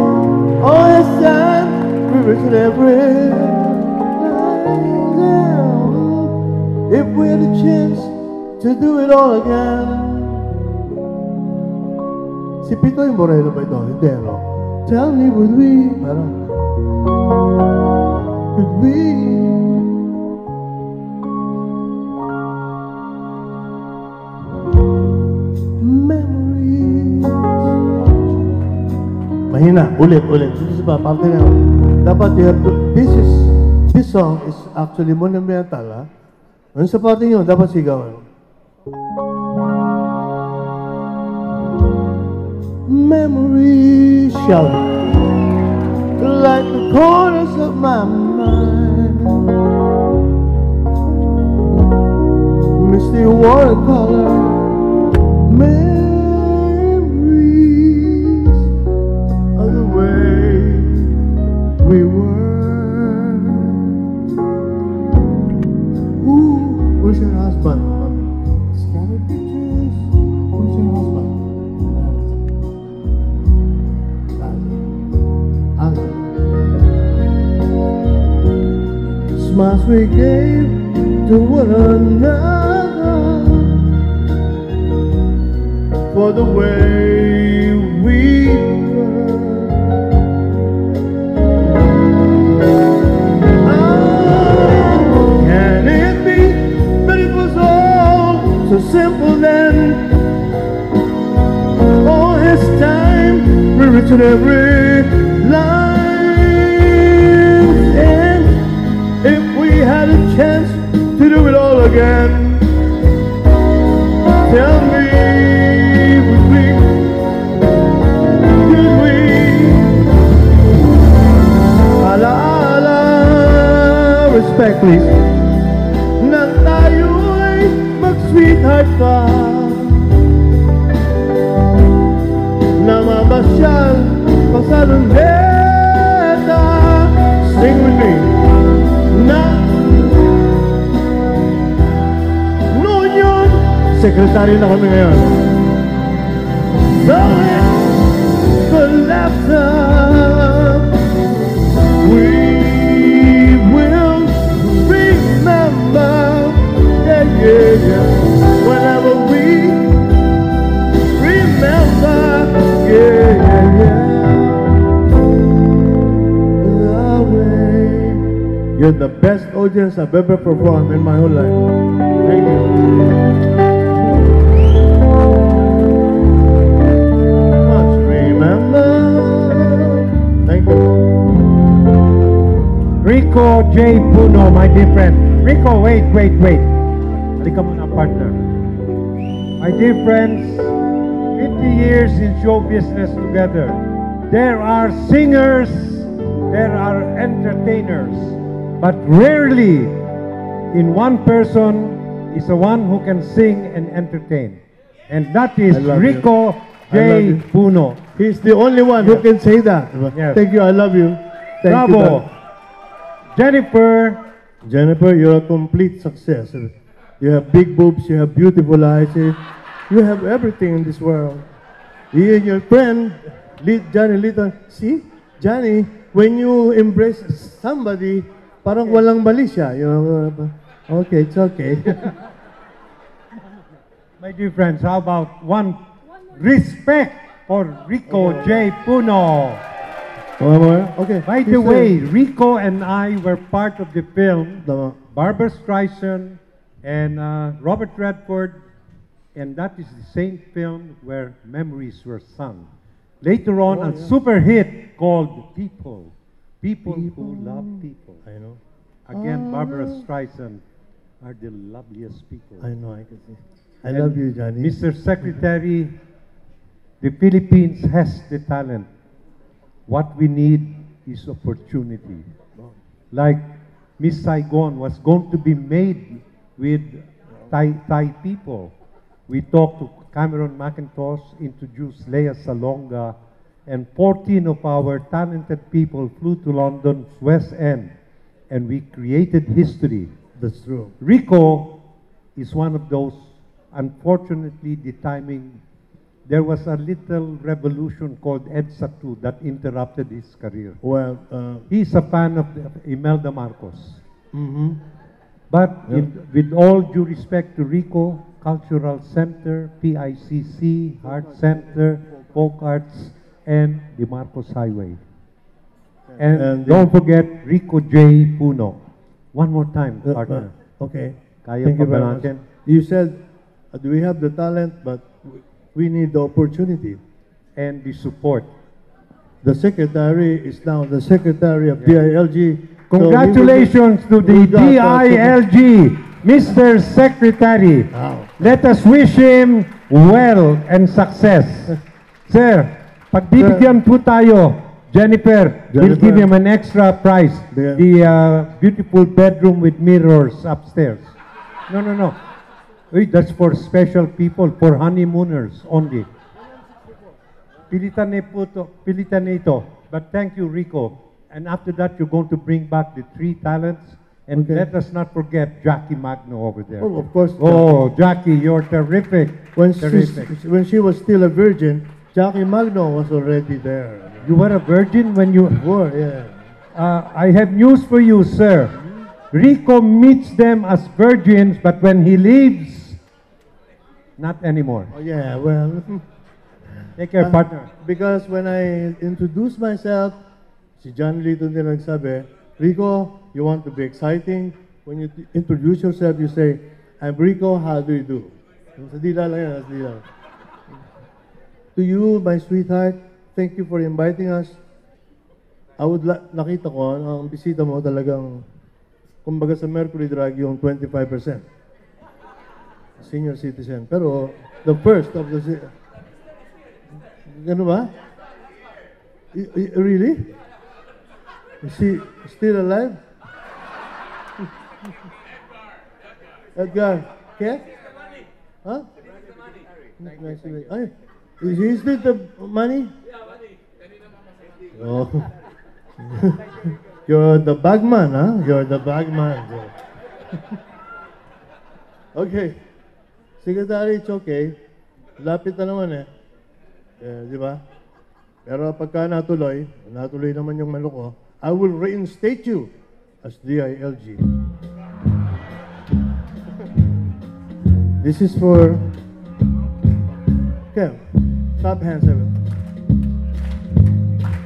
Oh, yes, and we reach every night now. If we had a chance to do it all again. Si Pitoy Moreno ba ito? Hindi, ano? Tell me, would we? Ano? Could we? Memories. Mahina. Ulit. Sige ba? Parte na. Dapat you have to... This song is actually monumental, ha? Ano sa parte nyo? Dapat sigawan. Memories shall like the corners of my mind, misty watercolor memories of the way we were. Ooh, where's your husband? Smiles we gave to one another for the way we were. Oh, can it be? But it was all so simple then. All his time we reached every line. Again, tell me, would we, ala, ala, respect please, na tayo'y mag-sweetheart pa, namamasyal pa sa luneta, sing with me, na, sekretary na kami ngayon. So the laptop we will remember, yeah, yeah, yeah. Whenever we remember, yeah, yeah, yeah. The way. You're the best audience I've ever performed in my whole life. Thank you. Rico J. Puno, my dear friend. Rico, wait. Halika muna, partner. My dear friends, 50 years in show business together. There are singers, there are entertainers, but rarely in one person is the one who can sing and entertain. And that is Rico J. Puno. He's the only one who can say that. Yes. Thank you, I love you. Thank Bravo. You. Jennifer, you're a complete success. You have big boobs, you have beautiful eyes, you have everything in this world. You and your friend, Johnny Litton, see? Johnny, when you embrace somebody, parang walang mali siya. You know? Okay, it's okay. My dear friends, how about one respect for Rico J. Puno? Okay. By the way, Rico and I were part of the film Barbara Streisand and Robert Redford, and that is the same film where Memories were sung. Later on, a super hit called People. People who love people. I know. Again, Barbara Streisand are the loveliest people. I know. I can see. I love you, Johnny. Mr. Secretary, the Philippines has the talent. What we need is opportunity. Like Miss Saigon was going to be made with Thai people. We talked to Cameron McIntosh, introduced Lea Salonga, and 14 of our talented people flew to London's West End, and we created history. That's true. Rico is one of those. Unfortunately, the timing. There was a little revolution called EDSA 2 that interrupted his career. Well, he's a fan of Imelda Marcos. Mm-hmm. But with all due respect to Rico, Cultural Center, PICC, Heart Center, Cocarts, and the Marcos Highway. And don't forget Rico J. Puno. One more time, partner. Okay. Kaya pa ba natin? You said, do we have the talent, but we need the opportunity and the support. The secretary is now the secretary of DILG. Congratulations to the DILG, Mr. Secretary. Let us wish him well and success. Sir, pagbibigyan po tayo, Jennifer, we'll give him an extra prize. The beautiful bedroom with mirrors upstairs. No, no, no. That's for special people, for honeymooners only. Pilitan na ito. But thank you, Rico. And after that, you're going to bring back the three talents. And let us not forget Jacqui Magno over there. Oh, of course. Oh, Jacqui, you're terrific. When she was still a virgin, Jacqui Magno was already there. You were a virgin when you were, yeah. I have news for you, sir. Rico meets them as virgins, but when he leaves, not anymore. Oh, yeah, well. Take care, partner. Because when I introduced myself, si Johnny Litton din nagsabi, Rico, you want to be exciting? When you introduce yourself, you say, I'm Rico, how do you do? Sa dila lang yan, sa dila. To you, my sweetheart, thank you for inviting us. I would like, nakita ko, ang bisita mo talagang, kumbaga sa Mercury drug yung 25%. Senior citizen. Pero, the first of the... Gano'n ba? Really? Is she still alive? Edgar. Kaya? Huh? Ay, is this the money? Yeah, money. Oh. You're the bagman, huh? You're the bagman. Okay. Secretary, it's okay. Lapit na naman eh. Di ba? Pero pagka natuloy, natuloy naman yung maloko, I will reinstate you as DILG. This is for... Okay. Top hands, everyone.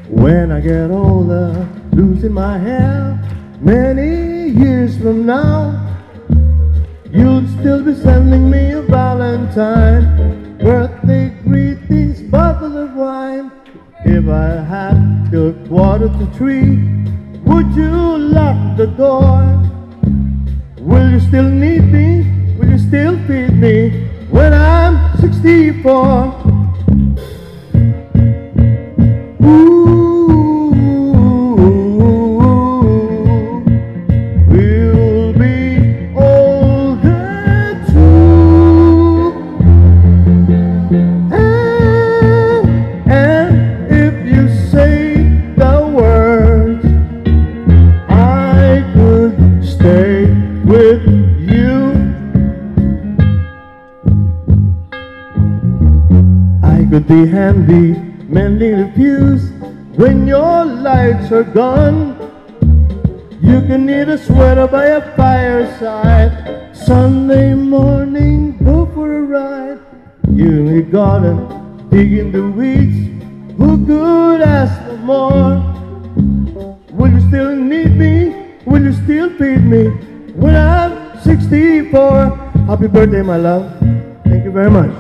When I get older, losing my hair, many years from now, you'll still be sending me a Valentine, birthday greetings, bottle of wine. If I had to quarter to three, would you lock the door? Will you still need me? Will you still feed me when I'm 64? Ooh, we'll be older too. And if you say the words, I could stay with you. I could be handy mending the fuse when your lights are gone. You can knit a sweater by a fireside. Sunday morning, go for a ride. You in the garden, digging the weeds. Who could ask for more? Will you still need me? Will you still feed me when I'm 64? Happy birthday, my love. Thank you very much.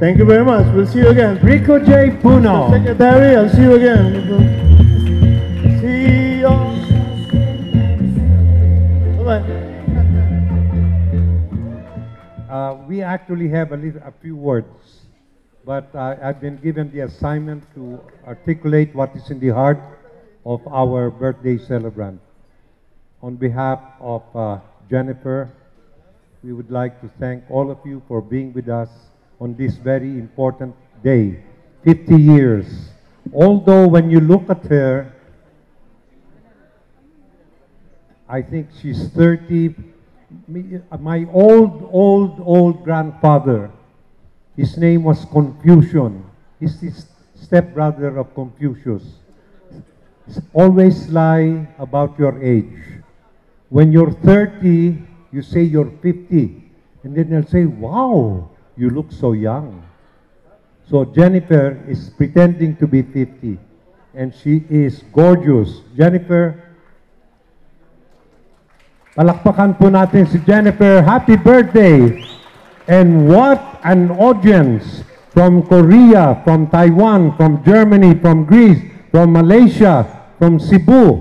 Thank you very much. We'll see you again. Rico J. Puno. Mr. Secretary, I'll see you again. See you. Bye-bye. We actually have a few words, but I've been given the assignment to articulate what is in the heart of our birthday celebrant. On behalf of Jennifer, we would like to thank all of you for being with us on this very important day, 50 years. Although when you look at her, I think she's 30. My old grandfather, his name was Confucius. He's the stepbrother of Confucius. Always lie about your age. When you're 30, you say you're 50. And then they'll say, wow, you look so young. So Jennifer is pretending to be 50, and she is gorgeous. Jennifer, palakpakan po natin si Jennifer. Happy birthday! And what an audience from Korea, from Taiwan, from Germany, from Greece, from Malaysia, from Cebu.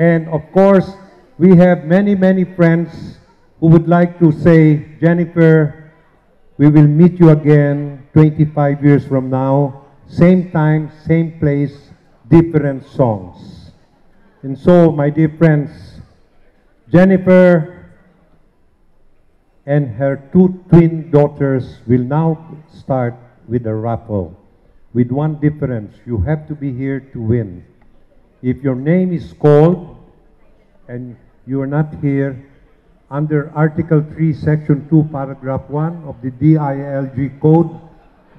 And of course, we have many, many friends who would like to say, Jennifer, we will meet you again 25 years from now. Same time, same place, different songs. And so, my dear friends, Jennifer and her two twin daughters will now start with a raffle. With one difference, you have to be here to win. If your name is called and you are not here, under Article 3, Section 2, Paragraph 1 of the DILG Code,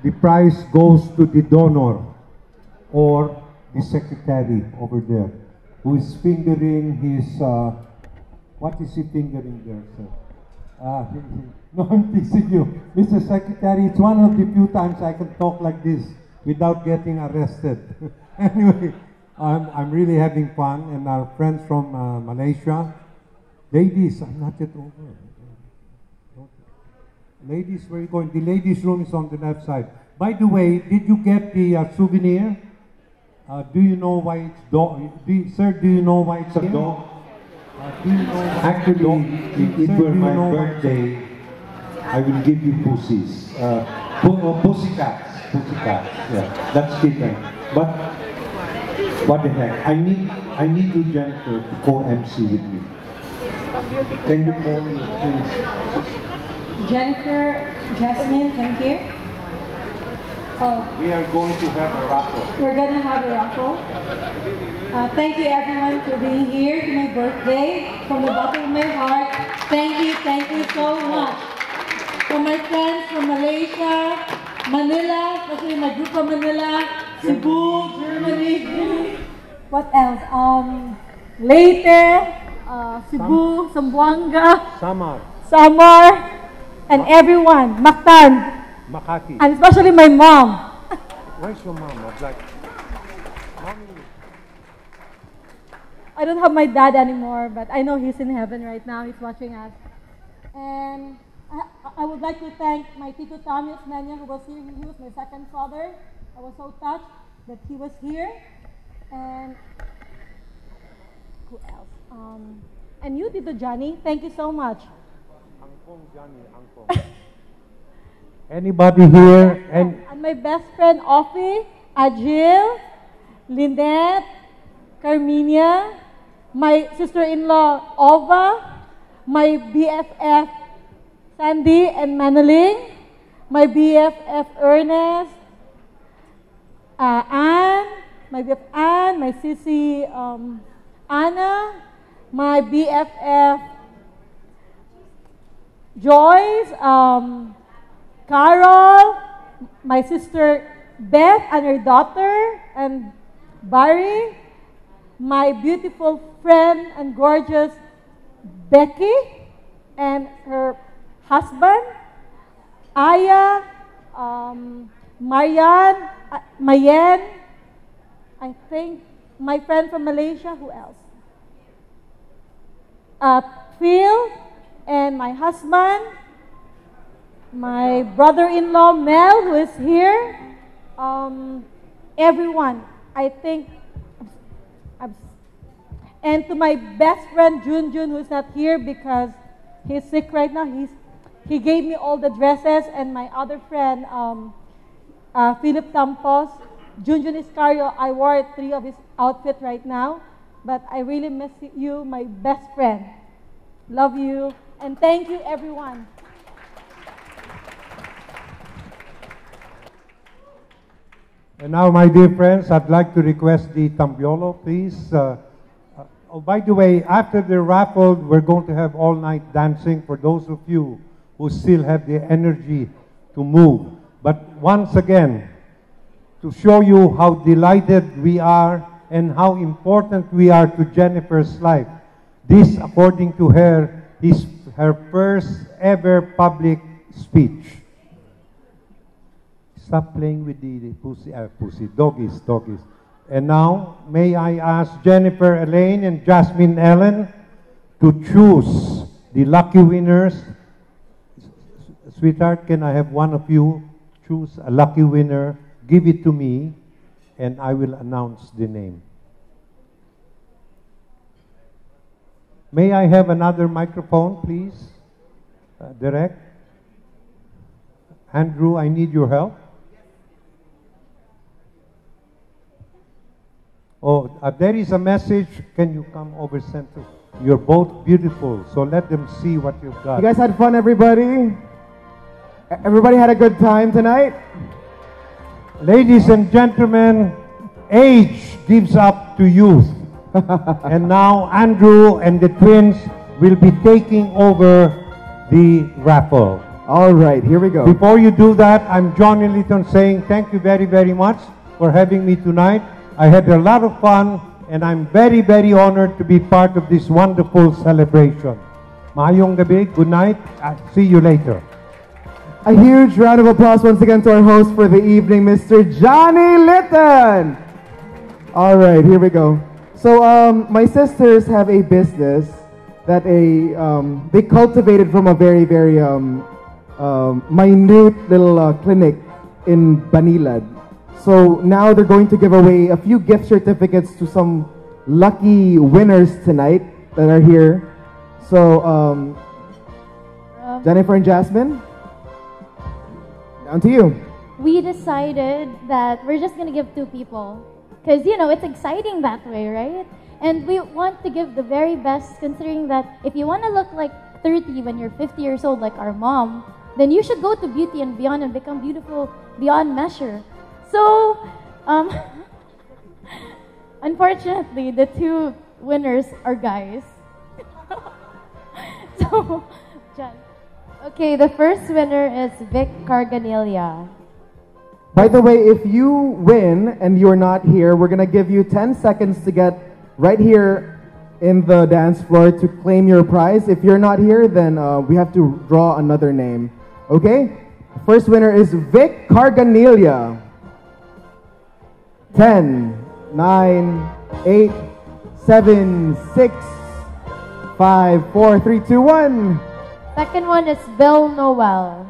the prize goes to the donor or the secretary over there, who is fingering his, what is he fingering there, sir? No, I'm teasing you. Mr. Secretary, it's one of the few times I can talk like this without getting arrested. Anyway, I'm really having fun. And our friends from Malaysia. Ladies, I'm not yet over. Ladies, where are you going? The ladies' room is on the left side. By the way, did you get the souvenir? Do you know why it's dog? Sir, do you know why it's a dog? Actually, if it were my birthday, I will give you pussies. Pussycats. Pussycats. Yeah, that's different. But what the heck? I need you, Jennifer, to co-MC with me. Can you call me, please? Jennifer, Jasmine, thank you. Oh. We are going to have a raffle. We're going to have a raffle. Thank you everyone for being here for my birthday. From the bottom of my heart, thank you so much. For my friends from Malaysia, Manila, especially my group from Manila, Cebu, Germany. What else? Leyte, Cebu, Zamboanga, Samar, and everyone, Mactan. Makati. And especially my mom. Where's your mom? I'd like... Mommy. I don't have my dad anymore, but I know he's in heaven right now. He's watching us. And I would like to thank my Tito Tommy Osmeña, who was here. He was my second father. I was so touched that he was here. And who else? And you, Tito Johnny, thank you so much. Angkong Johnny, Angkong. Anybody here? And my best friend, Offie, Agil, Lynette, Carmenia, my sister-in-law, Ova, my BFF, Sandy and Manoling, my BFF, Ernest, Anne, my BFF, Anne, my sissy, Anna, my BFF, Joyce, Carol, my sister Beth and her daughter, and Barry, my beautiful friend and gorgeous Becky, and her husband, Aya, Marianne, Mayen, I think, my friend from Malaysia, who else? Phil, and my husband, my brother-in-law, Mel, who is here. Everyone, I think. And to my best friend, Junjun, who is not here because he's sick right now. He gave me all the dresses. And my other friend, Philip Tampos. Junjun Iscario, I wore three of his outfits right now. But I really miss you, my best friend. Love you. And thank you, everyone. And now, my dear friends, I'd like to request the Tambiolo, please. Oh, by the way, after the raffle, we're going to have all-night dancing for those of you who still have the energy to move. But once again, to show you how delighted we are and how important we are to Jennifer's life, this, according to her, is her first ever public speech. Stop playing with the doggies. And now, may I ask Jennifer Elaine and Jasmine Ellen to choose the lucky winners. Sweetheart, can I have one of you choose a lucky winner? Give it to me, and I will announce the name. May I have another microphone, please? Direct. Andrew, I need your help. Oh, there is a message. Can you come over, center? You're both beautiful, so let them see what you've got. You guys had fun, everybody? Everybody had a good time tonight? Ladies and gentlemen, age gives up to youth. And now Andrew and the twins will be taking over the raffle. All right, here we go. Before you do that, I'm Johnny Litton saying thank you very, very much for having me tonight. I had a lot of fun, and I'm very, very honored to be part of this wonderful celebration. Maayong gabi, good night. I'll see you later. A huge round of applause once again to our host for the evening, Mr. Johnny Litton. All right, here we go. So my sisters have a business that they cultivated from a very, very minute little clinic in Banilad. So now they're going to give away a few gift certificates to some lucky winners tonight that are here. So Jennifer and Jasmine? Down to you. We decided that we're just going to give two people. Because, you know, it's exciting that way, right? And we want to give the very best, considering that if you want to look like 30 when you're 50 years old, like our mom, then you should go to Beauty and Beyond and become beautiful beyond measure. So, unfortunately, the two winners are guys. So, Jen. Okay, the first winner is Vic Carganilia. By the way, if you win and you're not here, we're going to give you 10 seconds to get right here in the dance floor to claim your prize. If you're not here, then we have to draw another name. Okay? First winner is Vic Carganilia. 10, 9, 8, 7, 6, 5, 4, 3, 2, 1. Second one is Bill Noel.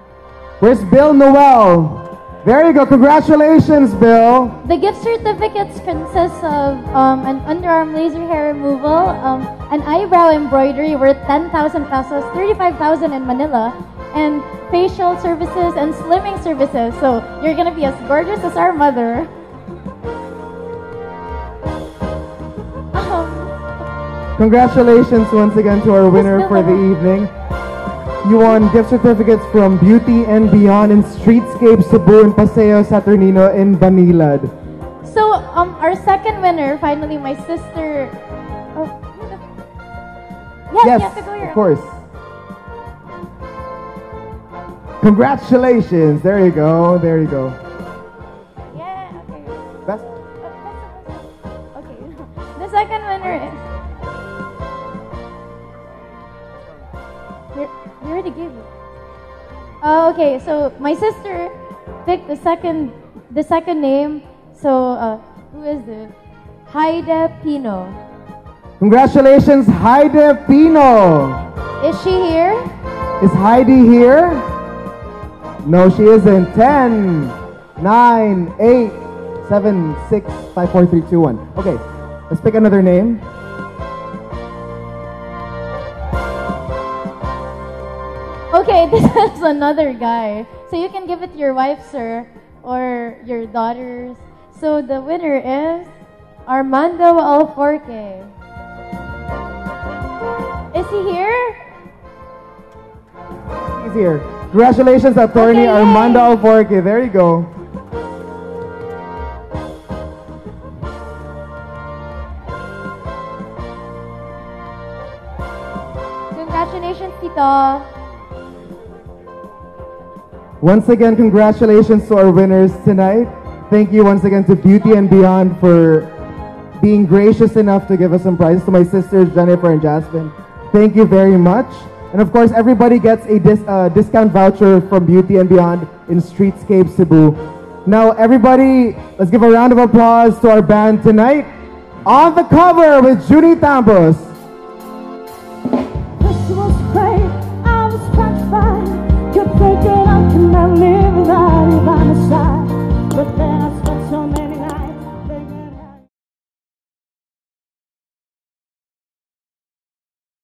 Where's Bill Noel? There you go. Congratulations, Bill. The gift certificates consist of an underarm laser hair removal, an eyebrow embroidery worth 10,000 pesos, 35,000 in Manila, and facial services and slimming services. So you're going to be as gorgeous as our mother. Congratulations once again to our winner for the evening. You won gift certificates from Beauty and Beyond in Streetscape, Cebu, and Paseo Saturnino in Banilad. So, our second winner, finally, my sister... Oh, yes, you have to go here. Of course. Congratulations. There you go. There you go. Yeah, okay. Best. Okay. The second winner is... You already gave it. Oh, okay, so my sister picked the second name. So who is the Hajji Pino? Congratulations, Hajji Pino. Is she here? Is Heidi here? No, she isn't. 10, 9, 8, 7, 6, 5, 4, 3, 2, 1. Okay, let's pick another name. Okay, this is another guy. So you can give it to your wife, sir, or your daughters. So the winner is Armando Alforque. Is he here? He's here. Congratulations, attorney Armando Alforque. There you go. Congratulations, Tito. Once again, congratulations to our winners tonight. Thank you once again to Beauty and Beyond for being gracious enough to give us some prizes. To my sisters, Jennifer and Jasmine, thank you very much. And of course, everybody gets a discount voucher from Beauty and Beyond in Streetscape Cebu. Now, everybody, let's give a round of applause to our band tonight. On the cover with Junie Tambos,